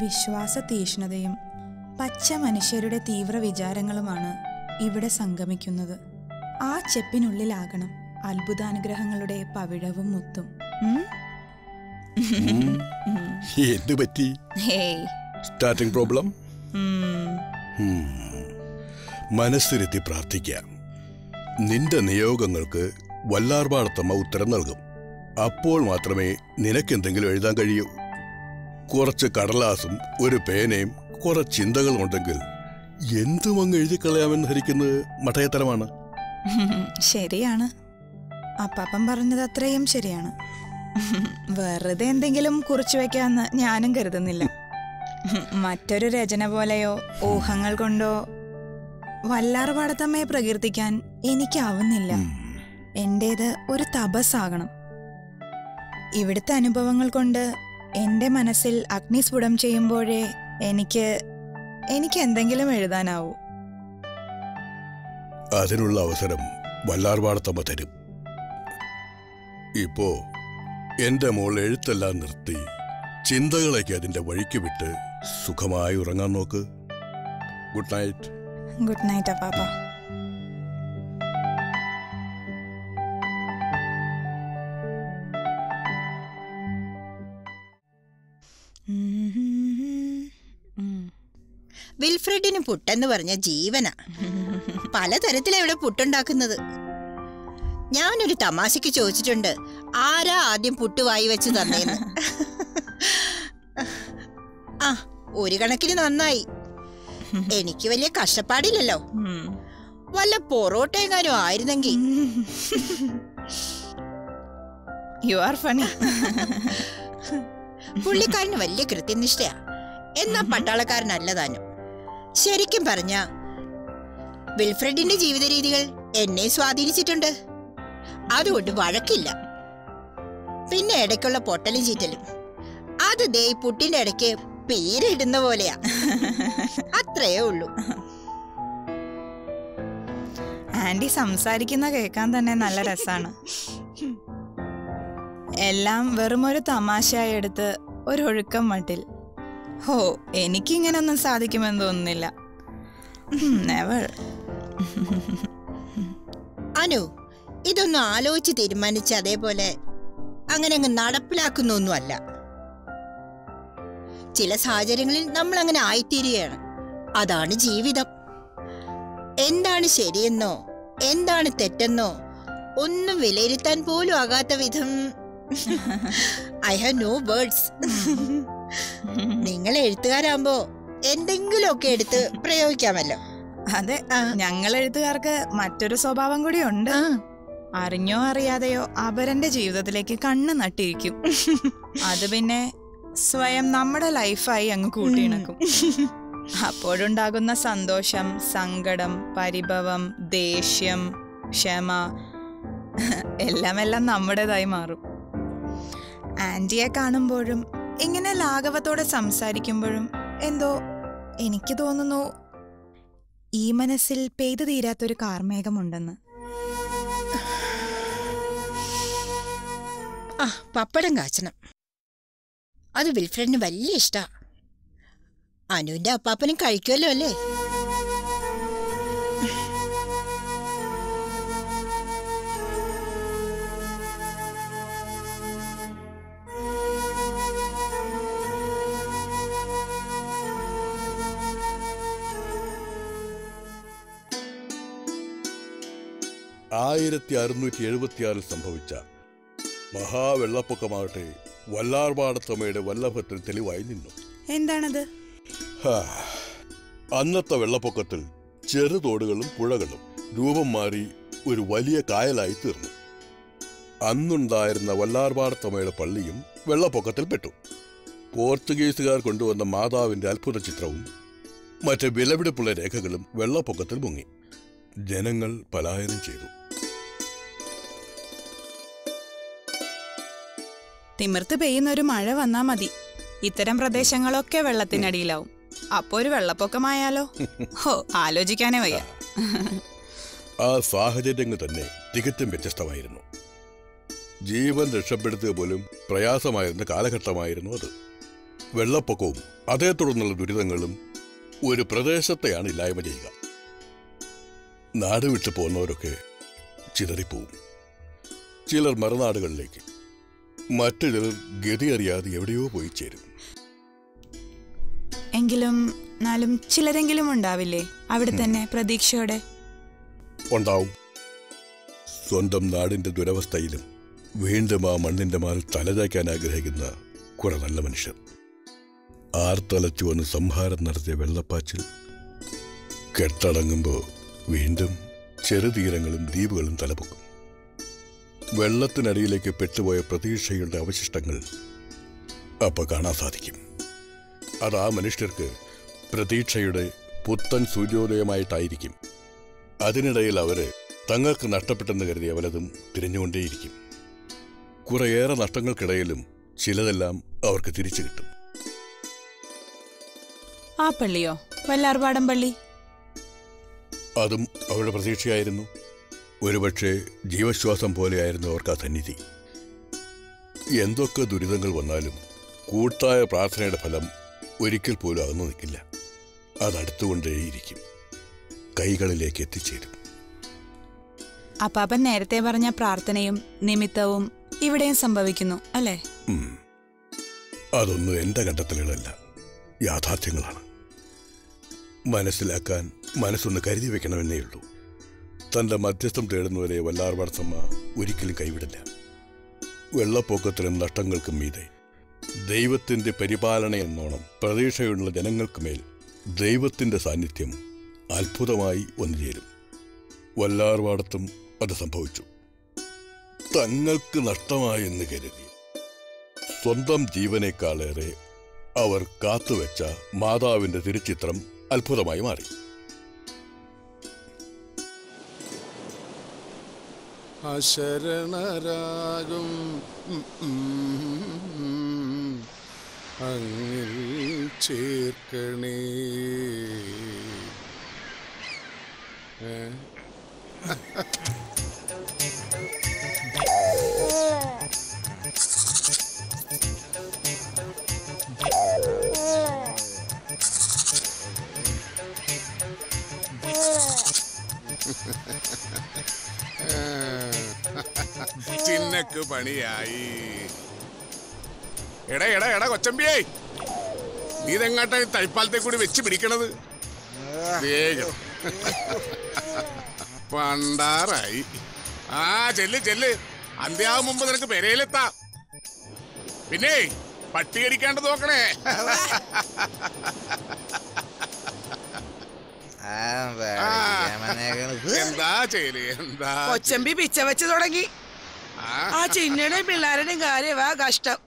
വിശ്വാസ തീഷ്ണതയും പച്ച മനുഷ്യരുടെ തീവ്ര വിചാരങ്ങളുമാണ് ഇവിടെ സംഗമിക്കുന്നത്. ആ ചെപ്പിനുള്ളിലാകണം അത്ഭുതാനുഗ്രഹങ്ങളുടെ പവിഴവും മുത്തും. മനസ്സിരുത്തി പ്രാർത്ഥിക്കാം. നിന്റെ നിയോഗങ്ങൾക്ക് വല്ലാർപാടത്തമ്മ ഉത്തരം നൽകും. അപ്പോൾ മാത്രമേ നിനക്കെന്തെങ്കിലും എഴുതാൻ കഴിയൂ. കുറച്ച് കടലാസും ഒരു പേനയും കുറച്ച് ചിന്തകളും ഉണ്ടെങ്കിൽ എന്തും അങ്ങ് എഴുതി കളയാമെന്ന് ധരിക്കുന്നത് മഠയത്തരമാണ്. ശരിയാണ്, അപ്പാപ്പൻ പറഞ്ഞത് അത്രയും ശരിയാണ്. വെറുതെ എന്തെങ്കിലും കുറിച്ചു വെക്കാന്ന് ഞാനും കരുതുന്നില്ല. മറ്റൊരു രചന പോലെയോ ഊഹങ്ങൾ കൊണ്ടോ വല്ലാർപാടത്തമ്മയെ പ്രകീർത്തിക്കാൻ എനിക്കാവുന്നില്ല. എൻ്റേത് ഒരു തപസ്സാകണം. ഇവിടുത്തെ അനുഭവങ്ങൾ കൊണ്ട് എൻ്റെ മനസ്സിൽ അഗ്നിസ്ഫുടം ചെയ്യുമ്പോഴേ എനിക്ക് എന്തെങ്കിലും എഴുതാനാവൂ. അതിനുള്ള അവസരം വല്ലാർപാടത്തമ്മ തരും. ഇപ്പോ എൻ്റെ മോൾ എഴുത്തെല്ലാം നിർത്തി ചിന്തകളൊക്കെ അതിന്റെ വഴിക്ക് വിട്ട് സുഖമായി ഉറങ്ങാൻ നോക്ക്. Good night. ഗുഡ് നൈറ്റ് അപ്പാപ്പ. വിൽഫ്രഡിന് പുട്ടെന്ന് പറഞ്ഞ ജീവന. പലതരത്തിലാണ് ഇവിടെ പുട്ടുണ്ടാക്കുന്നത്. ഞാനൊരു തമാശക്ക് ചോദിച്ചിട്ടുണ്ട്, ആരാ ആദ്യം പുട്ട് വായി വെച്ച് തന്നേന്ന്. ആ, ഒരു കണക്കിന് നന്നായി. എനിക്ക് വലിയ കഷ്ടപ്പാടില്ലല്ലോ. വല്ല പൊറോട്ടയെങ്ങാനും ആയിരുന്നെങ്കിൽ. You are funny. പുള്ളിക്കാരന് വലിയ കൃത്യനിഷ്ഠയാ. എന്നാ പട്ടാളക്കാരനല്ല താനും. ശരിക്കും പറഞ്ഞ വിൽഫ്രഡിന്റെ ജീവിത രീതികൾ എന്നെ സ്വാധീനിച്ചിട്ടുണ്ട്. അതുകൊണ്ട് വഴക്കില്ല. പിന്നെ ഇടയ്ക്കുള്ള പൊട്ടലും ചീറ്റലും, അത് ദേ പുട്ടിന്റെ ഇടയ്ക്ക് പേരിടുന്ന പോലെയാ. അത്രേ ഉള്ളൂ. ആന്റി സംസാരിക്കുന്ന കേൾക്കാൻ തന്നെ നല്ല രസാണ്. എല്ലാം വെറുമൊരു തമാശയായി എടുത്ത് ഒരൊഴുക്കം മട്ടിൽ. ഹോ, എനിക്കിങ്ങനൊന്നും സാധിക്കുമെന്ന് തോന്നുന്നില്ല. അനു, ഇതൊന്നും ആലോചിച്ച് തീരുമാനിച്ച അതേപോലെ അങ്ങനെ അങ്ങ് നടപ്പിലാക്കുന്നൊന്നുമല്ല. ചില സാഹചര്യങ്ങളിൽ നമ്മൾ അങ്ങനെ ആയിത്തീരുകയാണ്. അതാണ് ജീവിതം. എന്താണ് ശരിയെന്നോ എന്താണ് തെറ്റെന്നോ ഒന്നും വിലയിരുത്താൻ പോലും ആകാത്ത വിധം ഐ ഹാവ് നോ വേർഡ്സ്. നിങ്ങൾ എഴുത്തുകാരാകുമ്പോൾ എന്തെങ്കിലുമൊക്കെ എടുത്ത് പ്രയോഗിക്കാമല്ലോ. അതെ, ഞങ്ങൾ എഴുത്തുകാർക്ക് മറ്റൊരു സ്വഭാവം കൂടി ഉണ്ട്. അറിഞ്ഞോ അറിയാതെയോ അവരന്റെ ജീവിതത്തിലേക്ക് കണ്ണ് നട്ടിരിക്കും. അത് പിന്നെ സ്വയം നമ്മുടെ ലൈഫായി അങ്ങ് കൂട്ടിയിണക്കും. അപ്പോഴുണ്ടാകുന്ന സന്തോഷം, സങ്കടം, പരിഭവം, ദേഷ്യം, ക്ഷമ എല്ലാം എല്ലാം നമ്മുടേതായി മാറും. ആൻറ്റിയെ കാണുമ്പോഴും ഇങ്ങനെ ലാഘവത്തോടെ സംസാരിക്കുമ്പോഴും എന്തോ എനിക്ക് തോന്നുന്നു ഈ മനസ്സിൽ പെയ്തു തീരാത്തൊരു കാർമേഘമുണ്ടെന്ന്. ആ പപ്പടം കാച്ചണം, അത് വിൽഫ്രഡിന് വലിയ ഇഷ്ടാ. അനുവിന്റെ അപ്പാപ്പനും കഴിക്കുമല്ലോ അല്ലേ? ആയിരത്തി 1676 സംഭവിച്ച മഹാവെള്ളപ്പൊക്കമാകട്ടെ വല്ലാർപാടത്തമ്മയുടെ വല്ലഭത്തിന് തെളിവായി നിന്നു. എന്താണത്? അന്നത്തെ വെള്ളപ്പൊക്കത്തിൽ ചെറുതോടുകളും പുഴകളും രൂപം മാറി ഒരു വലിയ കായലായി തീർന്നു. അന്നുണ്ടായിരുന്ന വല്ലാർപാടത്തമ്മയുടെ പള്ളിയും വെള്ളപ്പൊക്കത്തിൽപ്പെട്ടു. പോർച്ചുഗീസുകാർ കൊണ്ടുവന്ന മാതാവിന്റെ അത്ഭുത ചിത്രവും മറ്റ് വിലപിടിപ്പുള്ള രേഖകളും വെള്ളപ്പൊക്കത്തിൽ മുങ്ങി. ജനങ്ങൾ പലായനം ചെയ്തു. തിമിർത്ത് പെയ്യുന്ന ഒരു മഴ വന്നാ മതി, ഇത്തരം പ്രദേശങ്ങളൊക്കെ വെള്ളത്തിനടിയിലാവും. അപ്പൊ ഒരു വെള്ളപ്പൊക്കമായാലോ? ഹോ, ആലോചിക്കാനേ വയ്യ. ആ സാഹചര്യങ്ങൾ തന്നെ തികച്ചും വ്യത്യസ്തമായിരുന്നു. ജീവൻ രക്ഷപ്പെടുത്തുക പോലും പ്രയാസമായിരുന്ന കാലഘട്ടമായിരുന്നു അത്. വെള്ളപ്പൊക്കവും അതേ തുടർന്നുള്ള ദുരിതങ്ങളും ഒരു പ്രദേശത്തെയാണ് ഇല്ലായ്മ ചെയ്യുക. നാട് വിട്ടു പോകുന്നവരൊക്കെ ചിതറിപ്പോവും. ചിലർ മറുനാടുകളിലേക്ക്, മറ്റു ചിലർ ഗതിയറിയാതെ എവിടെയോ പോയി ചേരും. എങ്കിലും നാലും ചിലരെങ്കിലും ഉണ്ടാവില്ലേ അവിടെ തന്നെ പ്രതീക്ഷയോടെ? ഉണ്ടാവും. സ്വന്തം നാടിന്റെ ദുരവസ്ഥയിലും വീണ്ടും ആ മണ്ണിന്റെ മാറി തലചായ്ക്കാൻ ആഗ്രഹിക്കുന്ന കുറെ നല്ല മനുഷ്യർ. ആർത്തലച്ചു വന്ന് സംഹാരം നടത്തിയ വെള്ളപ്പാച്ചിൽ കെട്ടടങ്ങുമ്പോൾ വീണ്ടും ചെറുതീരങ്ങളും ദ്വീപുകളും തലപൊക്കും. വെള്ളത്തിനടിയിലേക്ക് പെട്ടുപോയ പ്രതീക്ഷയുടെ അവശിഷ്ടങ്ങൾ അപ്പോൾ കാണാൻ സാധിക്കും. അത് ആ മനുഷ്യർക്ക് പ്രതീക്ഷയുടെ പുത്തൻ സൂര്യോദയമായിട്ടായിരിക്കും. അതിനിടയിൽ അവർ തങ്ങൾക്ക് നഷ്ടപ്പെട്ടെന്ന് കരുതിയ വലതും തിരിഞ്ഞുകൊണ്ടേയിരിക്കും. കുറേയേറെ നഷ്ടങ്ങൾക്കിടയിലും ചിലതെല്ലാം അവർക്ക് തിരിച്ചു കിട്ടും. ആ പള്ളിയോ? വല്ലാർപാടം പള്ളി. അതും അവരുടെ പ്രതീക്ഷയായിരുന്നു. ഒരുപക്ഷെ ജീവശ്വാസം പോലെയായിരുന്നു അവർക്ക് ആ സന്നിധി. എന്തൊക്കെ ദുരിതങ്ങൾ വന്നാലും കൂട്ടായ പ്രാർത്ഥനയുടെ ഫലം ഒരിക്കൽ പോലും അകന്നു നിൽക്കില്ല. അതടുത്തുകൊണ്ടേയിരിക്കും, കൈകളിലേക്ക് എത്തിച്ചേരും. അപ്പാപ്പൻ നേരത്തെ പറഞ്ഞ പ്രാർത്ഥനയും നിമിത്തവും ഇവിടെയും സംഭവിക്കുന്നു അല്ലേ? അതൊന്നും എന്റെ കണ്ടെത്തലുകളല്ല, യാഥാർത്ഥ്യങ്ങളാണ്. മനസ്സിലാക്കാൻ മനസ്സൊന്ന് കരുതി വെക്കണമെന്നേ ഉള്ളൂ. തൻ്റെ മധ്യസ്ഥം തേടുന്നവരെ വല്ലാർപാടത്തമ്മ ഒരിക്കലും കൈവിടില്ല. വെള്ളപ്പൊക്കത്തിനും നഷ്ടങ്ങൾക്കും മീതെ ദൈവത്തിൻ്റെ പരിപാലന എന്നോണം പ്രതീക്ഷയുള്ള ജനങ്ങൾക്ക് മേൽ ദൈവത്തിൻ്റെ സാന്നിധ്യം അത്ഭുതമായി വന്നുചേരും. വല്ലാർപാടത്തും അത് സംഭവിച്ചു. തങ്ങൾക്ക് നഷ്ടമായെന്ന് കരുതി സ്വന്തം ജീവനേക്കാളേറെ അവർ കാത്തുവെച്ച മാതാവിൻ്റെ തിരുച്ചിത്രം അത്ഭുതമായി മാറി. അശരണരാകും അങ്ങിൽ ചേർക്കണേ. നിനക്ക് പണിയായി. എടാ എടാ എടാ കൊച്ചമ്പിയായി, നീ ഇതെങ്ങാട്ടാ ഈ തൈപ്പാലത്തെ കൂടി വെച്ച് പിടിക്കണത്? വേഗം പണ്ടാറായി. ആ ചെല്ല് ചെല്ല്, അന്ത്യാവും മുമ്പ് നിനക്ക് പെരയിലെത്താം. പിന്നെ പട്ടി കടിക്കാണ്ട് നോക്കണേ. എന്താ ചെയ്യല്? എന്താ കൊച്ചമ്പി പിച്ച വെച്ച് തുടങ്ങി. ആ ചിന്നയുടെയും പിള്ളേരുടെയും കാര്യവാ കഷ്ടം.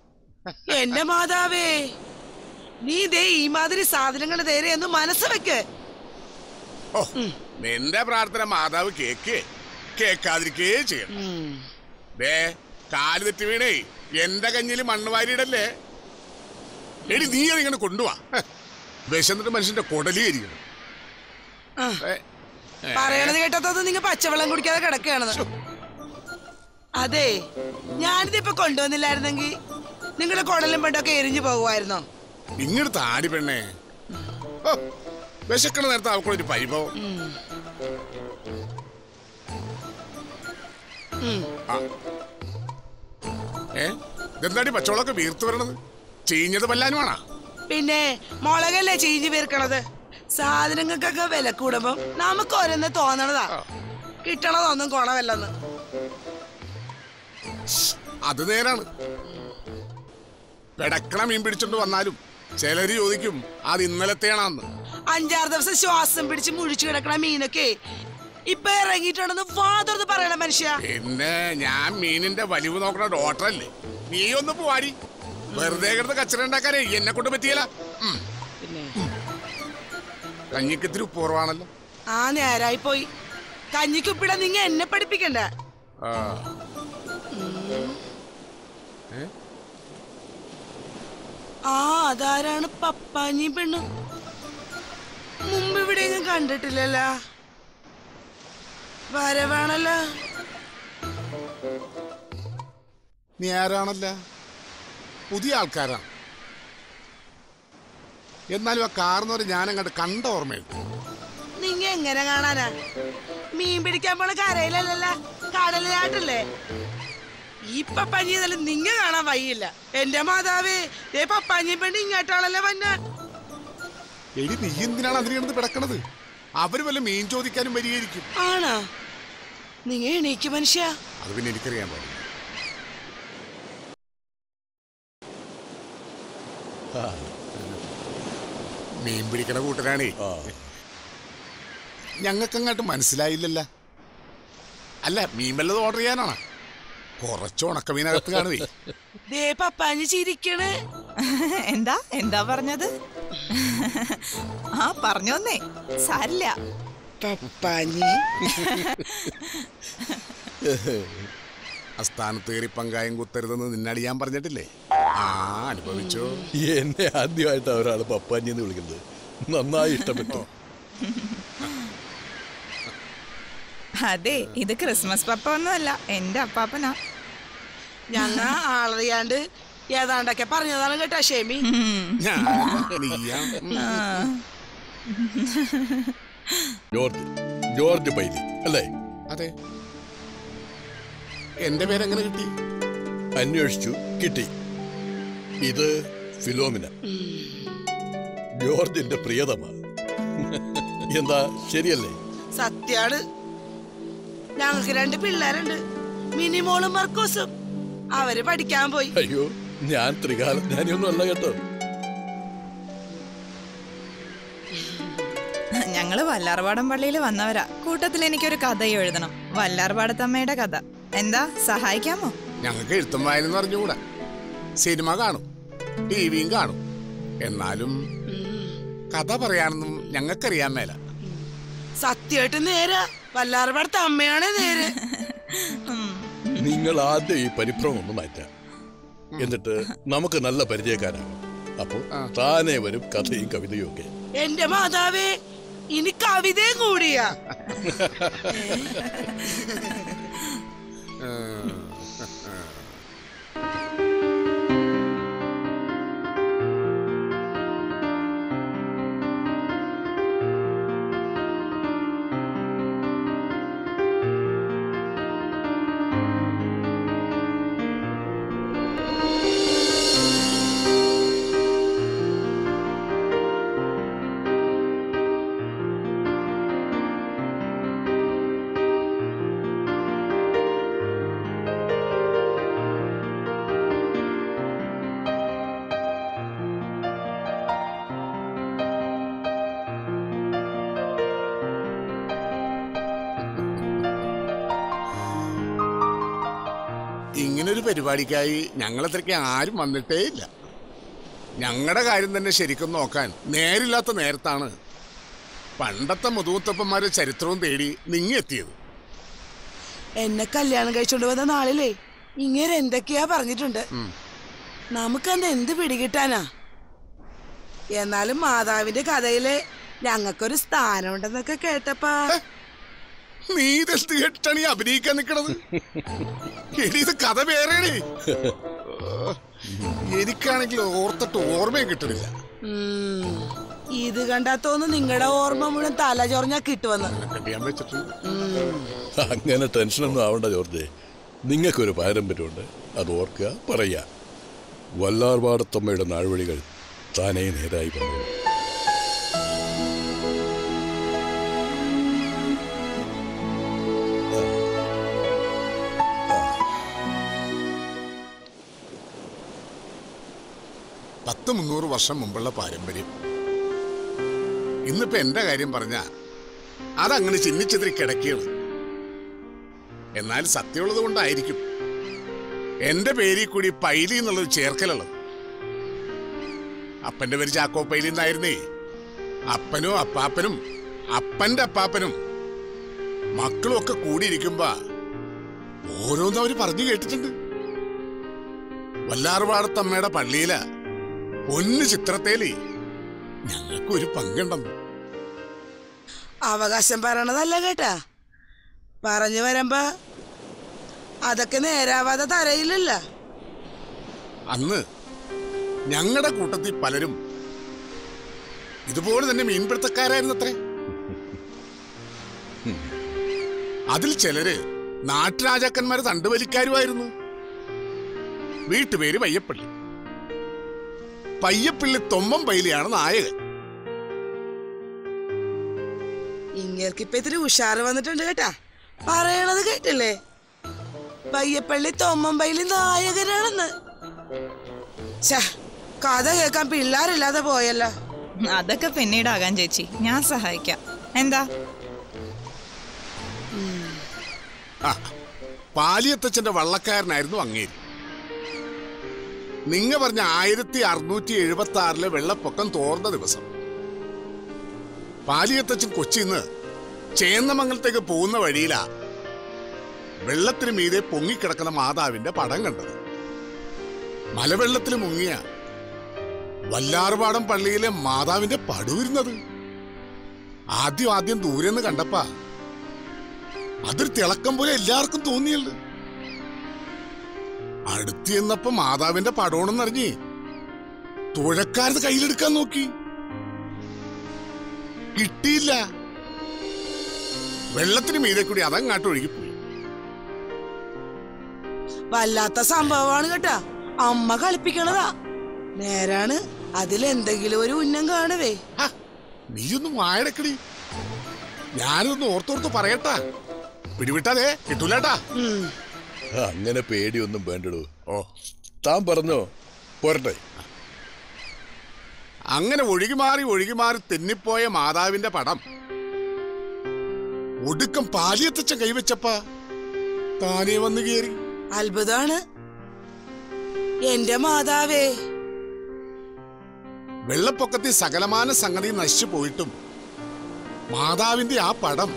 എന്റെ മാതാവേ, നീ ദേ ഈ മാതിരി സാധനങ്ങൾ നേരെ ഒന്ന് മനസ്സ് വെക്ക്. നിന്റെ പ്രാർത്ഥന മാതാവ് കേക്കേ, കേക്കാതിരിക്കേ ചെയ്യണം. ദേ കാല് തെറ്റി വീണേ എന്റെ കഞ്ഞില് മണ്ണ് വാരിയിടല്ലേ. എടി നീ അതിങ്ങനെ കൊണ്ടുവാ, വിശന്നിട്ട് മനുഷ്യന്റെ കൊടലിയായിരിക്കണം. പറയണത് കേട്ടാത്തത് നിങ്ങൾ പച്ചവെള്ളം കുടിക്കാതെ കിടക്കുകയാണത്. അതെ, ഞാനിതിപ്പൊ കൊണ്ടുവന്നില്ലായിരുന്നെങ്കിൽ നിങ്ങളുടെ കുടലും പെട്ടൊക്കെ എരിഞ്ഞു പോകുമായിരുന്നോ? നിങ്ങളുടെ താടി പെണ്ണേ, വിശക്കണ നേരത്തെ അവക്കൊരു പരിഭവം. എന്താടി പച്ചവെള്ളമൊക്കെ വീർത്തു വരണത്? ചീഞ്ഞത് പല്ലാനുമാണാ? പിന്നെ മുളകല്ലേ ചീഞ്ഞു വീർക്കണത്. സാധനങ്ങൾക്കൊക്കെ വില കൂടുമ്പോ നമുക്ക് ഓരോന്ന് തോന്നണതാ, കിട്ടണതൊന്നും കൊണവല്ലെന്ന്. അത് നേരാണ്. പെടക്കണ മീൻ പിടിച്ചോണ്ട് വന്നാലും ചിലര് ചോദിക്കും അത് ഇന്നലത്തെയാണെന്ന്. അഞ്ചാറ് ദിവസം ശ്വാസം പിടിച്ച് മുഴിച്ചു കിടക്കണ മീനൊക്കെ ഇപ്പൊ ഇറങ്ങിയിട്ടുണ്ടെന്ന് വാതുറന്ന് പറയണ മനുഷ്യ. പിന്നെ ഞാൻ മീനിന്റെ വലിവ് നോക്കണ ഡോക്ടറല്ലേ. നീ ഒന്ന് പോവാടി, വെറുതെ കിടന്ന് കച്ചറ ഉണ്ടാക്കാനേ എന്നെ കൊണ്ട് പറ്റിയല്ല. കഞ്ഞിക്കത്തിരി ഉപ്പുറവാണല്ലോ. ആ നേരായി പോയി, കഞ്ഞിക്ക് ഉപ്പിടാ. നിങ്ങ എന്നെ പഠിപ്പിക്കണ്ട. ആ അതാരാണ് പപ്പാഞ്ഞി പെണ്ണു? മുമ്പ് ഇവിടെ ഞാൻ കണ്ടിട്ടില്ലല്ലോ. വരവാണല്ലോ. നീ ആരാണല്ല? പുതിയ ആൾക്കാരാണ്. എന്നാലും ആ കാർന്നവരെ ഞാനങ്ങോട്ട് കണ്ട ഓർമ്മയുണ്ട്. നിങ്ങ എങ്ങനെ കാണാനാ? മീൻ പിടിക്കാൻ പോണ കരയിലല്ല, കടലിലാട്ടല്ലേ. ഈ പപ്പാഞ്ഞി എന്നാലും നിങ്ങ കാണാൻ വയ്യില്ല. എന്റെ മാതാവേ, ഏ പപ്പാഞ്ഞി പെണ്ണി ഇങ്ങോട്ടാണല്ലോ വന്ന. എടി നീ എന്തിനാണ് അതിനെടുത്ത് പിടക്കണത്? അവര് വല്ല മീൻ ചോദിക്കാനും വരികയായിരിക്കും. ആണോ? നിങ്ങ എണീക്ക് മനുഷ്യ. അത് പിന്നെ എനിക്കറിയാൻ പാടില്ല. മീൻ പിടിക്കണ കൂട്ടനാണേ. ഞങ്ങൾക്കങ്ങോട്ട് മനസ്സിലായില്ലല്ല. അല്ല, മീൻ വല്ലത് ഓർഡർ ചെയ്യാനാണ്? കുറച്ച് ഉണക്ക മീനകത്ത് കാണുവേ. ദേ പപ്പാഞ്ഞി ചിരിക്കണേ. എന്താ എന്താ പറഞ്ഞത്? ആ പറഞ്ഞോന്നേ, സാരില്ല. പപ്പാഞ്ഞി അസ്ഥാനത്ത് കയറി പങ്കായം കുത്തരുതെന്ന് നിന്നടി ഞാൻ പറഞ്ഞിട്ടില്ലേ? ആ അനുഭവിച്ചോ? എന്നെ ആദ്യമായിട്ട് അവരാണ് പപ്പാഞ്ഞി എന്ന് വിളിക്കുന്നത്. നന്നായി ഇഷ്ടപ്പെട്ടോ? അതെ, ഇത് ക്രിസ്മസ് പപ്പ ഒന്നുമല്ല, എന്റെ അപ്പാപ്പനാ. ഞങ്ങ ആളറിയാണ്ട് ഏതാണ്ടൊക്കെ പറഞ്ഞതാണ് കേട്ടോ ഷേമി. ജോർജ് പൈലി അല്ലേ? അതെ. എന്റെ പേരെങ്ങനെ കിട്ടി? അന്വേഷിച്ചു കിട്ടി. ഇത് ഫിലോമിന, ജോർജിന്റെ പ്രിയതമ. എന്താ ശരിയല്ലേ? സത്യാണ്. ഞങ്ങൾക്ക് രണ്ട് പിള്ളേരുണ്ട്, മിനിമോളും മർക്കോസും. അവര് പഠിക്കാൻ പോയി. അയ്യോ, ഞാൻ ത്രികാലജ്ഞാനിയൊന്നും അല്ല കേട്ടോ. ഞങ്ങള് വല്ലാർപാടം പള്ളിയിൽ വന്നവരാ. കൂട്ടത്തിൽ എനിക്കൊരു കഥ എഴുതണം, വല്ലാർപാടത്തമ്മയുടെ കഥ. എന്താ സഹായിക്കാമോ? ഞങ്ങൾക്ക് എഴുത്തും വായന അറിഞ്ഞുകൂടാ. സിനിമ കാണും, ടിവിയും കാണും, എന്നാലും കഥ പറയാനൊന്നും ഞങ്ങൾക്കറിയാൻ മേല. സത്യമായിട്ട് നേരാ, വല്ലാർപാടത്ത അമ്മയാണേ നേര്. നിങ്ങൾ ആദ്യം ഈ പരിഭ്രമം ഒന്ന് മാറ്റാം, എന്നിട്ട് നമുക്ക് നല്ല പരിചയക്കാരാകും. അപ്പൊ താനേ വരും കഥയും കവിതയും ഒക്കെ. എന്റെ മാതാവേ, ഇനി കവിതയും കൂടിയാ. ഒരു പരിപാടിക്കായി ഞങ്ങളത്രയ്ക്ക് ആരും വന്നിട്ടേ ഇല്ല. ഞങ്ങളുടെ കാര്യം തന്നെ ശരിക്കും നോക്കാൻ നേരില്ലാത്ത നേരത്താണ് പണ്ടത്തെ മുതുമുത്തപ്പന്മാരുടെ ചരിത്രവും തേടി നിങ്ങെത്തിയത്. എന്നെ കല്യാണം കഴിച്ചോണ്ട് വന്ന നാളിലേ ഇങ്ങനെ എന്തൊക്കെയാ പറഞ്ഞിട്ടുണ്ട്. നമുക്കത് എന്ത് പിടികിട്ടാനാ? എന്നാലും മാതാവിന്റെ കഥയിലെ ഞങ്ങൾക്കൊരു സ്ഥാനം ഉണ്ടെന്നൊക്കെ കേട്ടപ്പാ. നീ ഇതെന്ത് കേട്ടാണ് ഈ അഭിനയിക്കാൻ നിക്കണത്? ഇത് കഥ വേറെയാണ്. എനിക്കാണെങ്കിൽ ഓർത്തിട്ട് ഓർമ്മയും കിട്ടുന്നില്ല. ഇത് കണ്ടാത്തോന്ന് നിങ്ങളുടെ ഓർമ്മ മുഴുവൻ തലചൊറിഞ്ഞാ കിട്ടുവെന്ന്. അങ്ങനെ ടെൻഷനൊന്നും ആവണ്ട ജോർജെ. നിങ്ങൾക്കൊരു പാരമ്പര്യമുണ്ട്, അത് ഓർക്കുക, പറയാ. വല്ലാർപാടത്തമ്മയുടെ നാൾവഴികൾ താനേ നേരായി പറഞ്ഞു. പത്ത് 300 വർഷം മുമ്പുള്ള പാരമ്പര്യം ഇന്നിപ്പോ എന്റെ കാര്യം പറഞ്ഞാ അതങ്ങനെ ചിന്നിച്ചെതിരി കിടക്കുകയാണ്. എന്നാൽ സത്യമുള്ളത് കൊണ്ടായിരിക്കും എന്റെ പേരിൽ കൂടി പൈലി എന്നുള്ളൊരു ചേർക്കലുള്ളത്. അപ്പന്റെ പേര് ചാക്കോ പൈലി എന്നായിരുന്നേ. അപ്പനും അപ്പാപ്പനും അപ്പന്റെ അപ്പാപ്പനും മക്കളും ഒക്കെ കൂടിയിരിക്കുമ്പോ ഓരോന്നും അവര് പറഞ്ഞു കേട്ടിട്ടുണ്ട്. വല്ലാർപാടത്തമ്മയുടെ പള്ളിയില ഒന്ന് ചിത്രത്തേലേ ഞങ്ങൾക്കൊരു പങ്കുണ്ടെന്ന് അവകാശം പറയണതല്ല കേട്ടാ. പറഞ്ഞു വരുമ്പോ അതൊക്കെ നേരാവാതെ തരയില്ലല്ല. അന്ന് ഞങ്ങളുടെ കൂട്ടത്തിൽ പലരും ഇതുപോലെ തന്നെ മീൻപിടുത്തക്കാരായിരുന്നത്രേ. അതിൽ ചിലര് നാട്ടുരാജാക്കന്മാരെ തണ്ടുവലിക്കാരുമായിരുന്നു. വീട്ടുപേര് പയ്യപ്പള്ളി. പയ്യപ്പിള്ളി തൊമ്മൻ പൈലിയാണ് നായകൻ. ഇങ്ങേർക്കിപ്പ ഇത്തിരി ഉഷാറ് വന്നിട്ടുണ്ട് കേട്ടാ. പറയണത് കേട്ടില്ലേ, പയ്യപ്പള്ളി തൊമ്മൻ പൈലി നായകനാണെന്ന്. കഥ കേൾക്കാൻ പിള്ളേരില്ലാതെ പോയല്ലോ. അതൊക്കെ പിന്നീടാകാൻ ചേച്ചി, ഞാൻ സഹായിക്കാം. എന്താ പാലിയത്തച്ഛന്റെ വള്ളക്കാരനായിരുന്നു അങ്ങേര്. നിങ്ങ പറഞ്ഞ 1676 വെള്ളപ്പൊക്കം തോർന്ന ദിവസം പാലിയത്തച്ഛൻ കൊച്ചിന്ന് ചേന്നമംഗലത്തേക്ക് പോകുന്ന വഴിയിലാ വെള്ളത്തിന് മീതെ പൊങ്ങിക്കിടക്കുന്ന മാതാവിന്റെ പടം കണ്ടത്. മലവെള്ളത്തിൽ മുങ്ങിയ വല്ലാർപാടം പള്ളിയിലെ മാതാവിന്റെ പടുവിരുന്നത് ആദ്യം ദൂരെന്ന് കണ്ടപ്പാ അതൊരു തിളക്കം പോലെ എല്ലാവർക്കും തോന്നിയല്ലോ. അടുത്ത് ചെന്നപ്പോ മാതാവിന്റെ പടവണെന്നറിഞ്ഞ് തുഴക്കാരത് കയ്യിലെടുക്കാൻ നോക്കി, കിട്ടിയില്ല. വെള്ളത്തിന് മീതെ കൂടി അതങ്ങാട്ടൊഴുകിപ്പോയി. വല്ലാത്ത സംഭവമാണ് കേട്ടാ. അമ്മ കളിപ്പിക്കണതാ നേരാണ്. അതിലെന്തെങ്കിലും ഒരു ഉന്നം കാണുവേ. നീയൊന്നും വായടക്കടി, ഞാനൊന്ന് ഓർത്തോർത്ത് പറയട്ടാ. പിടിവിട്ടാതെ കിട്ടൂലട്ടാ. അങ്ങനെ പേടിയൊന്നും വേണ്ടടൂ. ഓ, താൻ പറഞ്ഞോ, പോരട്ടെ. അങ്ങനെ ഒഴുകി മാറി തെന്നിപ്പോയ മാതാവിന്റെ പടം ഒടുക്കം പാലിയത്തച്ഛൻ കൈവച്ചപ്പാ താനേ വന്നു കയറി. അത്ഭുതാണ് എന്റെ മാതാവേ. വെള്ളപ്പൊക്കത്തിൽ സകലമാന സംഗതി നശിച്ചു പോയിട്ടും മാതാവിന്റെ ആ പടം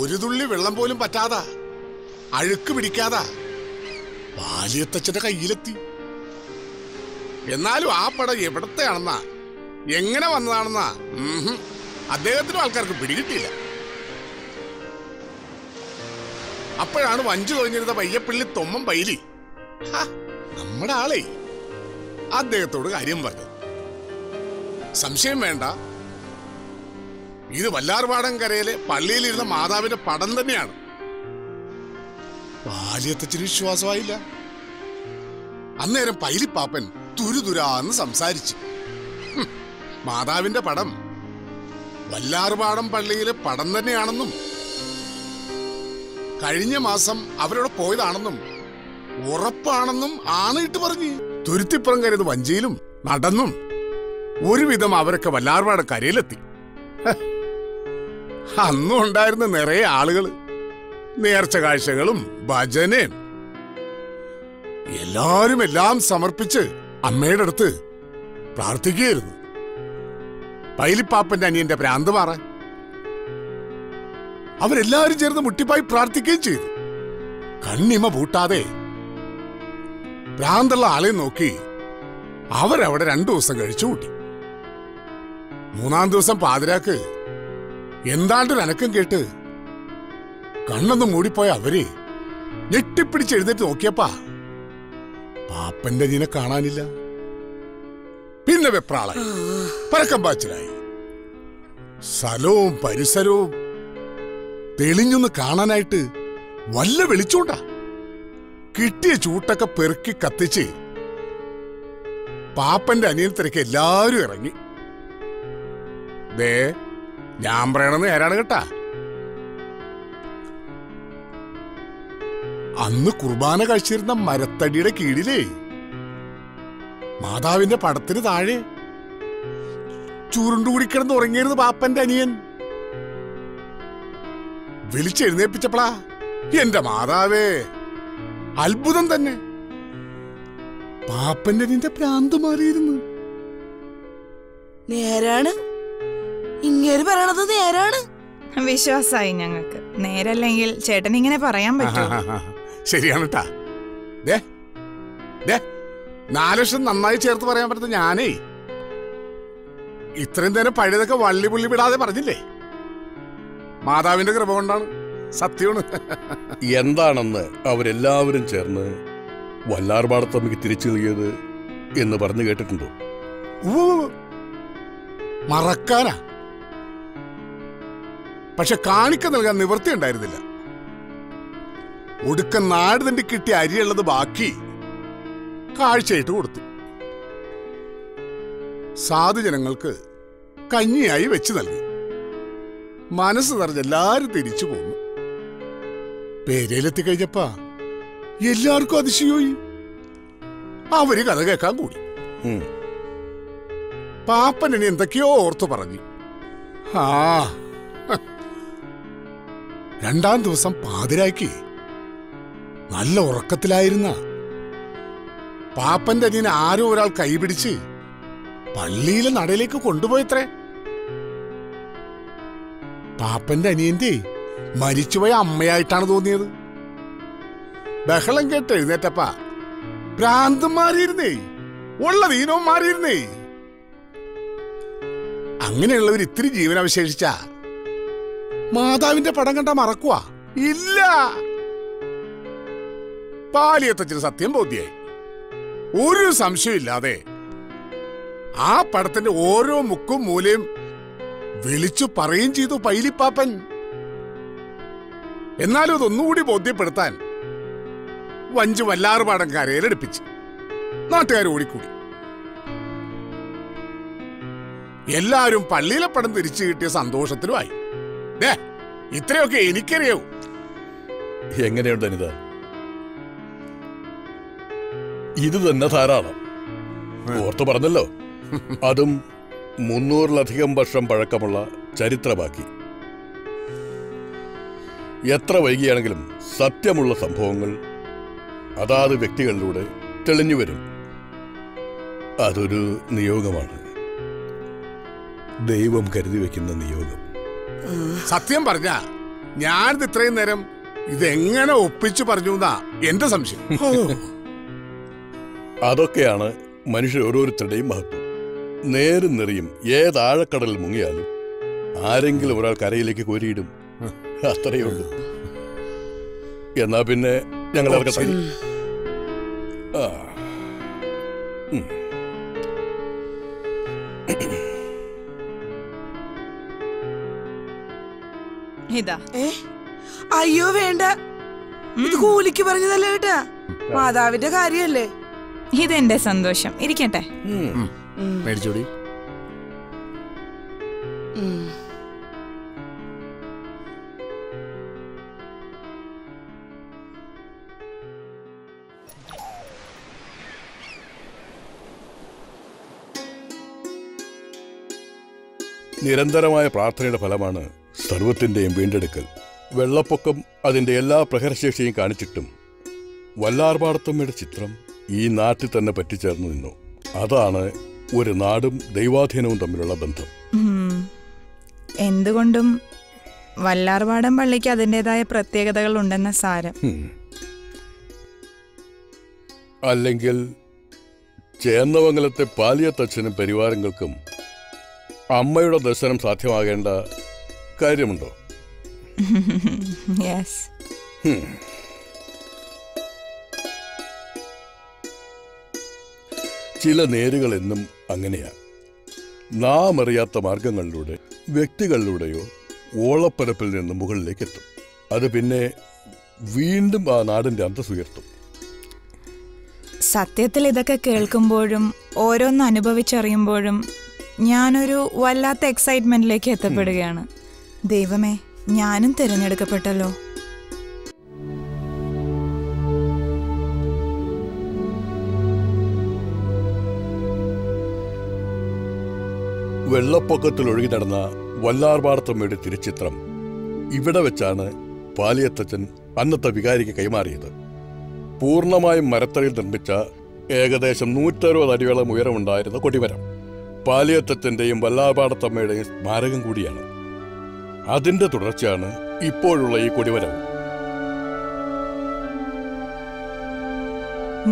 ഒരു തുള്ളി വെള്ളം പോലും പറ്റാതാ, അഴുക്ക് പിടിക്കാതാ പാലിയത്തച്ഛന്റെ കയ്യിലെത്തി. എന്നാലും ആ പടം എവിടത്തെയാണെന്നാ എങ്ങനെ വന്നതാണെന്നാ അദ്ദേഹത്തിനും ആൾക്കാർക്ക് പിടികിട്ടിയില്ല. അപ്പോഴാണ് വഞ്ചു തൊഴിഞ്ഞിരുന്ന പയ്യപ്പിള്ളി തൊമ്മൻ പൈലി നമ്മുടെ ആളെ അദ്ദേഹത്തോട് കാര്യം പറഞ്ഞു. സംശയം വേണ്ട, ഇത് വല്ലാർപാടം കരയിലെ പള്ളിയിലിരുന്ന മാതാവിന്റെ പടം തന്നെയാണ്. പാലിയത്തച്ഛന് വിശ്വാസമായില്ല. അന്നേരം പൈലിപ്പാപ്പൻ തുരുതുരാന്ന് സംസാരിച്ച് മാതാവിന്റെ പടം വല്ലാർപാടം പള്ളിയിലെ പടം തന്നെയാണെന്നും കഴിഞ്ഞ മാസം അവരോട് പോയതാണെന്നും ഉറപ്പാണെന്നും ആണിട്ട് പറഞ്ഞ് തുരുത്തിപ്പുറം കരയത് വഞ്ചിയിലും നടന്നും ഒരുവിധം അവരൊക്കെ വല്ലാർപാട കരയിലെത്തി. അന്നും ഉണ്ടായിരുന്ന നിറയെ ആളുകൾ നേർച്ച കാഴ്ചകളും ഭജനയും എല്ലാരും എല്ലാം സമർപ്പിച്ച് അമ്മയുടെ അടുത്ത് പ്രാർത്ഥിക്കുകയായിരുന്നു. പൈലിപ്പാപ്പന്റെ അനിയന്റെ ഭ്രാന്ത് മാറാൻ അവരെല്ലാവരും ചേർന്ന് മുട്ടിപ്പായി പ്രാർത്ഥിക്കുകയും ചെയ്തു. കണ്ണിമ പൂട്ടാതെ ഭ്രാന്തുള്ള ആളെ നോക്കി അവരവിടെ 2 ദിവസം കഴിച്ചു കൂട്ടി. 3-ാം ദിവസം പാതിരാക്ക് എന്താണ്ടൊരു അനക്കം കേട്ട് കണ്ണൊന്നും മൂടിപ്പോയ അവര് ഞെട്ടിപ്പിടിച്ച് എഴുന്നേറ്റ് നോക്കിയപ്പാ പാപ്പന്റെ നിനെ കാണാനില്ല. പിന്നെ വെപ്രാളായി പരക്കം പാച്ചിലായി. സ്ഥലവും പരിസരവും തെളിഞ്ഞൊന്ന് കാണാനായിട്ട് വല്ല വെളിച്ചോണ്ടാ. കിട്ടിയ ചൂട്ടൊക്കെ പെറുക്കി കത്തിച്ച് പാപ്പന്റെ അനിയനത്തിരക്ക് എല്ലാരും ഇറങ്ങി. ദേ ഞാൻ പറയണമെന്ന് നേരാണ് കേട്ടാ. അന്ന് കുർബാന കഴിച്ചിരുന്ന മരത്തടിയുടെ കീഴിലേ മാതാവിന്റെ പടത്തിന് താഴെ ചുരുണ്ടുകൂടി കിടന്ന് ഉറങ്ങിയിരുന്നു പാപ്പന്റെ അനിയൻ. വിളിച്ചെഴുന്നേപ്പിച്ചപ്പളാ എന്റെ മാതാവേ, അത്ഭുതം തന്നെ, പാപ്പന്റെ അനിയന്റെ ഭ്രാന്ത് മാറിയിരുന്നു. നേരാണ് ഇങ്ങനെ പറയണത്, നേരാണ്. വിശ്വാസമായി ഞങ്ങൾക്ക്. നേരല്ലെങ്കിൽ ചേട്ടൻ ഇങ്ങനെ പറയാൻ പറ്റും. ശരിയാണ് ട്ടാ. ദേ ദേ 4 ലക്ഷം നന്നായി ചേർത്ത് പറയാൻ പറ്റുന്ന ഞാനേ ഇത്രയും നേരം പഴയതൊക്കെ വള്ളി പുള്ളി വിടാതെ പറഞ്ഞില്ലേ. മാതാവിന്റെ കൃപ കൊണ്ടാണ്, സത്യമാണ്. എന്താണെന്ന് അവരെല്ലാവരും ചേർന്ന് വല്ലാർപാടത്തമ്മയ്ക്ക് തിരിച്ചു നൽകിയത് എന്ന് പറഞ്ഞു കേട്ടിട്ടുണ്ടോ? മറക്കാനാ, പക്ഷെ കാണിക്ക നൽകാൻ നിവൃത്തി ഉണ്ടായിരുന്നില്ല. ഒടുക്കം നാട് തന്റെ കിട്ടിയ അരിയുള്ളത് ബാക്കി കാഴ്ചയായിട്ട് കൊടുത്തു. സാധുജനങ്ങൾക്ക് കഞ്ഞിയായി വെച്ച് നൽകി. മനസ്സ് നിറഞ്ഞ എല്ലാരും തിരിച്ചു പോന്നു. പേരയിലെത്തി കഴിഞ്ഞപ്പാ എല്ലാവർക്കും അതിശയമായി. അവര് കഥ കേൾക്കാൻ കൂടി. പാപ്പനെ എന്തൊക്കെയോ ഓർത്തു പറഞ്ഞു. ആ 2-ാം ദിവസം പാതിരാക്കി നല്ല ഉറക്കത്തിലായിരുന്ന പാപ്പന്റെ അനിയനെ ആരോ ഒരാൾ കൈപിടിച്ച് പള്ളിയിലെ നടയിലേക്ക് കൊണ്ടുപോയത്രേ. പാപ്പന്റെ അനിയന്റെ മരിച്ചുപോയ അമ്മയായിട്ടാണ് തോന്നിയത്. ബഹളം കേട്ട് എഴുന്നേറ്റപ്പാ ഭ്രാന്തം മാറിയിരുന്നേ, ഉള്ള ദീനവും മാറിയിരുന്നേ. അങ്ങനെയുള്ളവർ ഇത്തിരി ജീവനവശേഷിച്ചാ മാതാവിന്റെ പടം കണ്ട മറക്കുവാ ഇല്ല. പാലിയത്തച്ഛന് സത്യം ബോധ്യായി. ഒരു സംശയമില്ലാതെ ആ പടത്തിന്റെ ഓരോ മുക്കും മൂലയും വിളിച്ചു പറയുകയും ചെയ്തു പൈലിപ്പാപ്പൻ. എന്നാലും അതൊന്നുകൂടി ബോധ്യപ്പെടുത്താൻ വഞ്ചു വല്ലാർപാടം കരയിലടുപ്പിച്ച് നാട്ടുകാർ ഓടിക്കൂടി. എല്ലാരും പള്ളിയിലെ പടം തിരിച്ചു കിട്ടിയ സന്തോഷത്തിലുമായി. ഇത്രയൊക്കെ എനിക്കറിയൂ. എങ്ങനെയുണ്ട് അനിത? ഇത് തന്നെ ധാരാളം ഓർത്തു പറഞ്ഞല്ലോ. അതും 300-ലധികം വർഷം പഴക്കമുള്ള ചരിത്ര ബാക്കി. എത്ര വൈകിയാണെങ്കിലും സത്യമുള്ള സംഭവങ്ങൾ അതാത് വ്യക്തികളിലൂടെ തെളിഞ്ഞു വരും. അതൊരു നിയോഗമാണ്, ദൈവം കരുതി വയ്ക്കുന്ന നിയോഗം. സത്യം പറഞ്ഞ ഞാനിത് ഇത്രയും നേരം ഇതെങ്ങനെ ഒപ്പിച്ചു പറഞ്ഞു എന്നാ എന്റെ സംശയം. അതൊക്കെയാണ് മനുഷ്യർ ഓരോരുത്തരുടെയും മഹത്വം. നേരും നെറിയും ഏതാഴക്കടലിൽ മുങ്ങിയാലും ആരെങ്കിലും ഒരാൾ കരയിലേക്ക് കോരിയിടും. അത്രയേ ഉള്ളൂ. എന്നാ പിന്നെ ഞങ്ങൾ അയ്യോ വേണ്ട, ഇത് കൂലിക്ക് പറഞ്ഞതല്ലേ കേട്ടാ, മാതാവിന്റെ കാര്യല്ലേ. ഇതെന്റെ സന്തോഷം ഇരിക്കട്ടെ. നിരന്തരമായ പ്രാർത്ഥനയുടെ ഫലമാണ് സർവത്തിൻ്റെയും വീണ്ടെടുക്കൽ. വെള്ളപ്പൊക്കം അതിൻ്റെ എല്ലാ പ്രഹരശേഷിയും കാണിച്ചിട്ടും വല്ലാർപാടത്തമ്മയുടെ ചിത്രം ഈ നാട്ടിൽ തന്നെ പറ്റിച്ചേർന്നു നിന്നു. അതാണ് ഒരു നാടും ദൈവാധീനവും തമ്മിലുള്ള ബന്ധം. എന്തുകൊണ്ടും വല്ലാർപാടം പള്ളിക്ക് അതിൻ്റെതായ പ്രത്യേകതകൾ ഉണ്ടെന്ന സാരം. അല്ലെങ്കിൽ ചേന്നമംഗലത്തെ പാലിയത്തച്ഛനും പരിവാരങ്ങൾക്കും അമ്മയുടെ ദർശനം സാധ്യമാകേണ്ട കാര്യമുണ്ടോ? ചില നേരുകൾ എന്നും അങ്ങനെയാണ്. നാം അറിയാത്ത മാർഗങ്ങളിലൂടെ വ്യക്തികളിലൂടെയോ ഓളപ്പരപ്പിൽ നിന്ന് മുകളിലേക്ക് എത്തും. അത് പിന്നെ വീണ്ടും ആ നാടിൻ്റെ അന്തസ് ഉയർത്തും. സത്യത്തിൽ ഇതൊക്കെ കേൾക്കുമ്പോഴും ഓരോന്ന് അനുഭവിച്ചറിയുമ്പോഴും ഞാനൊരു വല്ലാത്ത എക്സൈറ്റ്മെന്റിലേക്ക് എത്തപ്പെടുകയാണ്. ദൈവമേ, ഞാനും തിരഞ്ഞെടുക്കപ്പെട്ടല്ലോ. വെള്ളപ്പൊക്കത്തിൽ ഒഴുകി നടന്ന വല്ലാർപാടത്തമ്മയുടെ തിരുച്ചിത്രം ഇവിടെ വെച്ചാണ് പാലിയത്തച്ഛൻ അന്നത്തെ വികാരിക്ക് കൈമാറിയത്. പൂർണ്ണമായും മരത്തറയിൽ നിർമ്മിച്ച ഏകദേശം 160 അടിയോളം ഉയരമുണ്ടായിരുന്ന കൊടിമരം പാലിയത്തച്ഛൻ്റെയും വല്ലാർപാടത്തമ്മയുടെയും സ്മാരകം കൂടിയാണ്. അതിൻ്റെ തുടർച്ചയാണ് ഇപ്പോഴുള്ള ഈ കൊടിമരം.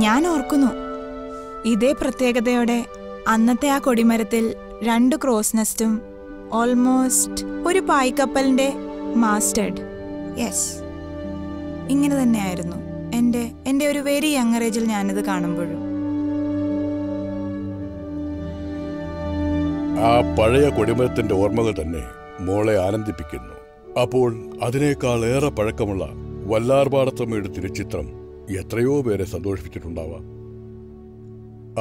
ഞാൻ ഓർക്കുന്നു, ഇതേ പ്രത്യേകതയോടെ അന്നത്തെ ആ കൊടിമരത്തിൽ 2 ക്രോസ് നെസ്റ്റും ഓൾമോസ്റ്റ് ഒരു പായ്ക്കപ്പലിൻ്റെ മാസ്റ്റേഡ്. യെസ്, ഇങ്ങനെ തന്നെയായിരുന്നു എൻ്റെ ഒരു വെരി യങ് ഏജിൽ ഞാനിത് കാണുമ്പോഴും. ആ പഴയ കൊടിമരത്തിന്റെ ഓർമ്മകൾ തന്നെ മോളെ ആനന്ദിപ്പിക്കുന്നു. അപ്പോൾ അതിനേക്കാൾ ഏറെ പഴക്കമുള്ള വല്ലാർപാടത്തമ്മയുടെ തിരുച്ചിത്രം എത്രയോ പേരെ സന്തോഷിപ്പിച്ചിട്ടുണ്ടാവാം,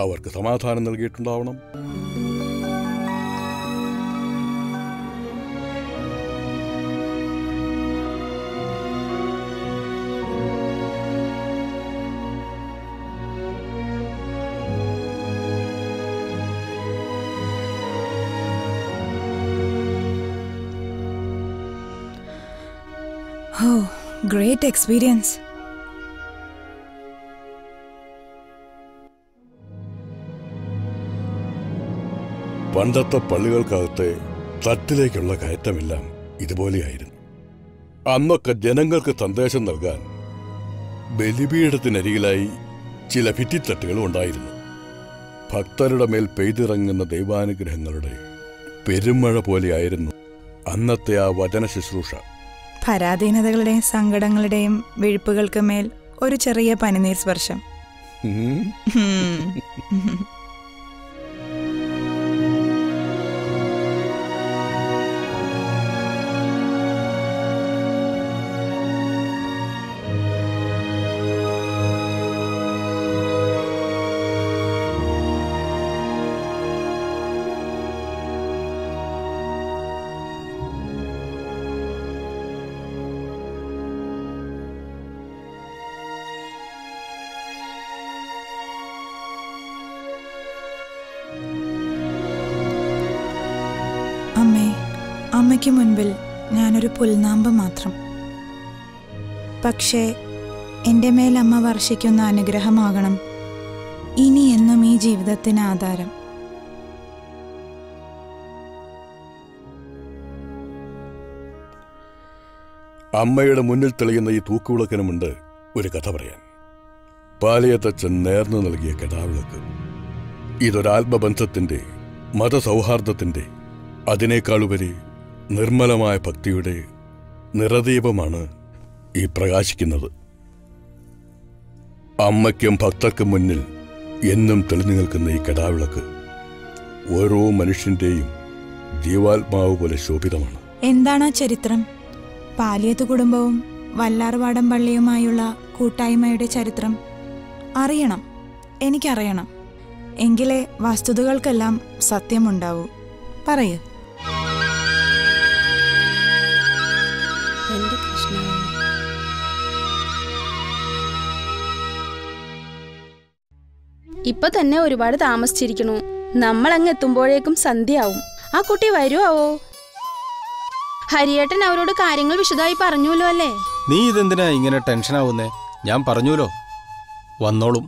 അവർക്ക് സമാധാനം നൽകിയിട്ടുണ്ടാവണം. Great experience. പണ്ടത്തെ പള്ളികൾക്കകത്തെ തട്ടിലേക്കുള്ള കയറ്റമെല്ലാം ഇതുപോലെയായിരുന്നു. അന്നൊക്കെ ജനങ്ങൾക്ക് സന്ദേശം നൽകാൻ ബലിപീഠത്തിനരികിലായി ചില ഭിത്തിത്തട്ടുകളും ഉണ്ടായിരുന്നു. ഭക്തരുടെ മേൽ പെയ്തിറങ്ങുന്ന ദൈവാനുഗ്രഹങ്ങളുടെ പെരുമഴ പോലെയായിരുന്നു അന്നത്തെ ആ വചന ശുശ്രൂഷ. പരാധീനതകളുടെയും സങ്കടങ്ങളുടെയും വിഴുപ്പുകൾക്ക് മേൽ ഒരു ചെറിയ പനിനീർ സ്പർശം. അമ്മയ്ക്ക് മുൻപിൽ ഞാനൊരു പുൽനാമ്പ് മാത്രം. പക്ഷേ എൻ്റെ മേലമ്മ വർഷിക്കുന്ന അനുഗ്രഹമാകണം ഇനി എന്നും ഈ ജീവിതത്തിന് ആധാരം. അമ്മയുടെ മുന്നിൽ തെളിയുന്ന ഈ തൂക്കുവിളക്കിനുമുണ്ട് ഒരു കഥ പറയാൻ. പാലിയത്തച്ഛൻ നേർന്നു നൽകിയ കെടാവിളക്ക് ഇതൊരാത്മബന്ധത്തിൻ്റെ, മതസൗഹാർദ്ദത്തിൻ്റെ, അതിനേക്കാളുപരി നിർമ്മലമായ ഭക്തിയുടെ നിറദീപമാണ് ഈ പ്രകാശിക്കുന്നത്. അമ്മയ്ക്കും ഭക്തർക്കും മുന്നിൽ എന്നും തെളിഞ്ഞു നിൽക്കുന്ന ഈ കടാവിളക്ക് ഓരോ മനുഷ്യൻ്റെയും ജീവാത്മാവ് പോലെ ശോഭിതമാണ്. എന്താണ് ചരിത്രം? പാലിയത്ത് കുടുംബവും വല്ലാർപാടം പള്ളിയുമായുള്ള കൂട്ടായ്മയുടെ ചരിത്രം അറിയണം, എനിക്കറിയണം. എങ്കിലേ വസ്തുതകൾക്കെല്ലാം സത്യമുണ്ടാവൂ. പറയൂ. ഇപ്പൊ തന്നെ ഒരുപാട് താമസിച്ചിരിക്കണു. നമ്മൾ അങ്ങ് എത്തുമ്പോഴേക്കും സന്ധ്യയാവും. ആ കുട്ടി വരുവോ? ഹരിയേട്ടൻ അവരോട് കാര്യങ്ങൾ വിശദമായി പറഞ്ഞുല്ലോ അല്ലേ? നീ ഇതെന്തിനാ ഇങ്ങനെ ടെൻഷൻ ആവുന്നേ? ഞാൻ പറഞ്ഞുല്ലോ, വന്നോളും.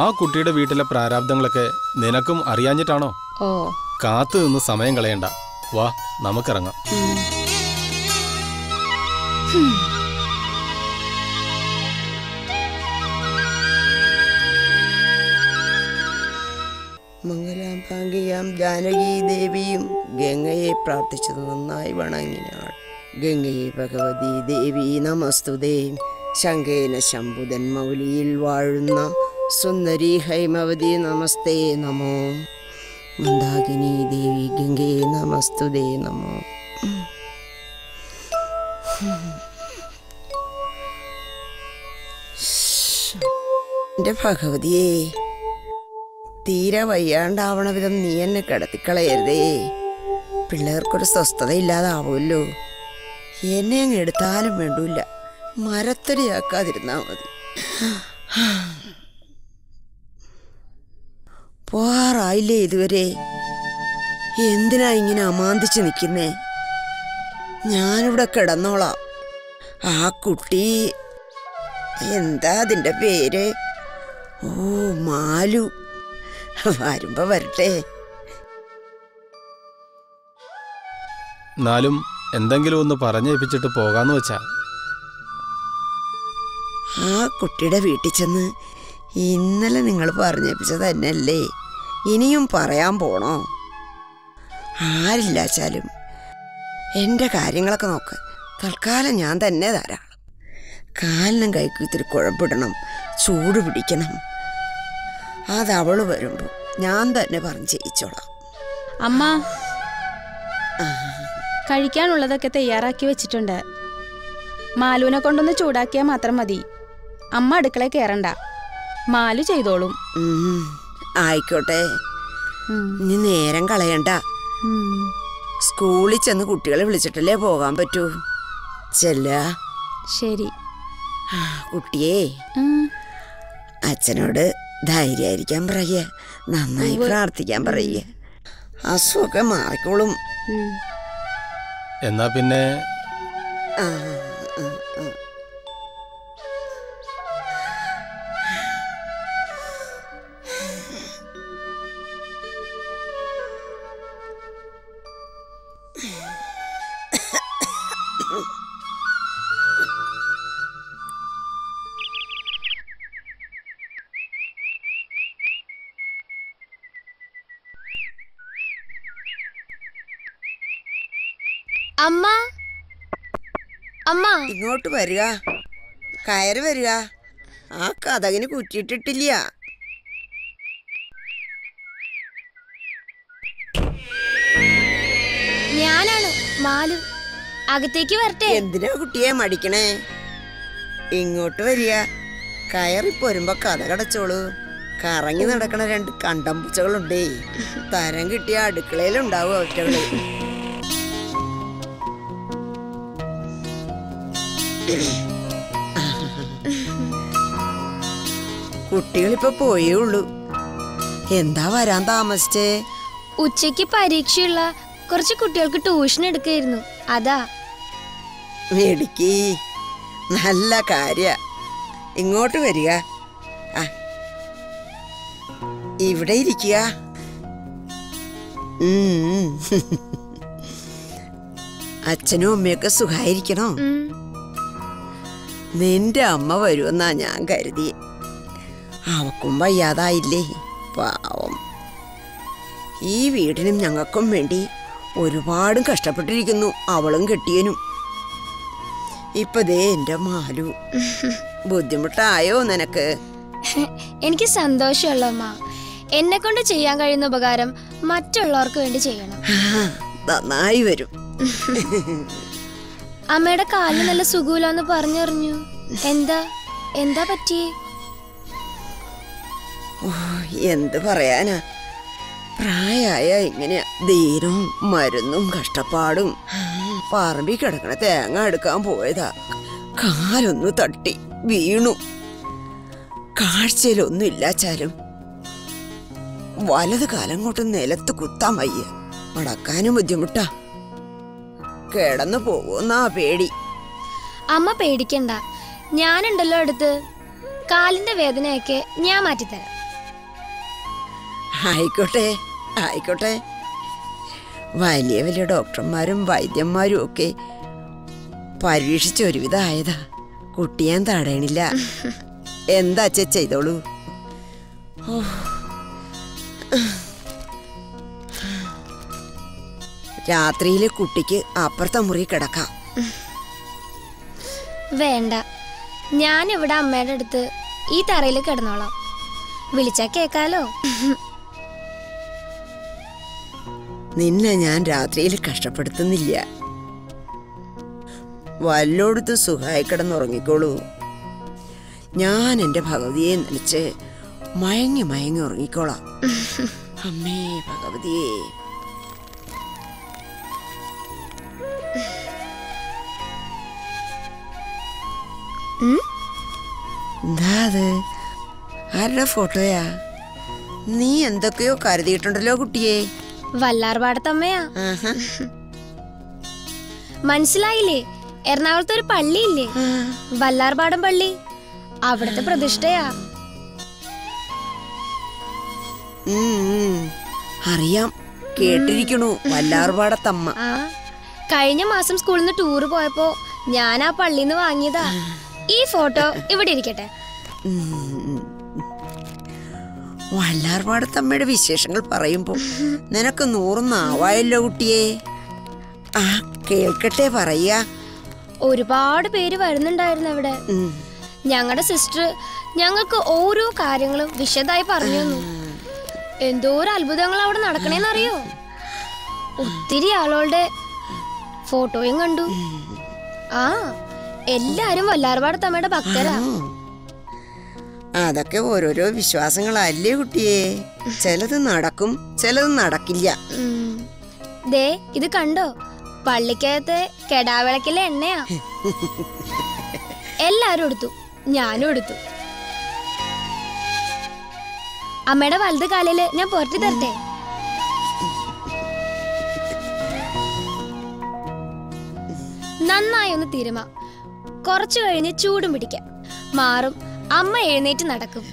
ആ കുട്ടിയുടെ വീട്ടിലെ പ്രാരാബ്ദങ്ങളൊക്കെ നിനക്കും അറിയാഞ്ഞിട്ടാണോ? കാത്തു നിന്ന് സമയം കളയണ്ട, വാ നമുക്കിറങ്ങാം. മംഗലാംബാംഗിയാം ജാനകീ ദേവിയും ഗംഗയെ പ്രാർത്ഥിച്ചത് നന്നായി വണങ്ങിനാൾ. ഗംഗയെ ഭഗവതി ദേവി നമസ്തുതേ. ശങ്കേന ശംഭുതൻ മൗലിയിൽ വാഴുന്ന സുന്ദരി ഹൈമവതി നമസ്തേ നമോ. മന്ദാകിനി ദേവി ഗംഗേ നമസ്തുതേ നമോ. എൻ്റെ ഭഗവതിയെ, തീരെ വയ്യാണ്ടാവണ വിധം നീ എന്നെ കിടത്തിക്കളയരുതേ. പിള്ളേർക്കൊരു സ്വസ്ഥതയില്ലാതാവുമല്ലോ. എന്നെ അങ്ങ് എടുത്താലും വേണ്ടില്ല, മരത്തടിയാക്കാതിരുന്നാൽ മതി. പോകാറായില്ലേ ഇതുവരെ? എന്തിനാ ഇങ്ങനെ അമാന്തിച്ച് നിൽക്കുന്നേ? ഞാനിവിടെ കിടന്നോളാം. ആ കുട്ടി എന്താ അതിൻ്റെ പേര്? ഓ, മാലു. വരുമ്പോ വരട്ടെ. എന്നാലും എന്തെങ്കിലും ഒന്ന് പറഞ്ഞേൽപ്പിച്ചിട്ട് പോകാന്ന് വെച്ചാ. ആ കുട്ടിയുടെ വീട്ടിൽ ചെന്ന് ഇന്നലെ നിങ്ങൾ പറഞ്ഞേപ്പിച്ചത് തന്നെയല്ലേ ഇനിയും പറയാൻ പോണോ? ആരില്ലാച്ചാലും എൻ്റെ കാര്യങ്ങളൊക്കെ നോക്ക്. തൽക്കാലം ഞാൻ തന്നെ ധാരാളം. കാലിനും കൈക്കും ഇത്തിരി കുഴമ്പിടണം, ചൂട് പിടിക്കണം. അതവള് വരുമ്പോ ഞാൻ തന്നെ പറഞ്ഞു ചെയ്യിച്ചോളാം. അമ്മ, കഴിക്കാനുള്ളതൊക്കെ തയ്യാറാക്കി വെച്ചിട്ടുണ്ട്. മാലുവിനെ കൊണ്ടൊന്ന് ചൂടാക്കിയാൽ മാത്രം മതി. അമ്മ അടുക്കള കയറണ്ട, മാലു ചെയ്തോളും. ആയിക്കോട്ടെ, ഇനി നേരം കളയണ്ട. സ്കൂളിൽ ചെന്ന് കുട്ടികളെ വിളിച്ചിട്ടല്ലേ പോകാൻ പറ്റൂ. ചെല്ല. ശരി. കുട്ടിയെ അച്ഛനോട് ധൈര്യമായിരിക്കാൻ പറയുക, നന്നായി പ്രാർത്ഥിക്കാൻ പറയുക. അസുഖമൊക്കെ മാറിക്കോളും. എന്നാ പിന്നെ. അമ്മ, അമ്മ ഇങ്ങോട്ട് വരിക, കയറി വരിക. ആ കഥകിന് കുറ്റിയിട്ടിട്ടില്ല. ഞാനാണ് മാലു. അകത്തേക്ക് വരട്ടെ. എന്തിനാ കുട്ടിയെ മടിക്കണേ? ഇങ്ങോട്ട് വരിക, കയറി പോരുമ്പോ കഥ കടച്ചോളൂ. കറങ്ങി നടക്കണ രണ്ട് കണ്ടമ്പൂച്ചകളുണ്ടേ, തരം കിട്ടിയ അടുക്കളയിലുണ്ടാവും ഒറ്റകള്. കുട്ടികളിപ്പോ പോയേ ഉള്ളു. എന്താ വരാൻ താമസിച്ചേ? ഉച്ചക്ക് പരീക്ഷയുള്ള കുറച്ച് കുട്ടികൾക്ക് ട്യൂഷൻ എടുക്കായിരുന്നു, അതാ. നല്ല കാര്യ, ഇങ്ങോട്ട് വരിക, ഇവിടെ ഇരിക്കുക. അച്ഛനും അമ്മയൊക്കെ സുഖായിരിക്കണോ? നിന്റെ അമ്മ വരുമെന്നാ ഞാൻ കരുതി. അവക്കും വയ്യാതായില്ലേ, പാവം. ഈ വീടിനും ഞങ്ങൾക്കും വേണ്ടി ഒരുപാട് കഷ്ടപ്പെട്ടിരിക്കുന്നു അവളും കെട്ടിയനും. ഇപ്പതേ എൻ്റെ മാലു. ബുദ്ധിമുട്ടായോ നിനക്ക്? എനിക്ക് സന്തോഷമുള്ള അമ്മ. എന്നെ കൊണ്ട് ചെയ്യാൻ കഴിയുന്ന ഉപകാരം മറ്റുള്ളവർക്ക് വേണ്ടി ചെയ്യണം. നന്നായി വരും. അമ്മയുടെ കാലിന് നല്ല സുഖമില്ലാന്ന് പറഞ്ഞറിഞ്ഞു. എന്താ എന്താ പറ്റിയേ? എന്ത് പറയാനാ, പ്രായായ ഇങ്ങനെയാ. ധീരവും മരുന്നും കഷ്ടപ്പാടും. പറമ്പി കിടക്കണ തേങ്ങ എടുക്കാൻ പോയതാ, കാലൊന്നു തട്ടി വീണു. കാഴ്ചയിലൊന്നും ഇല്ലാച്ചാലും വലത് കാലം കൊണ്ട് നിലത്ത് കുത്താൻ വയ്യ, മടക്കാനും ബുദ്ധിമുട്ടാ. കിടന്നു പോകുന്ന പേടി. അമ്മ പേടിക്കണ്ട, ഞാനുണ്ടല്ലോ അടുത്ത്. കാലിന്റെ വേദനയൊക്കെ ഞാൻ മാറ്റിത്തരാം. ആയിക്കോട്ടെ ആയിക്കോട്ടെ. വലിയ വലിയ ഡോക്ടർമാരും വൈദ്യന്മാരും ഒക്കെ പരീക്ഷിച്ച് ഒരുവിധമായതാ. കുട്ടിയാൻ തടയണില്ല. എന്താ ചെയ്തോളൂ. രാത്രിയിലെ കുട്ടിക്ക് അപ്പുറത്തെ മുറി കിടക്കാം. വേണ്ട, ഞാനിവിടെ അമ്മയുടെ അടുത്ത് ഈ തറയിൽ കിടന്നോളാം. വിളിച്ചാ കേക്കാലോ. നിന്നെ ഞാൻ രാത്രിയിൽ കഷ്ടപ്പെടുത്തുന്നില്ല. വല്ലോടത്ത് സുഖമായി കിടന്നുറങ്ങിക്കോളൂ. ഞാൻ എൻ്റെ ഭഗവതിയെ നനച്ച് മയങ്ങി മയങ്ങി ഉറങ്ങിക്കോളാം. അമ്മേ ഭഗവതിയെ. ആരുടെ ഫോട്ടോയാ? നീ എന്തൊക്കെയോ കരുതിയിട്ടുണ്ടല്ലോ കുട്ടിയെ. വല്ലാർപാടത്തമ്മയാ. മനസ്സിലായില്ലേ? എറണാകുളത്ത് ഒരു പള്ളിയില്ലേ, വല്ലാർപാടം പള്ളി, അവിടത്തെ പ്രതിഷ്ഠയാ. അറിയാം, കേട്ടിരിക്കണു വല്ലാർപാടത്തമ്മ. കഴിഞ്ഞ മാസം സ്കൂളിൽ നിന്ന് ടൂറ് പോയപ്പോ ഞാൻ ആ പള്ളിന്ന് വാങ്ങിയതാ ഈ ഫോട്ടോ. ഇവിടെ ഇരിക്കട്ടെ. വല്ലാർപാടത്തമ്മയുടെ വിശേഷങ്ങൾ പറയുമ്പോ നിനക്ക് നൂറുന്നാവായല്ലോ കുട്ടിയെ. ആ കേൾക്കട്ടെ, പറയാ. ഒരുപാട് പേര് വരുന്നുണ്ടായിരുന്നു അവിടെ. ഞങ്ങളുടെ സിസ്റ്റർ ഞങ്ങൾക്ക് ഓരോ കാര്യങ്ങളും വിശദമായി പറഞ്ഞു തന്നു. എന്തോരം അത്ഭുതങ്ങൾ അവിടെ നടക്കണേന്നറിയോ? ഒത്തിരി ആളുകളുടെ ഫോട്ടോയും കണ്ടു. ആ എല്ലാരും വല്ലാർപാടത്തമ്മയുടെ ഭക്തരാ. അതൊക്കെ ഓരോരോ വിശ്വാസങ്ങളല്ലേ കുട്ടിയെ. ചിലത് നടക്കും, ചിലത് നടക്കില്ല. ദേ ഇത് കണ്ടോ, പള്ളിക്കകത്തെ കെടാവിളക്കിലെ എണ്ണയാ. എല്ലാരും എടുത്തു, ഞാനും എടുത്തു. അമ്മയുടെ വലത് കാലില് ഞാൻ പുറത്തി തരട്ടെ. നന്നായി ഒന്ന് തിരുമാ. കുറച്ചു കഴിഞ്ഞ് ചൂടും പിടിക്കാം, മാറും. അമ്മ എഴുന്നേറ്റ് നടക്കും.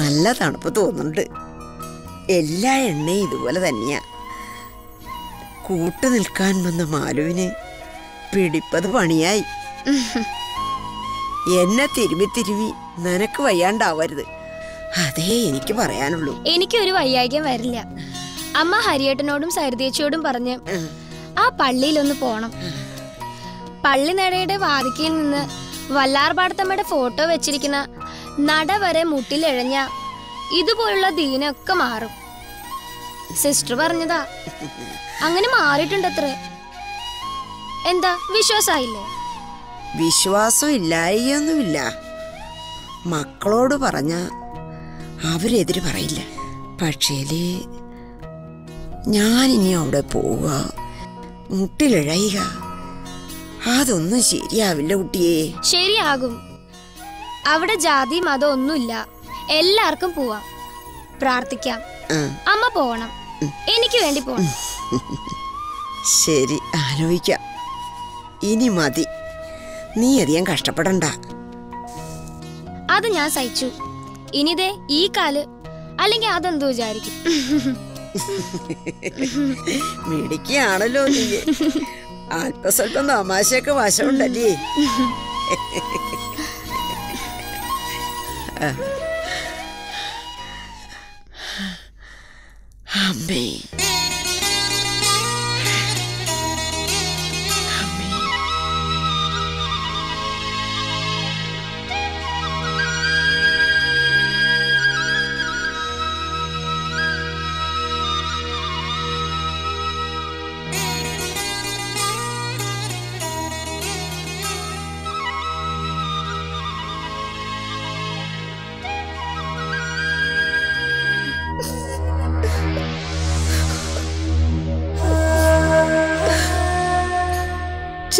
നല്ല തണുപ്പ് തോന്നുന്നുണ്ട്. എല്ലാ എണ്ണയും ഇതുപോലെ തന്നെയാ. കൂട്ടു നിൽക്കാൻ വന്ന മാലുവിന് പിടിപ്പത് പണിയായി. എന്നെ തിരുമി തിരുമി നിനക്ക് വയ്യാണ്ടാവരുത്, അതേ എനിക്ക് പറയാനുള്ളൂ. എനിക്കൊരു വയ്യായ്കം വരില്ല. അമ്മ ഹരിയേട്ടനോടും സരിതേച്ചിയോടും പറഞ്ഞ് ആ പള്ളിയിലൊന്ന് പോണം. പള്ളി നടയുടെ വാതിക്കയിൽ നിന്ന് വല്ലാർപാടത്തമ്മയുടെ ഫോട്ടോ വെച്ചിരിക്കുന്ന നട വരെ മുട്ടിലെഴഞ്ഞ ഇതുപോലുള്ള ദീനൊക്കെ മാറും. സിസ്റ്റർ പറഞ്ഞതാ. അങ്ങനെ മാറിയിട്ടുണ്ടത്രേ. എന്താ വിശ്വാസായില്ലേ? വിശ്വാസം ഇല്ലായൊന്നുമില്ല. മക്കളോട് പറഞ്ഞ അവരെതിര് പറയില്ല. പക്ഷേ ഞാനിനി അവിടെ പോവുക, മുട്ടിലിഴയുക, അതൊന്നും ശരിയാവില്ല കുട്ടിയെ. ശരിയാകും. അവിടെ ജാതി മതം ഒന്നുമില്ല, എല്ലാവർക്കും പോവാം. പ്രാർത്ഥിക്കാം. അമ്മ പോണം, എനിക്ക് വേണ്ടി പോണം. ശരി, ആലോചിക്കാം. ഇനി മതി, നീ അധികം കഷ്ടപ്പെടണ്ട. അത് ഞാൻ സഹിച്ചു. ഇനിതേ ഈ കാല്, അല്ലെങ്കിൽ അതെന്തോ വിചാരിക്കും. മിടിക്കുകയാണല്ലോ നീ. അല്പസ്വല്പം തമാശയൊക്കെ വശമുണ്ടല്ലേ. അമ്മേ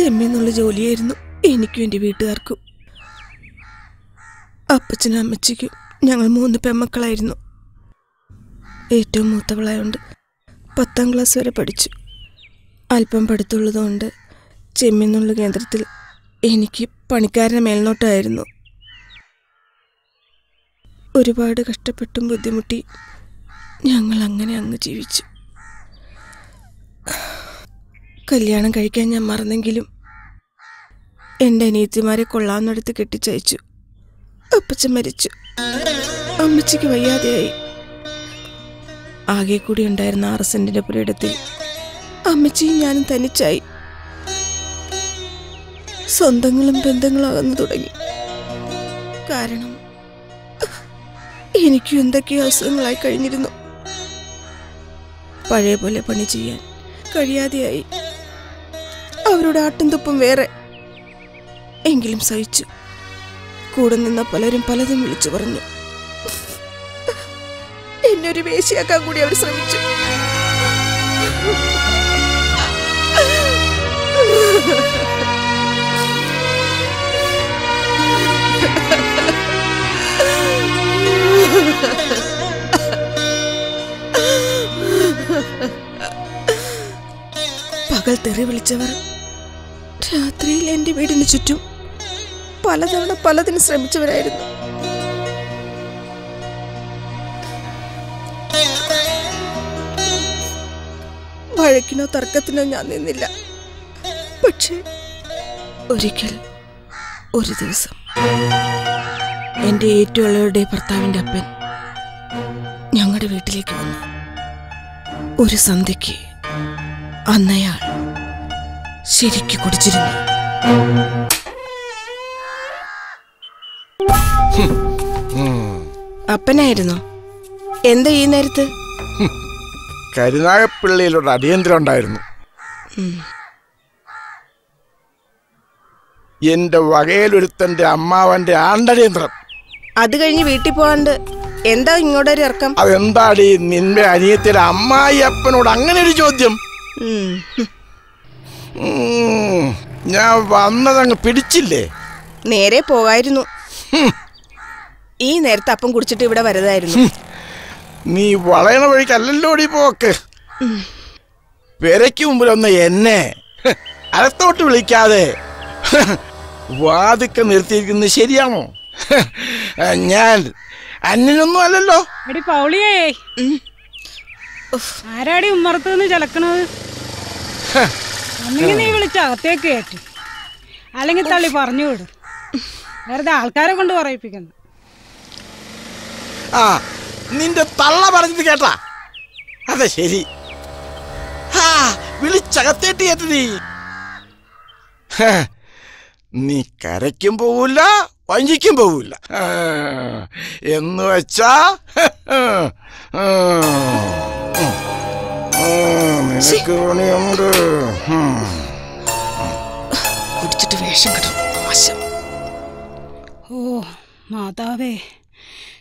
ചെമ്മെന്നുള്ള ജോലിയായിരുന്നു എനിക്കും എൻ്റെ വീട്ടുകാർക്കും. അപ്പച്ചനും അമ്മച്ചിക്കും ഞങ്ങൾ 3 പെൺമക്കളായിരുന്നു. ഏറ്റവും മൂത്തവളായതുകൊണ്ട് 10ാം ക്ലാസ് വരെ പഠിച്ചു. അല്പം പഠിത്തമുള്ളതുകൊണ്ട് ചെമ്മെന്നുള്ള കേന്ദ്രത്തിൽ എനിക്ക് പണിക്കാരനെ മേൽനോട്ടായിരുന്നു. ഒരുപാട് കഷ്ടപ്പെട്ടും ബുദ്ധിമുട്ടി ഞങ്ങൾ അങ്ങനെ അങ്ങ് ജീവിച്ചു. കല്യാണം കഴിക്കാൻ ഞാൻ മറന്നെങ്കിലും എൻ്റെ അനിയത്തിമാരെ കൊള്ളാവുന്നിടത്ത് കെട്ടിച്ചയച്ചു. അപ്പച്ചൻ മരിച്ചു, അമ്മച്ചിക്ക് വയ്യാതെയായി. ആകെ കൂടി ഉണ്ടായിരുന്ന 6 സെന്റിൻ്റെ പുരയിടത്തിൽ അമ്മച്ചിയും ഞാനും തനിച്ചായി. സ്വന്തങ്ങളും ബന്ധങ്ങളും അകന്നു തുടങ്ങി. കാരണം എനിക്കും എന്തൊക്കെയോ അസുഖങ്ങളായി കഴിഞ്ഞിരുന്നു. പഴയ പോലെ പണി ചെയ്യാൻ കഴിയാതെയായി. അവരുടെ ആട്ടും തുപ്പും വേറെ. എങ്കിലും സഹിച്ചു. കൂടെ നിന്ന പലരും പലതും വിളിച്ചു പറഞ്ഞു. എന്നൊരു വേശിയാക്കാൻ കൂടി അവർ ശ്രമിച്ചു. പകൽ തെറി വിളിച്ചവർ രാത്രിയിൽ എൻ്റെ വീടിന് ചുറ്റും പലതവണ പലതിനും ശ്രമിച്ചവരായിരുന്നു. വഴക്കിനോ തർക്കത്തിനോ ഞാൻ നിന്നില്ല. പക്ഷേ ഒരിക്കൽ, ഒരു ദിവസം എൻ്റെ ഏറ്റവും ഇളയവരുടെ ഭർത്താവിൻ്റെ അപ്പൻ ഞങ്ങളുടെ വീട്ടിലേക്ക് വന്നു. ഒരു സന്ധ്യയ്ക്ക് അന്നയാൾ ശരിക്ക് കുടിച്ചിരുന്നു. അപ്പനായിരുന്നു. എന്താ ഈ നേരത്ത്? കരുനാഗപ്പിള്ളിയിലൂടെ അടിയന്തരം ഉണ്ടായിരുന്നു. എന്റെ വകയിലൊരുത്തന്റെ അമ്മാവന്റെ ആണ്ടടിയന്തരം. അത് കഴിഞ്ഞ് വീട്ടിൽ പോകാണ്ട് എന്താ ഇങ്ങോട്ടൊരു ഇറക്കം? അതെന്താടി നിന്റെ അനിയത്തിലെ അമ്മായി അപ്പനോട് അങ്ങനെ ഒരു ചോദ്യം? ഞാൻ വന്നതങ്ങ് പിടിച്ചില്ലേ? നേരെ പോകായിരുന്നു. ഈ നേരത്തെ അപ്പം കുടിച്ചിട്ട് ഇവിടെ വരതായിരുന്നു. നീ വളയണ വഴിക്കല്ലോ ഡി പോക്ക്. പെരയ്ക്ക് മുമ്പിലൊന്ന് എന്നെ അകത്തോട്ട് വിളിക്കാതെ വാതിക്ക നിർത്തിയിരിക്കുന്നത് ശരിയാണോ? ഞാൻ അന്നൊന്നും അല്ലല്ലോ. ആരാടി ഉമ്മറത്തുനിന്ന് ചലക്കണത്? നീ വിളിച്ച അകത്തേക്ക് കയറ്റി, അല്ലെങ്കിൽ തള്ളി പറഞ്ഞു വിടും. വെറുതെ ആൾക്കാരെ കൊണ്ട് പറയിപ്പിക്കുന്നു. ആ നിന്റെ തള്ള പറഞ്ഞത് കേട്ടാ? അതെ ശരി, വിളിച്ചകത്തേട്ട് കേട്ടു. നീ കരയ്ക്കും പോവില്ല, വഞ്ചിക്കും പോവില്ല. എന്ന് വച്ചാ നിനക്ക് പണിയുണ്ട്. കുടിച്ചിട്ട് വേഷം കിട്ടും. ഓ മാതാവേ,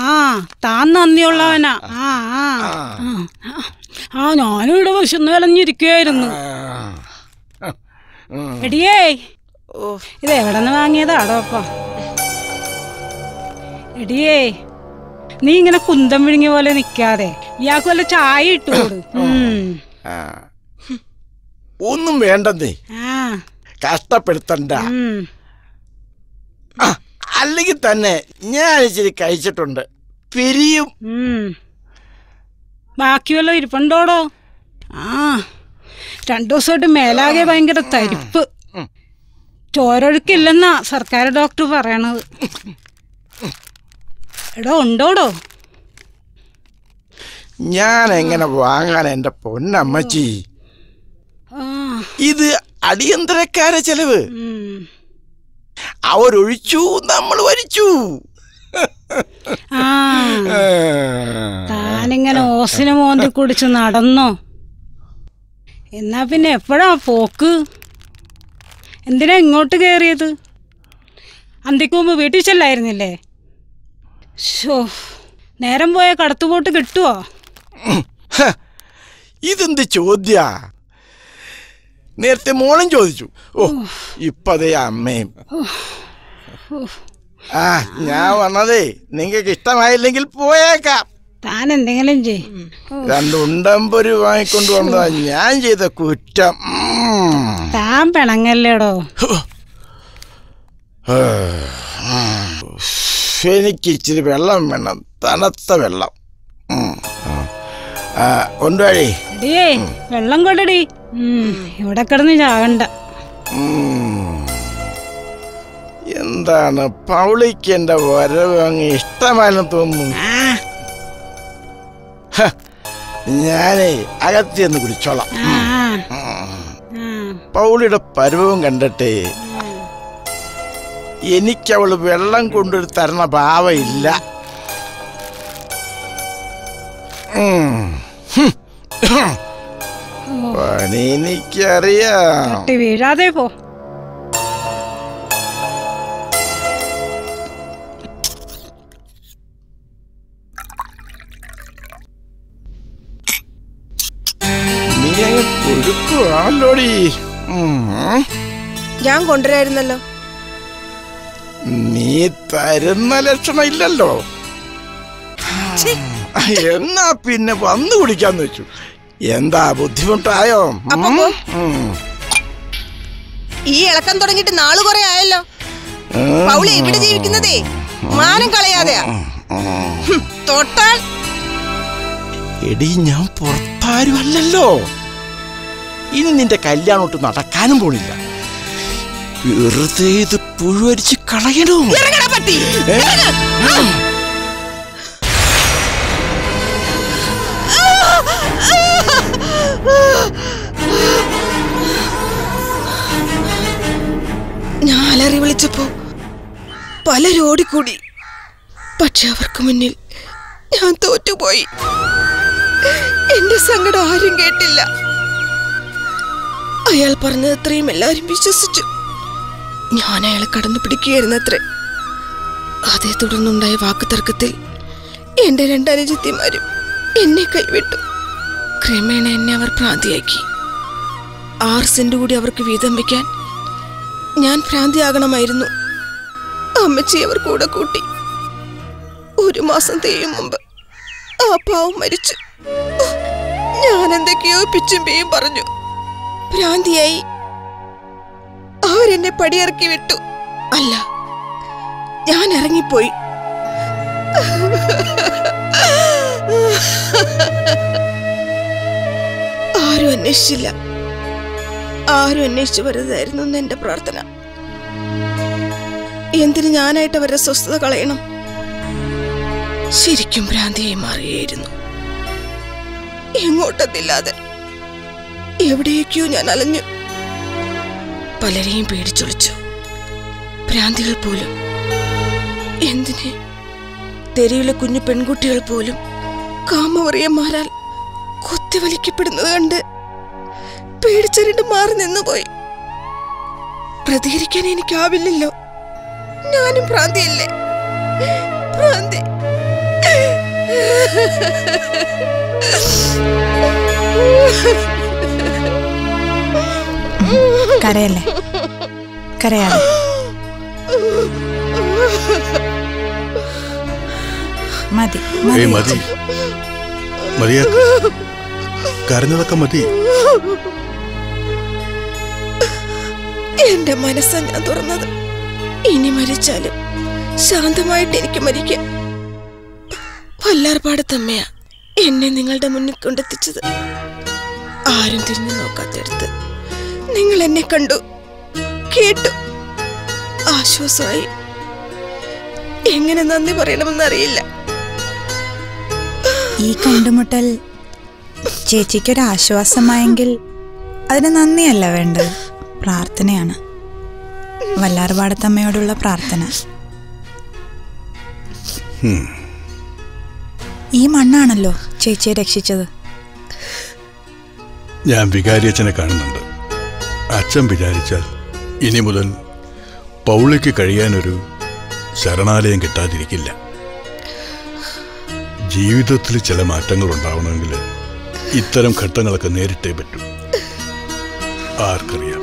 ആ താൻ നന്ദിയുള്ളവനാ. ആ ആ ആ ഞാനും ഇവിടെ വിശന്ന് വിളഞ്ഞിരിക്കുവായിരുന്നു. എടിയേ, ഇത് എവിടെ നിന്ന് വാങ്ങിയതാടോ അപ്പ? എടിയേ, നീ ഇങ്ങനെ കുന്തം വിഴുങ്ങിയ പോലെ നിക്കാതെ ഇയാൾക്ക് വല്ല ചായ ഇട്ടുകൂട്. ഒന്നും വേണ്ടെന്നേ, കഷ്ടപ്പെടുത്തണ്ട. അല്ലെങ്കിൽ തന്നെ ഞാൻ ഇച്ചിരി കഴിച്ചിട്ടുണ്ട്, പിരിയും. ബാക്കി വല്ലതും ഇരിപ്പുണ്ടോടോ? ആ 2 ദിവസമായിട്ട് മേലാകെ ഭയങ്കര തരിപ്പ്. ചോരൊഴുക്കില്ലെന്നാ സർക്കാർ ഡോക്ടർ പറയണത്. എടോ ഉണ്ടോടോ? ഞാൻ എങ്ങനെ വാങ്ങാൻ എൻ്റെ പൊന്നമ്മച്ചി? ഇത് അടിയന്തരക്കാരെ ചെലവ്. അവരൊഴിച്ചു, നമ്മൾ വരിച്ചു. താനിങ്ങനെ ഓസിന് മോന്തി കുടിച്ച് നടന്നോ? എന്നാ പിന്നെ എപ്പോഴാ പോക്ക്? എന്തിനാ ഇങ്ങോട്ട് കയറിയത്? അന്തിക്ക് മുമ്പ് വീട്ടിൽ ചെല്ലായിരുന്നില്ലേ? ഷോ, നേരം പോയ കടത്തുപോട്ട് കിട്ടുവോ? ഇതെന്ത് ചോദ്യ? നേരത്തെ മോളും ചോദിച്ചു, ഓ ഇപ്പതേ അമ്മയും. ആ ഞാൻ വന്നതേ നിങ്ങൾക്ക് ഇഷ്ടമായില്ലെങ്കിൽ പോയേക്കാം. താൻ എന്തെങ്കിലും ചെയ്യും. രണ്ട് ഉണ്ടമ്പൊരു വാങ്ങിക്കൊണ്ട് വന്നതാ ഞാൻ ചെയ്ത കുറ്റം. താൻ പിണങ്ങല്ലേടോ? എനിക്ക് ഇച്ചിരി വെള്ളം വേണം, തണുത്ത വെള്ളം. ഉണ്ടോഴി വെള്ളം കൊണ്ടടി, ഇവിടെ കിടന്ന് ചാകണ്ട. എന്താണ് പൗളിക്ക് എന്റെ വരവ് അങ്ങ് ഇഷ്ടമാണെന്ന് തോന്നുന്നു. ഞാനേ അകത്തിന്ന് കുടിച്ചോളാം. പൗളിയുടെ പരുവവും കണ്ടിട്ടേ എനിക്കവള് വെള്ളം കൊണ്ടൊരു തരണ ഭാവയില്ല. എനിക്കറിയാം. വീഴാതെ പോ. ഞാൻ കൊണ്ടുവരായിരുന്നല്ലോ. നീ തരുന്ന ലക്ഷണം ഇല്ലല്ലോ. എന്നാ പിന്നെ വന്നു കുടിക്കാന്ന് വെച്ചു. എന്താ ബുദ്ധിമുട്ടായോ? ഈ ഇളക്കം തുടങ്ങിട്ട് നാള് കൊറേ ആയല്ലോ. പൗളി ഇവിടെ ജീവിക്കുന്നതേ മാനം കളയാതെയാ. തൊട്ടാൽ എടി ഞാൻ പുറത്താരുമല്ലോ. ഇനി നിന്റെ കല്യാണോട്ട് നടക്കാനും പോണില്ല. വെറുതെ ഇത് പുഴുവരിച്ച് കളയണോ? ഞാൻ അലറി വിളിച്ചപ്പോ പലരും ഓടിക്കൂടി. പക്ഷെ അവർക്ക് മുന്നിൽ ഞാൻ തോറ്റുപോയി. എന്റെ സങ്കടം ആരും കേട്ടില്ല. അയാൾ പറഞ്ഞതത്രയും എല്ലാരും വിശ്വസിച്ചു. ഞാൻ അയാളെ കടന്നു പിടിക്കുകയായിരുന്നത്രേ. അതേ തുടർന്നുണ്ടായ വാക്കുതർക്കത്തിൽ എന്റെ രണ്ടനുജത്തിമാരും എന്നെ കൈവിട്ടു. ക്രമേണ എന്നെ അവർ ഭ്രാന്തിയാക്കി. 6 സെന്റ് കൂടി അവർക്ക് വീതം വയ്ക്കാൻ ഞാൻ ഭ്രാന്തിയാകണമായിരുന്നു. അമ്മച്ചി അവർ കൂടെ കൂട്ടി. 1 മാസം തേയും മുമ്പ് ആ പാവം മരിച്ചു. ഞാൻ എന്തൊക്കെയോ പിച്ചും പേയും പറഞ്ഞു. ഭ്രാന്തിയായി അവരെന്നെ പടിയിറക്കി വിട്ടു. അല്ല, ഞാൻ ഇറങ്ങിപ്പോയി. ആരും അന്വേഷിച്ചു വരുതായിരുന്നു എന്ന് എന്റെ പ്രാർത്ഥന. എന്തിന് ഞാനായിട്ട് അവരുടെ സ്വസ്ഥത കളയണം? ശരിക്കും ഭ്രാന്തിയായി മാറുകയായിരുന്നു. എങ്ങോട്ടതില്ലാതെ എവിടെയൊക്കെയോ ഞാൻ അലഞ്ഞു. പലരെയും പേടിച്ചൊളിച്ചു. ഭ്രാന്തികൾ പോലും എന്തിന്? തെരുവിലെ കുഞ്ഞു പെൺകുട്ടികൾ പോലും കാമവറിയന്മാരാൽ കുത്തിവലിക്കപ്പെടുന്നത് കണ്ട് പേടിച്ചരണ്ട് മാറി നിന്നുപോയി. പ്രതികരിക്കാൻ എനിക്കാവില്ലല്ലോ. ഞാനും ഭ്രാന്തിയല്ലേ? ഭ്രാന്തി. കരയല്ലേ, കരയാതെ. മതി മതി മതി, കരഞ്ഞതൊക്കെ മതി. എന്റെ മനസ്സാ ഞാൻ തുറന്നത്. ഇനി മരിച്ചാലും ശാന്തമായിട്ട് എനിക്ക് മരിക്കാം. വല്ലാർപാടത്തമ്മയാ എന്നെ നിങ്ങളുടെ മുന്നിൽ കൊണ്ടെത്തിച്ചത്. ആരും തിരിഞ്ഞു നോക്കാത്തടുത്ത് നിങ്ങൾ എന്നെ കണ്ടു, കേട്ടു, ആശ്വാസമായി. എങ്ങനെ നന്ദി പറയണമെന്നറിയില്ല. ഈ കണ്ടുമുട്ടൽ ചേച്ചിക്കൊരാശ്വാസമായെങ്കിൽ അതിന് നന്ദിയല്ല വേണ്ടത്, പ്രാർത്ഥനയാണ്. വല്ലാർപാടത്തമ്മയോടുള്ള പ്രാർത്ഥന. ഈ മണ്ണാണല്ലോ ചേച്ചിയെ രക്ഷിച്ചത്. ഞാൻ വികാരിയച്ഛനെ കാണുന്നുണ്ട്. അച്ഛൻ വിചാരിച്ചാൽ ഇനി മുതൽ പൗളിക്ക് കഴിയാനൊരു ശരണാലയം കിട്ടാതിരിക്കില്ല. ജീവിതത്തിൽ ചില മാറ്റങ്ങൾ ഉണ്ടാവണമെങ്കിൽ ഇത്തരം ഘട്ടങ്ങളൊക്കെ നേരിട്ടേ പറ്റൂ. ആർക്കറിയാം,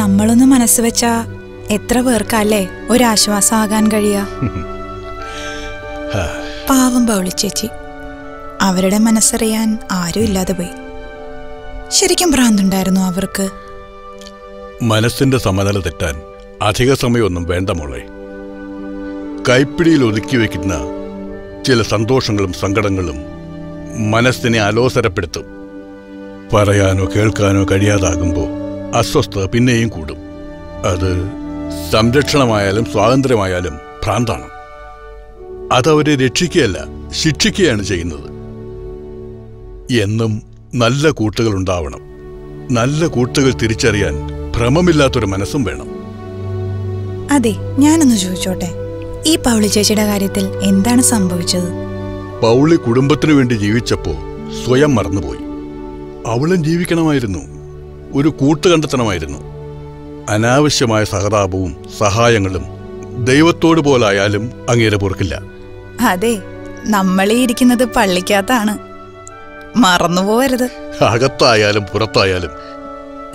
നമ്മളൊന്ന് മനസ്സ് വെച്ചാ എത്ര പേർക്കല്ലേ ഒരാശ്വാസം ആകാൻ കഴിയാ. പാവം പൗളി ചേച്ചി, അവരുടെ മനസ്സറിയാൻ ആരും ഇല്ലാതെ പോയി. ശരിക്കും ഭ്രാന്തുണ്ടായിരുന്നു അവർക്ക്. മനസ്സിന്റെ സമനില തെറ്റാൻ അധിക സമയമൊന്നും വേണ്ട മോളെ. കൈപ്പിടിയിൽ ഒതുക്കി വെക്കുന്ന ചില സന്തോഷങ്ങളും സങ്കടങ്ങളും മനസ്സിനെ അലോസരപ്പെടുത്തും. പറയാനോ കേൾക്കാനോ കഴിയാതാകുമ്പോൾ അസ്വസ്ഥത പിന്നെയും കൂടും. അത് സംരക്ഷണമായാലും സ്വാതന്ത്ര്യമായാലും ഭ്രാന്താണ്. അതവരെ രക്ഷിക്കുകയല്ല, ശിക്ഷിക്കുകയാണ് ചെയ്യുന്നത്. എന്നും നല്ല കൂട്ടുകൾ ഉണ്ടാവണം. നല്ല കൂട്ടുകൾ തിരിച്ചറിയാൻ ഭ്രമമില്ലാത്തൊരു മനസ്സും വേണം. അതെ, ഞാനൊന്ന് ചോദിച്ചോട്ടെ, ഈ പൗളി ചേച്ചിയുടെ കാര്യത്തിൽ എന്താണ് സംഭവിച്ചത്? പൗളി കുടുംബത്തിനു വേണ്ടി ജീവിച്ചപ്പോ സ്വയം മറന്നുപോയി. അവളും ജീവിക്കണമായിരുന്നു, ഒരു കൂട്ടുകണ്ടെത്തണമായിരുന്നു. അനാവശ്യമായ സഹതാപവും സഹായങ്ങളും ദൈവത്തോട് പോലായാലും അങ്ങേരെ പൊറുക്കില്ല. അതെ, നമ്മളീ ഇരിക്കുന്നത് പള്ളിക്കകത്താണ്, മറന്നുപോകരുത്. അകത്തായാലും പുറത്തായാലും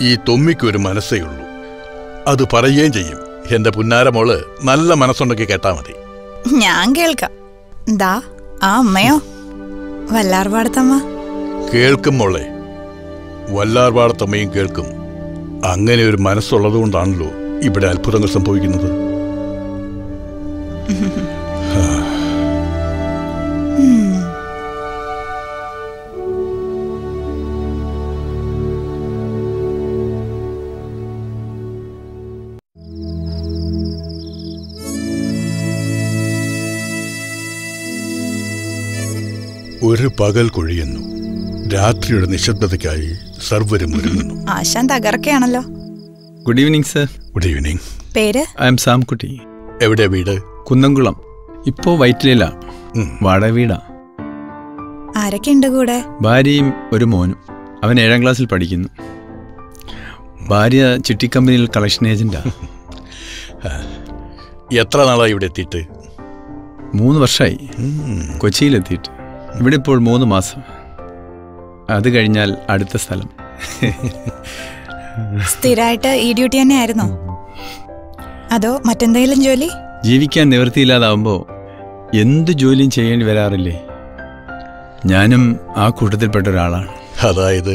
ഈ തൊമ്മിക്കൊരു മനസ്സേ ഉള്ളൂ. അത് പറയുകയും ചെയ്യും. എന്റെ പുന്നാരമോള് നല്ല മനസ്സുണ്ടെങ്കിൽ കേട്ടാ മതി. ഞാൻ കേൾക്കാം. ദാ ആ അമ്മയോ വല്ലാർപാടത്തമ്മ കേൾക്കും മോളെ. വല്ലാർപാടത്തമ്മയും കേൾക്കും. അങ്ങനെ ഒരു മനസ്സുള്ളത് കൊണ്ടാണല്ലോ ഇവിടെ അത്ഭുതങ്ങൾ സംഭവിക്കുന്നത്. ഒരു പകൽ കൊഴിയുന്നു, രാത്രിയുടെ നിശബ്ദതയ്ക്കായി സർവരും ഒരുങ്ങുന്നു. ആശാൻ തകർക്കയാണല്ലോ. Good evening sir. Good evening. പേര്? I am Samkutty. എവിടെ വീട്? കുന്നംകുളം. ഇപ്പോ വൈറ്റില. വാടക വീടാ. ആരൊക്കെ ഉണ്ട് കൂടെ? ഭാര്യയും ഒരു മോനും. അവൻ 7ാം ക്ലാസ്സിൽ പഠിക്കുന്നു. ഭാര്യ ചിട്ടി കമ്പനിയിൽ കളക്ഷൻ ഏജന്റാ. എത്ര നാളായി ഇവിടെ എത്തിയിട്ട്? 3 വർഷമായി കൊച്ചിയിലെത്തിയിട്ട്. ഇവിടെ ഇപ്പോൾ 3 മാസം. അത് കഴിഞ്ഞാൽ അടുത്ത സ്ഥലം. സ്ഥിരമായിട്ട് ഈ ഡ്യൂട്ടി തന്നെ ആയിരുന്നോ, അതോ മറ്റെന്തെങ്കിലും ജോലി? ജീവിക്കാൻ നിവൃത്തിയില്ലാതാവുമ്പോൾ എന്ത് ജോലിയും ചെയ്യേണ്ടി വരാറില്ലേ. ഞാനും ആ കൂട്ടത്തിൽപ്പെട്ട ഒരാളാണ്. അതായത്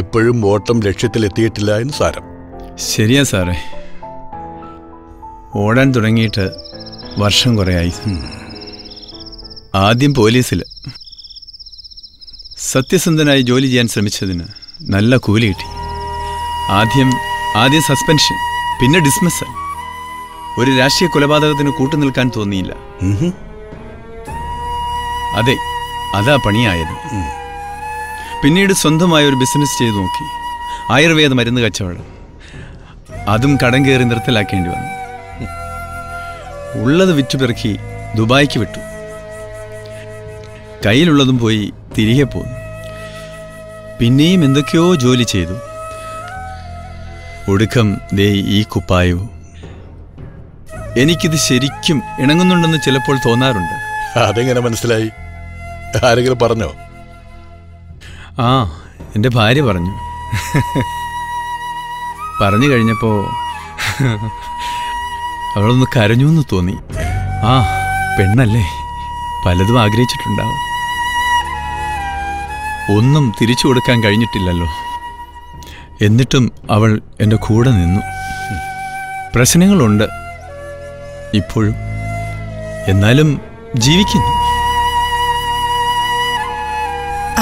ഇപ്പോഴും ഓട്ടം ലക്ഷ്യത്തിലെത്തിയിട്ടില്ല എന്ന് സാരം. ശരിയാ സാറേ, ഓടാൻ തുടങ്ങിയിട്ട് വർഷം കുറേയായി. ആദ്യം പോലീസിൽ സത്യസന്ധനായി ജോലി ചെയ്യാൻ ശ്രമിച്ചതിന് നല്ല കൂലി കിട്ടി. ആദ്യം സസ്പെൻഷൻ, പിന്നെ ഡിസ്മിസൽ. ഒരു രാഷ്ട്രീയ കൊലപാതകത്തിന് കൂട്ടുനിൽക്കാൻ തോന്നിയില്ല. അതെ, അതാ പണിയായത്. പിന്നീട് സ്വന്തമായ ഒരു ബിസിനസ് ചെയ്തു നോക്കി. ആയുർവേദ മരുന്ന് കച്ചവടം. അതും കടം കയറി നിർത്തലാക്കേണ്ടി വന്നു. ഉള്ളത് വിറ്റുപെറുക്കി ദുബായിക്ക് വിട്ടു. കയ്യിലുള്ളതും പോയി തിരികെ പോന്നു. പിന്നെയും എന്തൊക്കെയോ ജോലി ചെയ്തു. ഒടുക്കം ദേ ഈ കുപ്പായവും. എനിക്കിത് ശരിക്കും ഇണങ്ങുന്നുണ്ടെന്ന് ചിലപ്പോൾ തോന്നാറുണ്ട്. അതെങ്ങനെ മനസ്സിലായി? ആരെങ്കിലും പറഞ്ഞോ? ആ, എൻ്റെ ഭാര്യ പറഞ്ഞു. പറഞ്ഞു കഴിഞ്ഞപ്പോൾ അവളൊന്ന് കരഞ്ഞു എന്ന് തോന്നി. ആ പെണ്ണല്ലേ, പലതും ആഗ്രഹിച്ചിട്ടുണ്ടാവും, ഒന്നും തിരിച്ചു കൊടുക്കാൻ കഴിഞ്ഞിട്ടില്ലല്ലോ. എന്നിട്ടും അവൾ എൻ്റെ കൂടെ നിന്നു. പ്രശ്നങ്ങളുണ്ട് ഇപ്പോഴും, എന്നാലും ജീവിക്കുന്നു.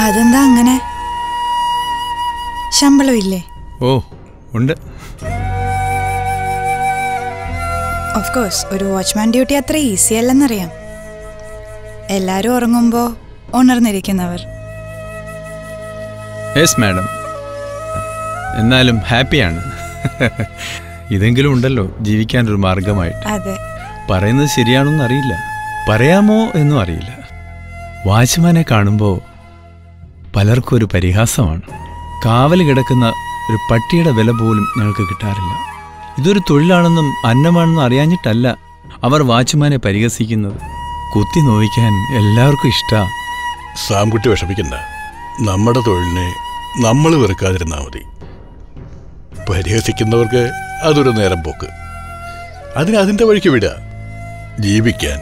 അതെന്താ അങ്ങനെ? ശമ്പളം ഇല്ലേ? ഓ ഉണ്ട്. ഓഫ് കോഴ്സ് ഒരു വാച്ച്മാൻ ഡ്യൂട്ടി അത്ര ഈസി അല്ലെന്നറിയാം. എല്ലാവരും ഉറങ്ങുമ്പോൾ ഉണർന്നിരിക്കുന്നവർ. യെസ് മാഡം, എന്നാലും ഹാപ്പിയാണ്. ഇതെങ്കിലും ഉണ്ടല്ലോ ജീവിക്കാനൊരു മാർഗമായിട്ട്. അതെ, പറയുന്നത് ശരിയാണെന്ന് അറിയില്ല, പറയാമോ എന്നും അറിയില്ല. വാച്ച്മാനെ കാണുമ്പോൾ പലർക്കും ഒരു പരിഹാസമാണ്. കാവൽ കിടക്കുന്ന ഒരു പട്ടിയുടെ വില പോലും ഞങ്ങൾക്ക് കിട്ടാറില്ല. ഇതൊരു തൊഴിലാണെന്നും അന്നമാണെന്നും അറിയാഞ്ഞിട്ടല്ല അവർ വാച്ച്മാനെ പരിഹസിക്കുന്നത്. കുത്തി നോവിക്കാൻ എല്ലാവർക്കും ഇഷ്ടമാണ്. സാംകുട്ടി വിഷമിക്കണ്ട, നമ്മുടെ തൊഴിലിനെ നമ്മൾ വെറുക്കാതിരുന്നാൽ മതി. പരിഹസിക്കുന്നവർക്ക് അതൊരു നേരം പോക്ക്, അതിൻ്റെ വഴിക്ക് വിടുക. ജീവിക്കാൻ,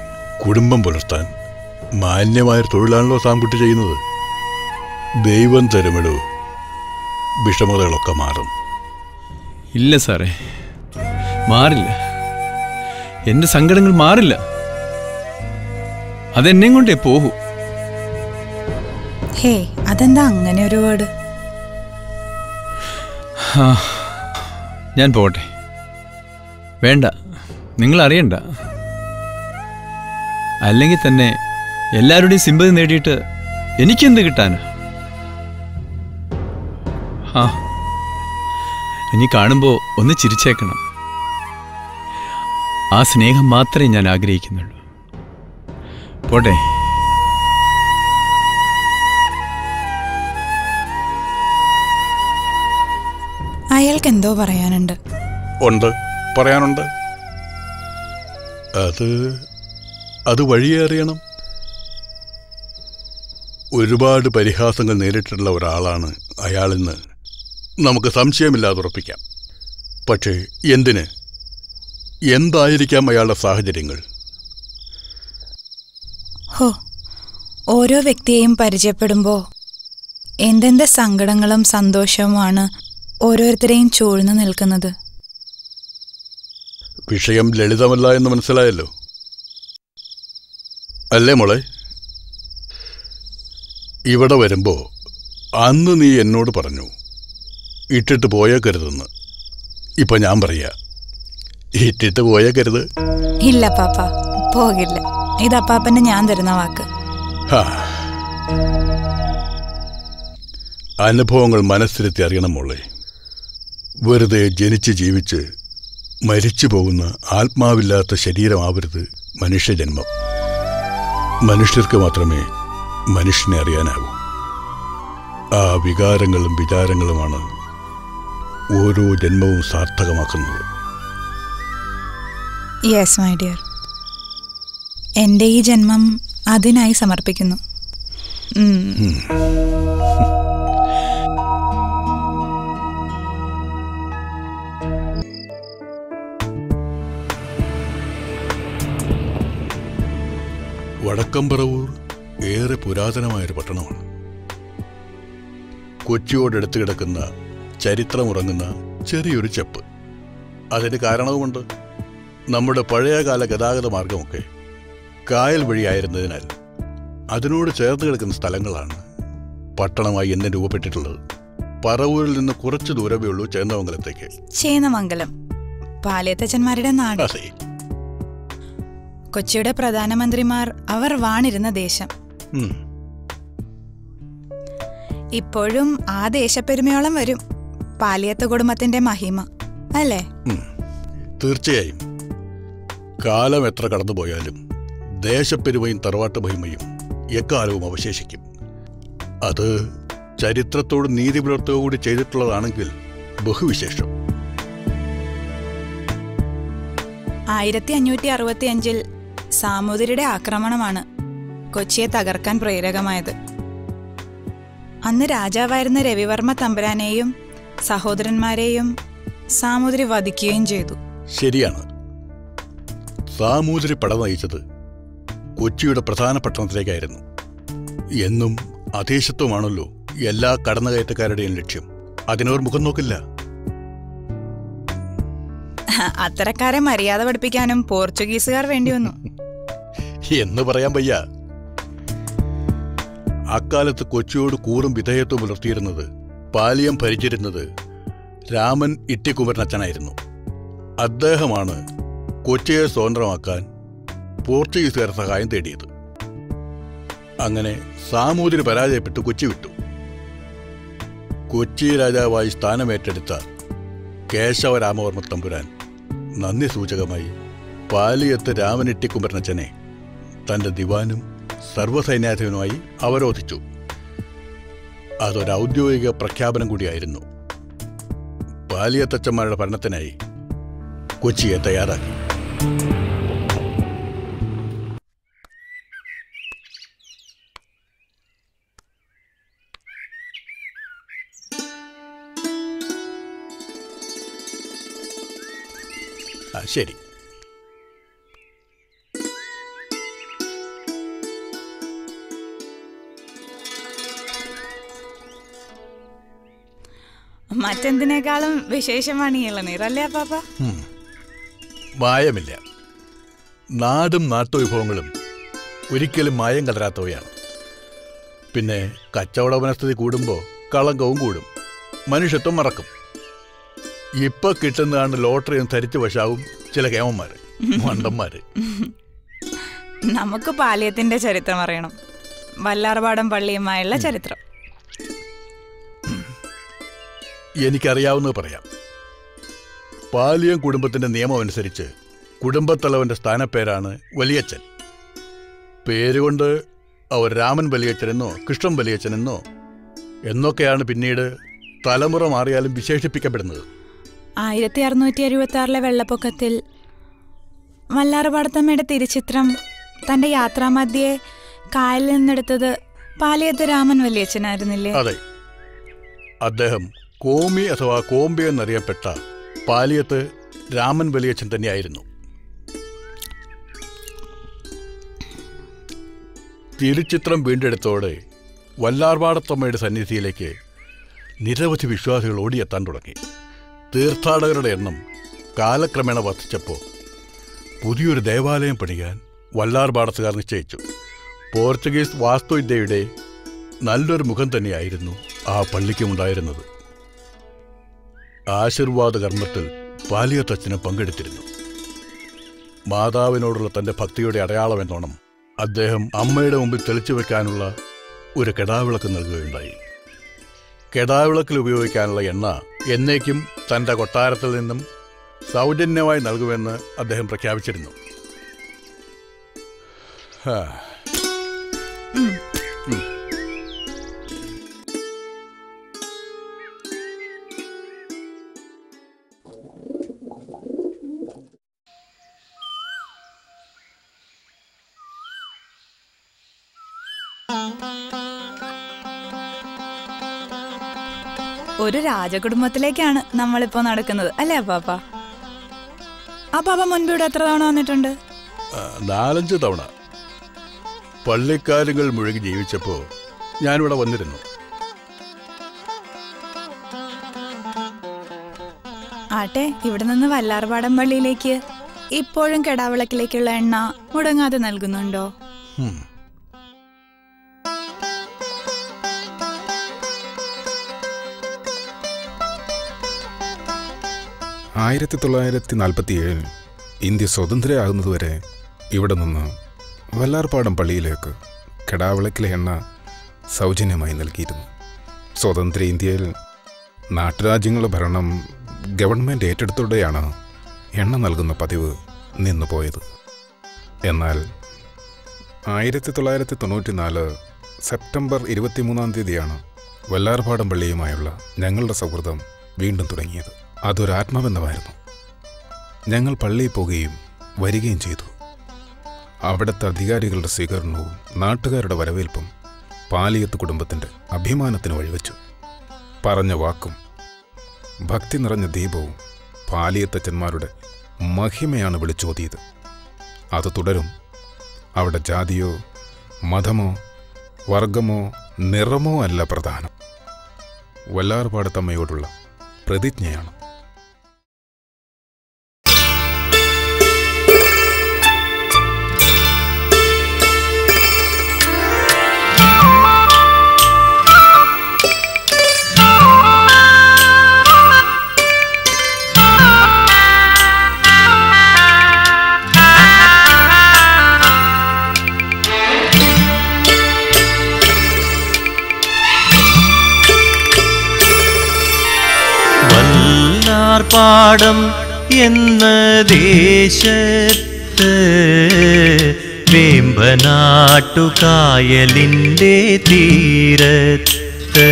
കുടുംബം പുലർത്താൻ മാന്യമായൊരു തൊഴിലാണല്ലോ സാംകുട്ടി ചെയ്യുന്നത്. ദൈവം തരുമിടൂ, വിഷമതകളൊക്കെ മാറും. ഇല്ല സാറേ, മാറില്ല. എൻ്റെ സങ്കടങ്ങൾ മാറില്ല. അതെന്നെ കൊണ്ടേ പോകൂ. ഹേ, അതെന്താ അങ്ങനെ ഒരു വേർഡ്? ഞാൻ പോട്ടെ. വേണ്ട, നിങ്ങൾ അറിയണ്ട. അല്ലെങ്കിൽ തന്നെ എല്ലാവരുടെയും സിമ്പതി നേടിയിട്ട് എനിക്കെന്ത് കിട്ടാനാ? ആ, ഇനി കാണുമ്പോൾ ഒന്ന് ചിരിച്ചേക്കണം. ആ സ്നേഹം മാത്രമേ ഞാൻ ആഗ്രഹിക്കുന്നുള്ളൂ. പോട്ടെ. അയാൾക്ക് എന്തോ പറയാനുണ്ട്. ഉണ്ട്, പറയാനുണ്ട്. അത് വഴിയേ അറിയണം. ഒരുപാട് പരിഹാസങ്ങൾ നേരിട്ടുള്ള ഒരാളാണ് അയാളെന്ന് നമുക്ക് സംശയമില്ലാതെ ഉറപ്പിക്കാം. പക്ഷേ എന്തായിരിക്കാം അയാളുടെ സാഹചര്യങ്ങൾ? ഹോ, ഓരോ വ്യക്തിയെയും പരിചയപ്പെടുമ്പോൾ എന്തെന്ത് സങ്കടങ്ങളും സന്തോഷവുമാണ് ഓരോരുത്തരെയും ചൂഴ്ന്നു നിൽക്കുന്നത്. വിഷയം ലളിതമല്ല എന്ന് മനസ്സിലായല്ലോ അല്ലേ മോളെ? ഇവിടെ വരുമ്പോൾ അന്ന് നീ എന്നോട് പറഞ്ഞു ഇട്ടിട്ട് പോയേക്കരുതെന്ന്. ഇപ്പം ഞാൻ പറയാ, ഇട്ടിട്ട് പോയേക്കരുത്. ഇല്ല പാപ്പ, പോകില്ല. ഇത് അപ്പാപ്പൻ്റെ ഞാൻ തരുന്ന വാക്ക്. അനുഭവങ്ങൾ മനസ്സിലെത്തി അറിയണം മോളെ. വെറുതെ ജനിച്ച് ജീവിച്ച് മരിച്ചു പോകുന്ന ആത്മാവില്ലാത്ത ശരീരമാവരുത് മനുഷ്യജന്മം. മനുഷ്യർക്ക് മാത്രമേ മനുഷ്യനെ അറിയാനാകൂ. ആ വികാരങ്ങളും വിചാരങ്ങളുമാണ് ഓരോ ജന്മവും സാർത്ഥകമാക്കുന്നത്. യെസ് മൈ ഡിയർ, എൻ്റെ ഈ ജന്മം അതിനായി സമർപ്പിക്കുന്നു. വടക്കംപറവൂർ ഏറെ പുരാതനമായൊരു പട്ടണമാണ്. കൊച്ചിയോടടുത്ത് കിടക്കുന്ന ചരിത്രമുറങ്ങുന്ന ചെറിയൊരു ചെപ്പ്. അതിന് കാരണവുമുണ്ട്. നമ്മുടെ പഴയകാല ഗതാഗത മാർഗമൊക്കെ കായൽ വഴിയായിരുന്നതിനാൽ അതിനോട് ചേർന്ന് കിടക്കുന്ന സ്ഥലങ്ങളാണ് പട്ടണമായി എന്നെ രൂപപ്പെട്ടിട്ടുള്ളത്. പറവൂരിൽ നിന്ന് കുറച്ച് ദൂരമേ ഉള്ളൂ ചേന്ദമംഗലത്തേക്ക്. ചേന്ദമംഗലം പാലേത്തച്ഛന്മാരുടെ നാട്. കൊച്ചിയുടെ പ്രധാനമന്ത്രിമാർ അവർ വാണിരുന്ന ദേശം. ഇപ്പോഴും ആ ദേശപ്പെരുമയോളം വരും പാലിയത്ത് കുടുംബത്തിന്റെ മഹിമ, അല്ലേ? തീർച്ചയായും. കാലം എത്ര കടന്നുപോയാലും ദേശപ്പെരുമയും തറവാട്ട് മഹിമയും എക്കാലവും അവശേഷിക്കും. അത് ചരിത്രത്തോട് നീതി പുലർത്തുകൂടി ചെയ്തിട്ടുള്ളതാണെങ്കിൽ ബഹുവിശേഷം. 1565 സാമൂതിരിയുടെ ആക്രമണമാണ് കൊച്ചിയെ തകർക്കാൻ പ്രേരകമായത്. അന്ന് രാജാവായിരുന്ന രവിവർമ്മ തമ്പുരാനെയും സഹോദരന്മാരെയും സാമൂതിരി വധിക്കുകയും ചെയ്തു. ശരിയാണ്. സാമൂതിരി പട നയിച്ചത് കൊച്ചിയുടെ പ്രധാന പട്ടണത്തിലേക്കായിരുന്നു. എന്നും അധീശത്വമാണല്ലോ എല്ലാ കടന്നുകയറ്റക്കാരുടെയും ലക്ഷ്യം. അതിനവർ മുഖം നോക്കില്ല. അത്തരക്കാരെ മര്യാദ പഠിപ്പിക്കാനും പോർച്ചുഗീസുകാർ വേണ്ടി വന്നു എന്ന് പറയാൻ വയ്യ. അക്കാലത്ത് കൊച്ചിയോട് കൂറും വിധേയത്വം പുലർത്തിയിരുന്നത്, പാലിയം ഭരിച്ചിരുന്നത് രാമൻ ഇട്ടിക്കുമരനച്ഛനായിരുന്നു. അദ്ദേഹമാണ് കൊച്ചിയെ സ്വതന്ത്രമാക്കാൻ പോർച്ചുഗീസുകാർ സഹായം തേടിയത്. അങ്ങനെ സാമൂതിരി പരാജയപ്പെട്ട് കൊച്ചി വിട്ടു. കൊച്ചി രാജാവായി സ്ഥാനമേറ്റെടുത്ത കേശവരാമവർമ്മ തമ്പുരാൻ നന്ദി സൂചകമായി പാലിയത്ത് രാമനിട്ടിക്കുമരനച്ഛനെ തൻ്റെ ദിവാനും സർവ്വസൈന്യാധിപനുമായി അവരോധിച്ചു. അതൊരു ഔദ്യോഗിക പ്രഖ്യാപനം കൂടിയായിരുന്നു. പാലിയത്തച്ഛന്മാരുടെ ഭരണത്തിനായി കൊച്ചിയെ തയ്യാറാക്കി. ശരി, മറ്റെന്തിനേക്കാളും വിശേഷമാണ് ഈ ഇളനീർ അല്ലേ പാപ്പ? മായമില്ല. നാടും നാട്ടുവിഭവങ്ങളും ഒരിക്കലും മായം കലരാത്തവയാണ്. പിന്നെ കച്ചവട വനസ്ഥിതി കൂടുമ്പോൾ കളങ്കവും കൂടും, മനുഷ്യത്വം മറക്കും. ഇപ്പൊ കിട്ടുന്നതാണ് ലോട്ടറിയും ധരിച്ചു വശാവും ചില കേമന്മാർ, മണ്ടന്മാർ. നമുക്ക് പാലിയത്തിന്റെ ചരിത്രം അറിയണം, വല്ലാർപാടം പള്ളിയുമായുള്ള ചരിത്രം. എനിക്കറിയാവുന്നത് പറയാം. പാലിയം കുടുംബത്തിന്റെ നിയമം അനുസരിച്ച് കുടുംബത്തലവന്റെ സ്ഥാനപ്പേരാണ് വലിയച്ഛൻ. പേരുകൊണ്ട് അവർ രാമൻ വലിയച്ഛനെന്നോ കൃഷ്ണൻ വലിയച്ഛനെന്നോ എന്നൊക്കെയാണ് പിന്നീട് തലമുറ മാറിയാലും വിശേഷിപ്പിക്കപ്പെടുന്നത്. 1666 വെള്ളപ്പൊക്കത്തിൽ വല്ലാർപാടത്തമ്മയുടെ തിരുചിത്രം തന്റെ യാത്രാമധ്യേ കായലിൽ നിന്നെടുത്തത് പാലിയത്ത് രാമൻ വലിയച്ഛനായിരുന്നില്ലേ? അതെ, അദ്ദേഹം കോമി അഥവാ കോമ്പി എന്നറിയപ്പെട്ട പാലിയത്ത് രാമൻ വലിയച്ഛൻ തന്നെയായിരുന്നു. തിരുചിത്രം വീണ്ടെടുത്തോടെ വല്ലാർപാടത്തമ്മയുടെ സന്നിധിയിലേക്ക് നിരവധി വിശ്വാസികൾ ഓടിയെത്താൻ തുടങ്ങി. തീർത്ഥാടകരുടെ എണ്ണം കാലക്രമേണ വർദ്ധിച്ചപ്പോൾ പുതിയൊരു ദേവാലയം പണിയാൻ വല്ലാർപാടത്തുകാർ നിശ്ചയിച്ചു. പോർച്ചുഗീസ് വാസ്തുവിദ്യയുടെ നല്ലൊരു മുഖം തന്നെയായിരുന്നു ആ പള്ളിക്കുമുണ്ടായിരുന്നത്. ആശീർവാദ കർമ്മത്തിൽ പാലിയത്തച്ഛനും പങ്കെടുത്തിരുന്നു. മാതാവിനോടുള്ള തൻ്റെ ഭക്തിയുടെ അടയാളം എന്നോണം അദ്ദേഹം അമ്മയുടെ മുമ്പിൽ തെളിച്ചു വയ്ക്കാനുള്ള ഒരു കെടാവിളക്ക് നൽകുകയുണ്ടായി. കെടാവിളക്കിൽ ഉപയോഗിക്കാനുള്ള എണ്ണ എന്നേക്കും തൻ്റെ കൊട്ടാരത്തിൽ നിന്നും സൗജന്യമായി നൽകുമെന്ന് അദ്ദേഹം പ്രഖ്യാപിച്ചിരുന്നു. ഒരു രാജകുടുംബത്തിലേക്കാണ് നമ്മളിപ്പോ നടക്കുന്നത് അല്ലേ അപ്പാപ്പ? അപ്പാപ്പ മുൻപ് ഇവിടെ എത്ര തവണ വന്നിട്ടുണ്ട്? 4-5 തവണ. പള്ളിക്കാര്യങ്ങൾ മുഴുകി ജീവിച്ചപ്പോ ഞാനിവിടെ വന്നിരുന്നു. ആട്ടെ, ഇവിടെ നിന്ന് വല്ലാർപാടം പള്ളിയിലേക്ക് ഇപ്പോഴും കെടാവിളക്കിലേക്കുള്ള എണ്ണ മുടങ്ങാതെ നൽകുന്നുണ്ടോ? ആയിരത്തി 1947 ഇന്ത്യ സ്വതന്ത്രയാകുന്നതുവരെ ഇവിടെ നിന്ന് വല്ലാർപാടം പള്ളിയിലേക്ക് കെടാവിളക്കിലെ എണ്ണ സൗജന്യമായി നൽകിയിരുന്നു. സ്വതന്ത്ര ഇന്ത്യയിൽ നാട്ടുരാജ്യങ്ങളുടെ ഭരണം ഗവൺമെൻറ് ഏറ്റെടുത്തോടെയാണ് എണ്ണ നൽകുന്ന പതിവ് നിന്നുപോയത്. എന്നാൽ 1994 സെപ്റ്റംബർ 23 വല്ലാർപാടം പള്ളിയുമായുള്ള ഞങ്ങളുടെ സൗഹൃദം വീണ്ടും തുടങ്ങിയത്. അതൊരാത്മബന്ധമായിരുന്നു. ഞങ്ങൾ പള്ളിയിൽ പോവുകയും വരികയും ചെയ്തു. അവിടുത്തെ അധികാരികളുടെ സ്വീകരണവും നാട്ടുകാരുടെ വരവേൽപ്പും പാലിയത്ത് കുടുംബത്തിൻ്റെ അഭിമാനത്തിന് വഴിവെച്ചു. പറഞ്ഞ വാക്കും ഭക്തി നിറഞ്ഞ ദീപവും പാലിയത്തച്ഛന്മാരുടെ മഹിമയാണ് വിളിച്ചോതിയത്. അത് തുടരും. അവിടെ ജാതിയോ മതമോ വർഗമോ നിറമോ അല്ല പ്രധാനം, വല്ലാർപാടത്തമ്മയോടുള്ള പ്രതിജ്ഞയാണ്. പാടം എന്ന ദേശത്ത് വേമ്പനാട്ടുകായലിൻ്റെ തീരത്ത്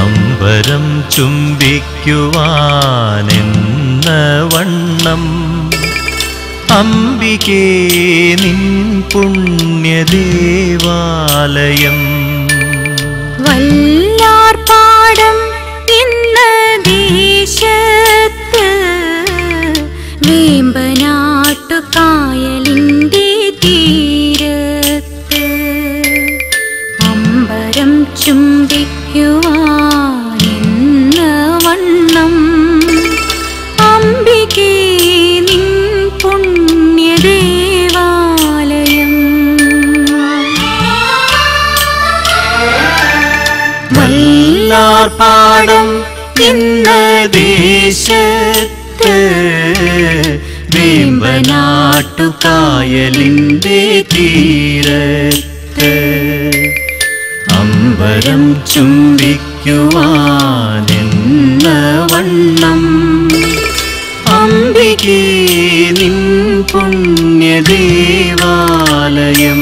അമ്പരം ചുംബിക്കുവാനെന്ന വണ്ണം അംബികേ നിൻ പുണ്യദേവാലയം വല്ലാർപാടം വേമ്പനാട്ടുകായലിൻ്റെ തീരത്ത് അമ്പരം ചുംബിക്കുവാനെന്ന വണ്ണം അംബികേ നിൻ പുണ്യദേവാലയം വല്ലാർപാടം എന്ന ദേശത്ത് വേമ്പനാട്ടുകായലിൻ്റെ തീരത്ത് അമ്പരം ചുംബിക്കുവാനെന്ന വണ്ണം അംബികേ നിൻ പുണ്യദേവാലയം